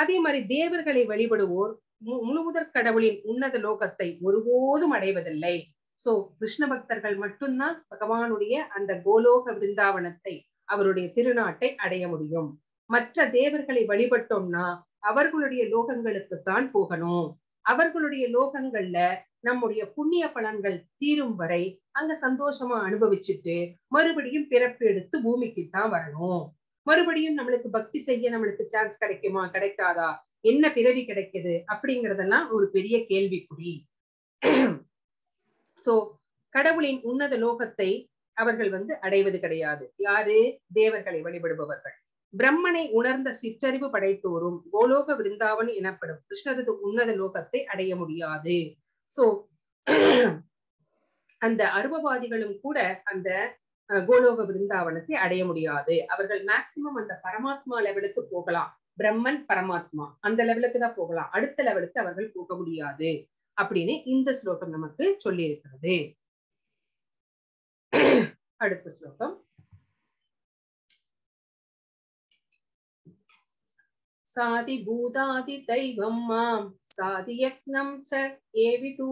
அதே மாதிரி தேவர்களை வழிபடுவோர் முழுமுதற் கடவுளின் உன்னத லோகத்தை ஒருபோதும் அடைவதில்லை. சோ கிருஷ்ண பக்தர்கள் மட்டும்தான் பகவானுடைய அந்த கோலோக விருந்தாவனத்தை, அவருடைய திருநாட்டை அடைய முடியும். மற்ற தேவர்களை வழிபட்டோம்னா அவர்களுடைய லோகங்களுக்குத்தான் போகணும். அவர்களுடைய லோகங்கள்ல நம்முடைய புண்ணிய பலன்கள் தீரும் வரை அங்க சந்தோஷமா அனுபவிச்சுட்டு மறுபடியும் பிறப்பு எடுத்து பூமிக்குத்தான் வரணும். மறுபடியும் நம்மளுக்கு பக்தி செய்ய நம்மளுக்கு சான்ஸ் கிடைக்குமா, கிடைக்காதா, என்ன பிறவி கிடைக்குது அப்படிங்கறதெல்லாம் ஒரு பெரிய கேள்விக்குறி. சோ கடவுளின் உன்னத லோகத்தை அவர்கள் அடைவது கிடையாது. யாரு? தேவர்களை வழிபடுபவர்கள். பிரம்மனை உணர்ந்த சிற்றறிவு படைத்தோறும் கோலோக விருந்தாவன் எனப்படும் கிருஷ்ணரது உன்னத லோகத்தை அடைய முடியாது. சோ அந்த அருபவாதிகளும் கூட அந்த கோலோக விருந்தாவனத்தை அடைய முடியாது. அவர்கள் மேக்சிமம் அந்த பரமாத்மா லெவலுக்கு போகலாம். பிரம்மன் பரமாத்மா அந்த லெவலுக்கு தான் போகலாம். அடுத்த லெவலுக்கு அவர்கள் போக முடியாது அப்படின்னு இந்த ஸ்லோகம் நமக்கு சொல்லி இருக்கிறது. அடுத்த ஸ்லோகம் சாதி பூதாதி தெய்வம் மாம் சாதி யக்ஞம் ச ஏவிது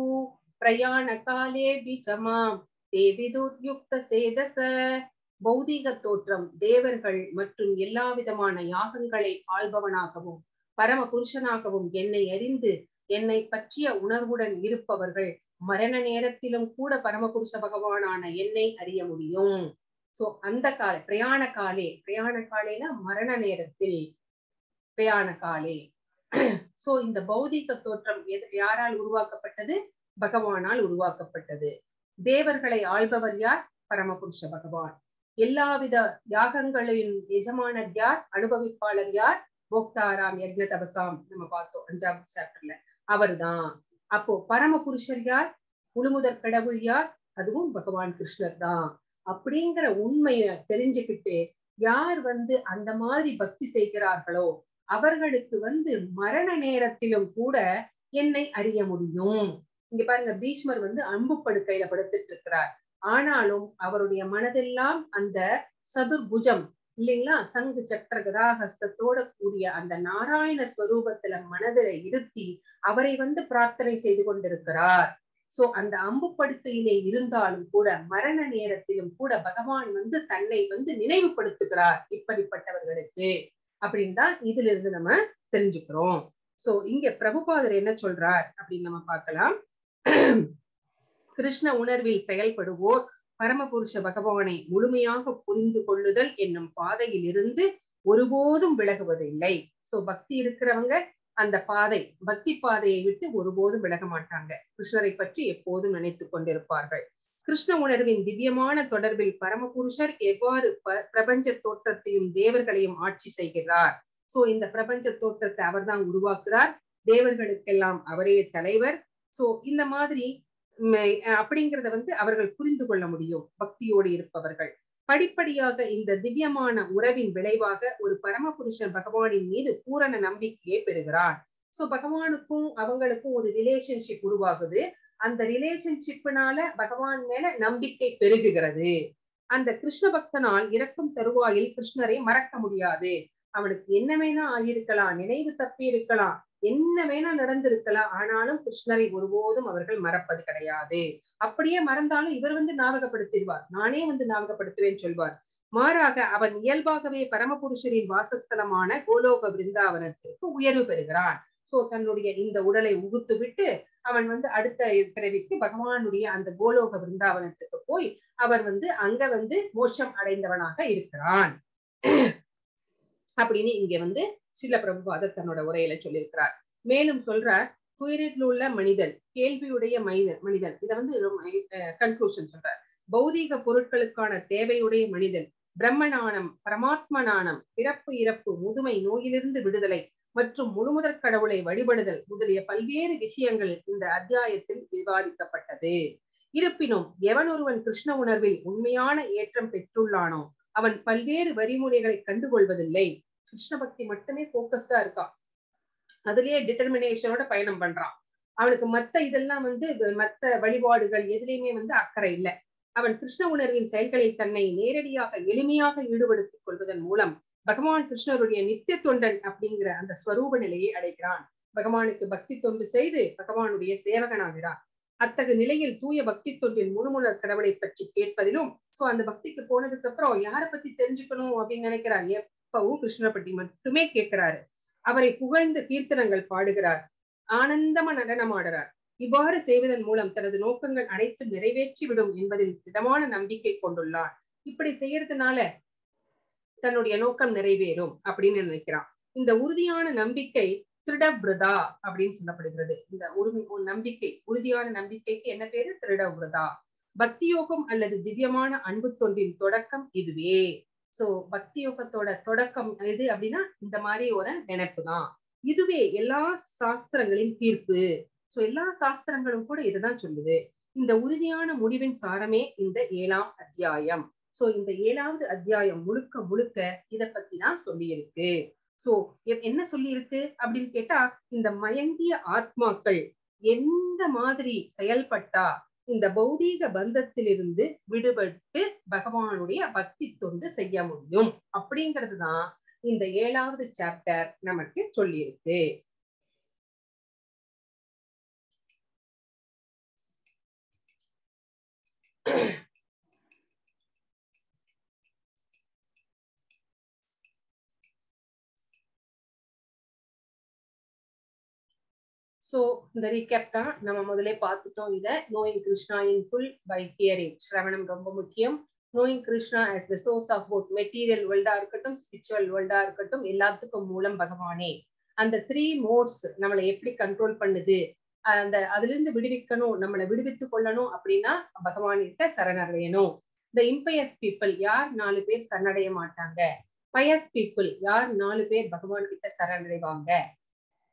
பிரயாண காலே பிஜமாம் தேவிது யுக்த சேதச. பௌதிக தோற்றம் தேவர்கள் மற்றும் எல்லா விதமான யாகங்களை ஆள்பவனாகவும் பரம புருஷனாகவும் என்னை அறிந்து என்னை பற்றிய உணர்வுடன் இருப்பவர்கள் மரண நேரத்திலும் கூட பரமபுருஷ பகவானான என்னை அறிய முடியும். சோ அந்த கால பிரயாண காலேனா மரண நேரத்தில் பிரயாண காலே. சோ இந்த பௌதிக தோற்றம் யாரால் உருவாக்கப்பட்டது? பகவானால் உருவாக்கப்பட்டது. தேவர்களை ஆள்பவர் யார்? பரமபுருஷ பகவான். எல்லாவித யாகங்களின் எஜமானர் யார்? அனுபவிப்பாளர் யார்? போக்தாராம் யக்ஞ தபசாம் நம்ம பார்த்தோம் 5வது சாப்டர்ல. அவர்தான். அப்போ பரம புருஷர் யார்? முழுமுதற் கடவுள் யார்? அதுவும் பகவான் கிருஷ்ணர் தான். அப்படிங்கிற உண்மையை தெரிஞ்சுக்கிட்டு யார் அந்த மாதிரி பக்தி செய்கிறார்களோ அவர்களுக்கு மரண நேரத்திலும் கூட என்னை அறிய முடியும். இங்க பாருங்க, பீஷ்மர் அம்பு படுக்கையில படுத்துட்டு இருக்கிறார். ஆனாலும் அவருடைய மனதெல்லாம் அந்த சதுர்புஜம் இல்லைங்களா, சங்கு சக்கர கதா ஹஸ்தத்தோட கூடிய அந்த நாராயண ஸ்வரூபத்துல மனதில இருத்தி அவரை வந்து பிரார்த்தனை செய்து கொண்டிருக்கிறார். சோ அந்த அம்பு படுக்கையிலே இருந்தாலும் கூட மரண நேரத்திலும் கூட பகவான் வந்து தன்னை வந்து நினைவுபடுத்துகிறார் இப்படிப்பட்டவர்களுக்கு அப்படின்னு தான் இதுல இருந்து நம்ம தெரிஞ்சுக்கிறோம். சோ இங்க பிரபுபாதர் என்ன சொல்றார் அப்படின்னு நம்ம பார்க்கலாம். கிருஷ்ண உணர்வில் செயல்படுவோர் பரமபுருஷ பகவானை முழுமையாக புரிந்து கொள்ளுதல் என்னும் பாதையில் இருந்து ஒருபோதும் விலகுவதில்லை. சோ பக்தி இருக்கிறவங்க அந்த பாதை, பக்தி பாதையை விட்டு ஒருபோதும் விலக மாட்டாங்க. கிருஷ்ணரை பற்றி எப்போதும் நினைத்து கொண்டிருப்பார்கள். கிருஷ்ண உணர்வின் திவ்யமான தொடர்பில் பரமபுருஷர் எவ்வாறு பிரபஞ்ச தோற்றத்தையும் தேவர்களையும் ஆட்சி செய்கிறார். சோ இந்த பிரபஞ்ச தோற்றத்தை அவர் தான் உருவாக்குறார், தேவர்களுக்கெல்லாம் அவரே தலைவர். சோ இந்த மாதிரி அப்படிங்கிறத வந்து அவர்கள் புரிந்து கொள்ள முடியும் பக்தியோடு இருப்பவர்கள். படிப்படியாக இந்த திவ்யமான உறவின் விளைவாக ஒரு பரமபுருஷன் பகவானின் மீது பூரண நம்பிக்கையை பெறுகிறார். சோ பகவானுக்கும் அவங்களுக்கும் ஒரு ரிலேஷன்ஷிப் உருவாகுது. அந்த ரிலேஷன்ஷிப்னால பகவான் மேல நம்பிக்கை பெருகுகிறது. அந்த கிருஷ்ண பக்தனால் இறக்கும் தருவாயில் கிருஷ்ணரை மறக்க முடியாது. அவனுக்கு என்ன வேணா ஆகியிருக்கலாம், நினைவு தப்பி இருக்கலாம், என்ன வேணா நடந்திருக்கலாம், ஆனாலும் கிருஷ்ணரை ஒருபோதும் அவர்கள் மறப்பது கிடையாது. அப்படியே மறந்தாலும் இவர் வந்து ஞாபகப்படுத்திடுவார், நானே வந்து ஞாபகப்படுத்துவேன்னு சொல்வார். மாறாக அவன் இயல்பாகவே பரமபுருஷரின் வாசஸ்தலமான கோலோக விருந்தாவனத்திற்கு உயர்வு பெறுகிறான். சோ தன்னுடைய இந்த உடலை உகுத்து விட்டு அவன் வந்து அடுத்த பிறவிக்கு பகவானுடைய அந்த கோலோக விருந்தாவனத்துக்கு போய் அவர் வந்து அங்க வந்து மோட்சம் அடைந்தவனாக இருக்கிறான் அப்படின்னு இங்க வந்து சில பிரபுபாதர் தன்னோட உரையில சொல்லியிருக்கிறார். மேலும் சொல்றார், துயரில் உள்ள மனிதன், கேள்வியுடைய மனிதன், இதை வந்து கன்க்ளூஷன் சொல்றார். பௌதீக பொருட்களுக்கான தேவையுடைய மனிதன் பிரம்மஞானம், பரமாத்மஞானம், பிறப்பு இறப்பு, முதுமை, நோயிலிருந்து விடுதலை மற்றும் முழுமுதற் கடவுளை வழிபடுதல் முதலிய பல்வேறு விஷயங்கள் இந்த அத்தியாயத்தில் விவாதிக்கப்பட்டது. இருப்பினும் எவன் ஒருவன் கிருஷ்ண உணர்வில் உண்மையான ஏற்றம் பெற்றுள்ளானோ அவன் பல்வேறு வரிமுறைகளை கண்டுகொள்வதில்லை. கிருஷ்ண பக்தி மட்டுமே போக்கஸ்டா இருக்கான், அதுலயே டிட்டர்மினேஷனோட பயணம் பண்றான். அவனுக்கு மத்த இதெல்லாம் வந்து மத்த வழிபாடுகள் எதுலையுமே வந்து அக்கறை இல்லை. அவன் கிருஷ்ண உணர்வின் செயல்களில் தன்னை நேரடியாக எளிமையாக ஈடுபடுத்திக் கொள்வதன் மூலம் பகவான் கிருஷ்ணருடைய நித்திய தொண்டன் அப்படிங்கிற அந்த ஸ்வரூப நிலையை அடைகிறான். பகவானுக்கு பக்தி தொண்டு செய்து பகவானுடைய சேவகனாகிறான். அத்தகைய நிலையில் தூய பக்தி தொண்டின் முழுமுதற் கடவுளை பற்றி கேட்பதிலும், சோ அந்த பக்திக்கு போனதுக்கு அப்புறம் யாரை பத்தி தெரிஞ்சுக்கணும் அப்படின்னு நினைக்கிறார், எப்பவும் கிருஷ்ணரை பற்றி மட்டுமே கேட்கிறாரு. அவரை புகழ்ந்து கீர்த்தனங்கள் பாடுகிறார், ஆனந்தமா நடனமாடுறார். இவ்வாறு செய்வதன் மூலம் தனது நோக்கங்கள் அனைத்தும் நிறைவேற்றி விடும் என்பதில் திடமான நம்பிக்கை கொண்டுள்ளார். இப்படி செய்யறதுனால தன்னுடைய நோக்கம் நிறைவேறும் அப்படின்னு நினைக்கிறான். இந்த உறுதியான நம்பிக்கை திருடவ்ரதா அப்படின்னு சொல்லப்படுகிறது. இந்த நம்பிக்கை, உறுதியான நம்பிக்கைக்கு என்ன பேரு? திருடவ்ரதா. பக்தியோகம் அல்லது திவ்யமான அன்பு தொண்டின் தொடக்கம் இதுவே. சோ பக்தியோகத்தோட தொடக்கம் எது அப்படின்னா இந்த மாதிரி ஒரு நினைப்பு தான். இதுவே எல்லா சாஸ்திரங்களின் தீர்ப்பு. சோ எல்லா சாஸ்திரங்களும் கூட இதுதான் சொல்லுது. இந்த உறுதியான முடிவின் சாரமே இந்த 7ஆம் அத்தியாயம். சோ இந்த 7வது அத்தியாயம் முழுக்க முழுக்க இதை பத்தி தான் சொல்லியிருக்கு. சோ என்ன சொல்லியிருக்கு அப்படின்னு கேட்டா, இந்த மயங்கிய ஆத்மாக்கள் எந்த மாதிரி செயல்பட்டா இந்த பௌதீக பந்தத்திலிருந்து விடுபட்டு பகவானுடைய பக்தி தொண்டு செய்ய முடியும் அப்படிங்கிறது தான் இந்த 7வது சாப்டர் நமக்கு சொல்லியிருக்கு. சோ இந்த ரீகேப் தான் நம்ம முதலே பார்த்துட்டோம். இதை knowing Krishna in full by hearing, சிரவணம் ரொம்ப முக்கியம். Knowing Krishna as the source of both material வேர்ல்டா இருக்கட்டும், ஸ்பிரிச்சுவல் வேர்ல்டா இருக்கட்டும், எல்லாத்துக்கும் மூலம் பகவானே. அந்த 3 மோட்ஸ் நம்மளை எப்படி கண்ட்ரோல் பண்ணுது, அந்த அதுல இருந்து விடுவிக்கணும், நம்மளை விடுவித்துக் கொள்ளணும் அப்படின்னா பகவான்கிட்ட சரணடையணும். த இம்பயஸ் பீப்புள், யார் 4 பேர் சரணடைய மாட்டாங்க. பயஸ் பீப்புள், யார் 4 பேர் பகவான் கிட்ட சரணடைவாங்க.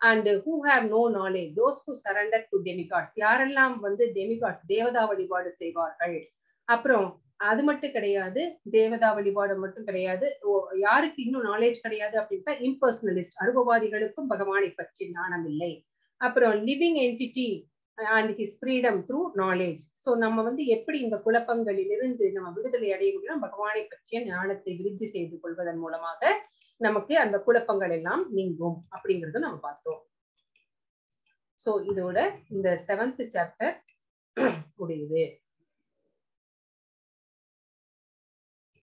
And who have no knowledge, those who surrender to demigods, யாரெல்லாம் வந்து டெமிகாட்ஸ் தேவதா வழிபாடு செய்வார்கள். அப்புறம் அது மட்டும் கிடையாது, தேவதா வழிபாடு மட்டும் கிடையாது. யாருக்கு இன்னும் நாலேஜ் கிடையாது அப்படின்னா இம்பர்சனலிஸ்ட், அனுபவவாதிகளுக்கும் பகவானை பற்றி ஞானம் இல்லை. அப்புறம் living entity, and his freedom through knowledge. So நம்ம வந்து எப்படி இந்த குழப்பங்களிலிருந்து நம்ம விடுதலை அடைய முடியும்? பகவானை பற்றிய ஞானத்தை விருத்தி செய்து கொள்வதன் மூலமாக நமக்கு அந்த குழப்பங்கள் எல்லாம் நீங்கும் அப்படிங்கறது நம்ம பார்த்தோம். சோ இதோட இந்த 7th chapter முடியுது.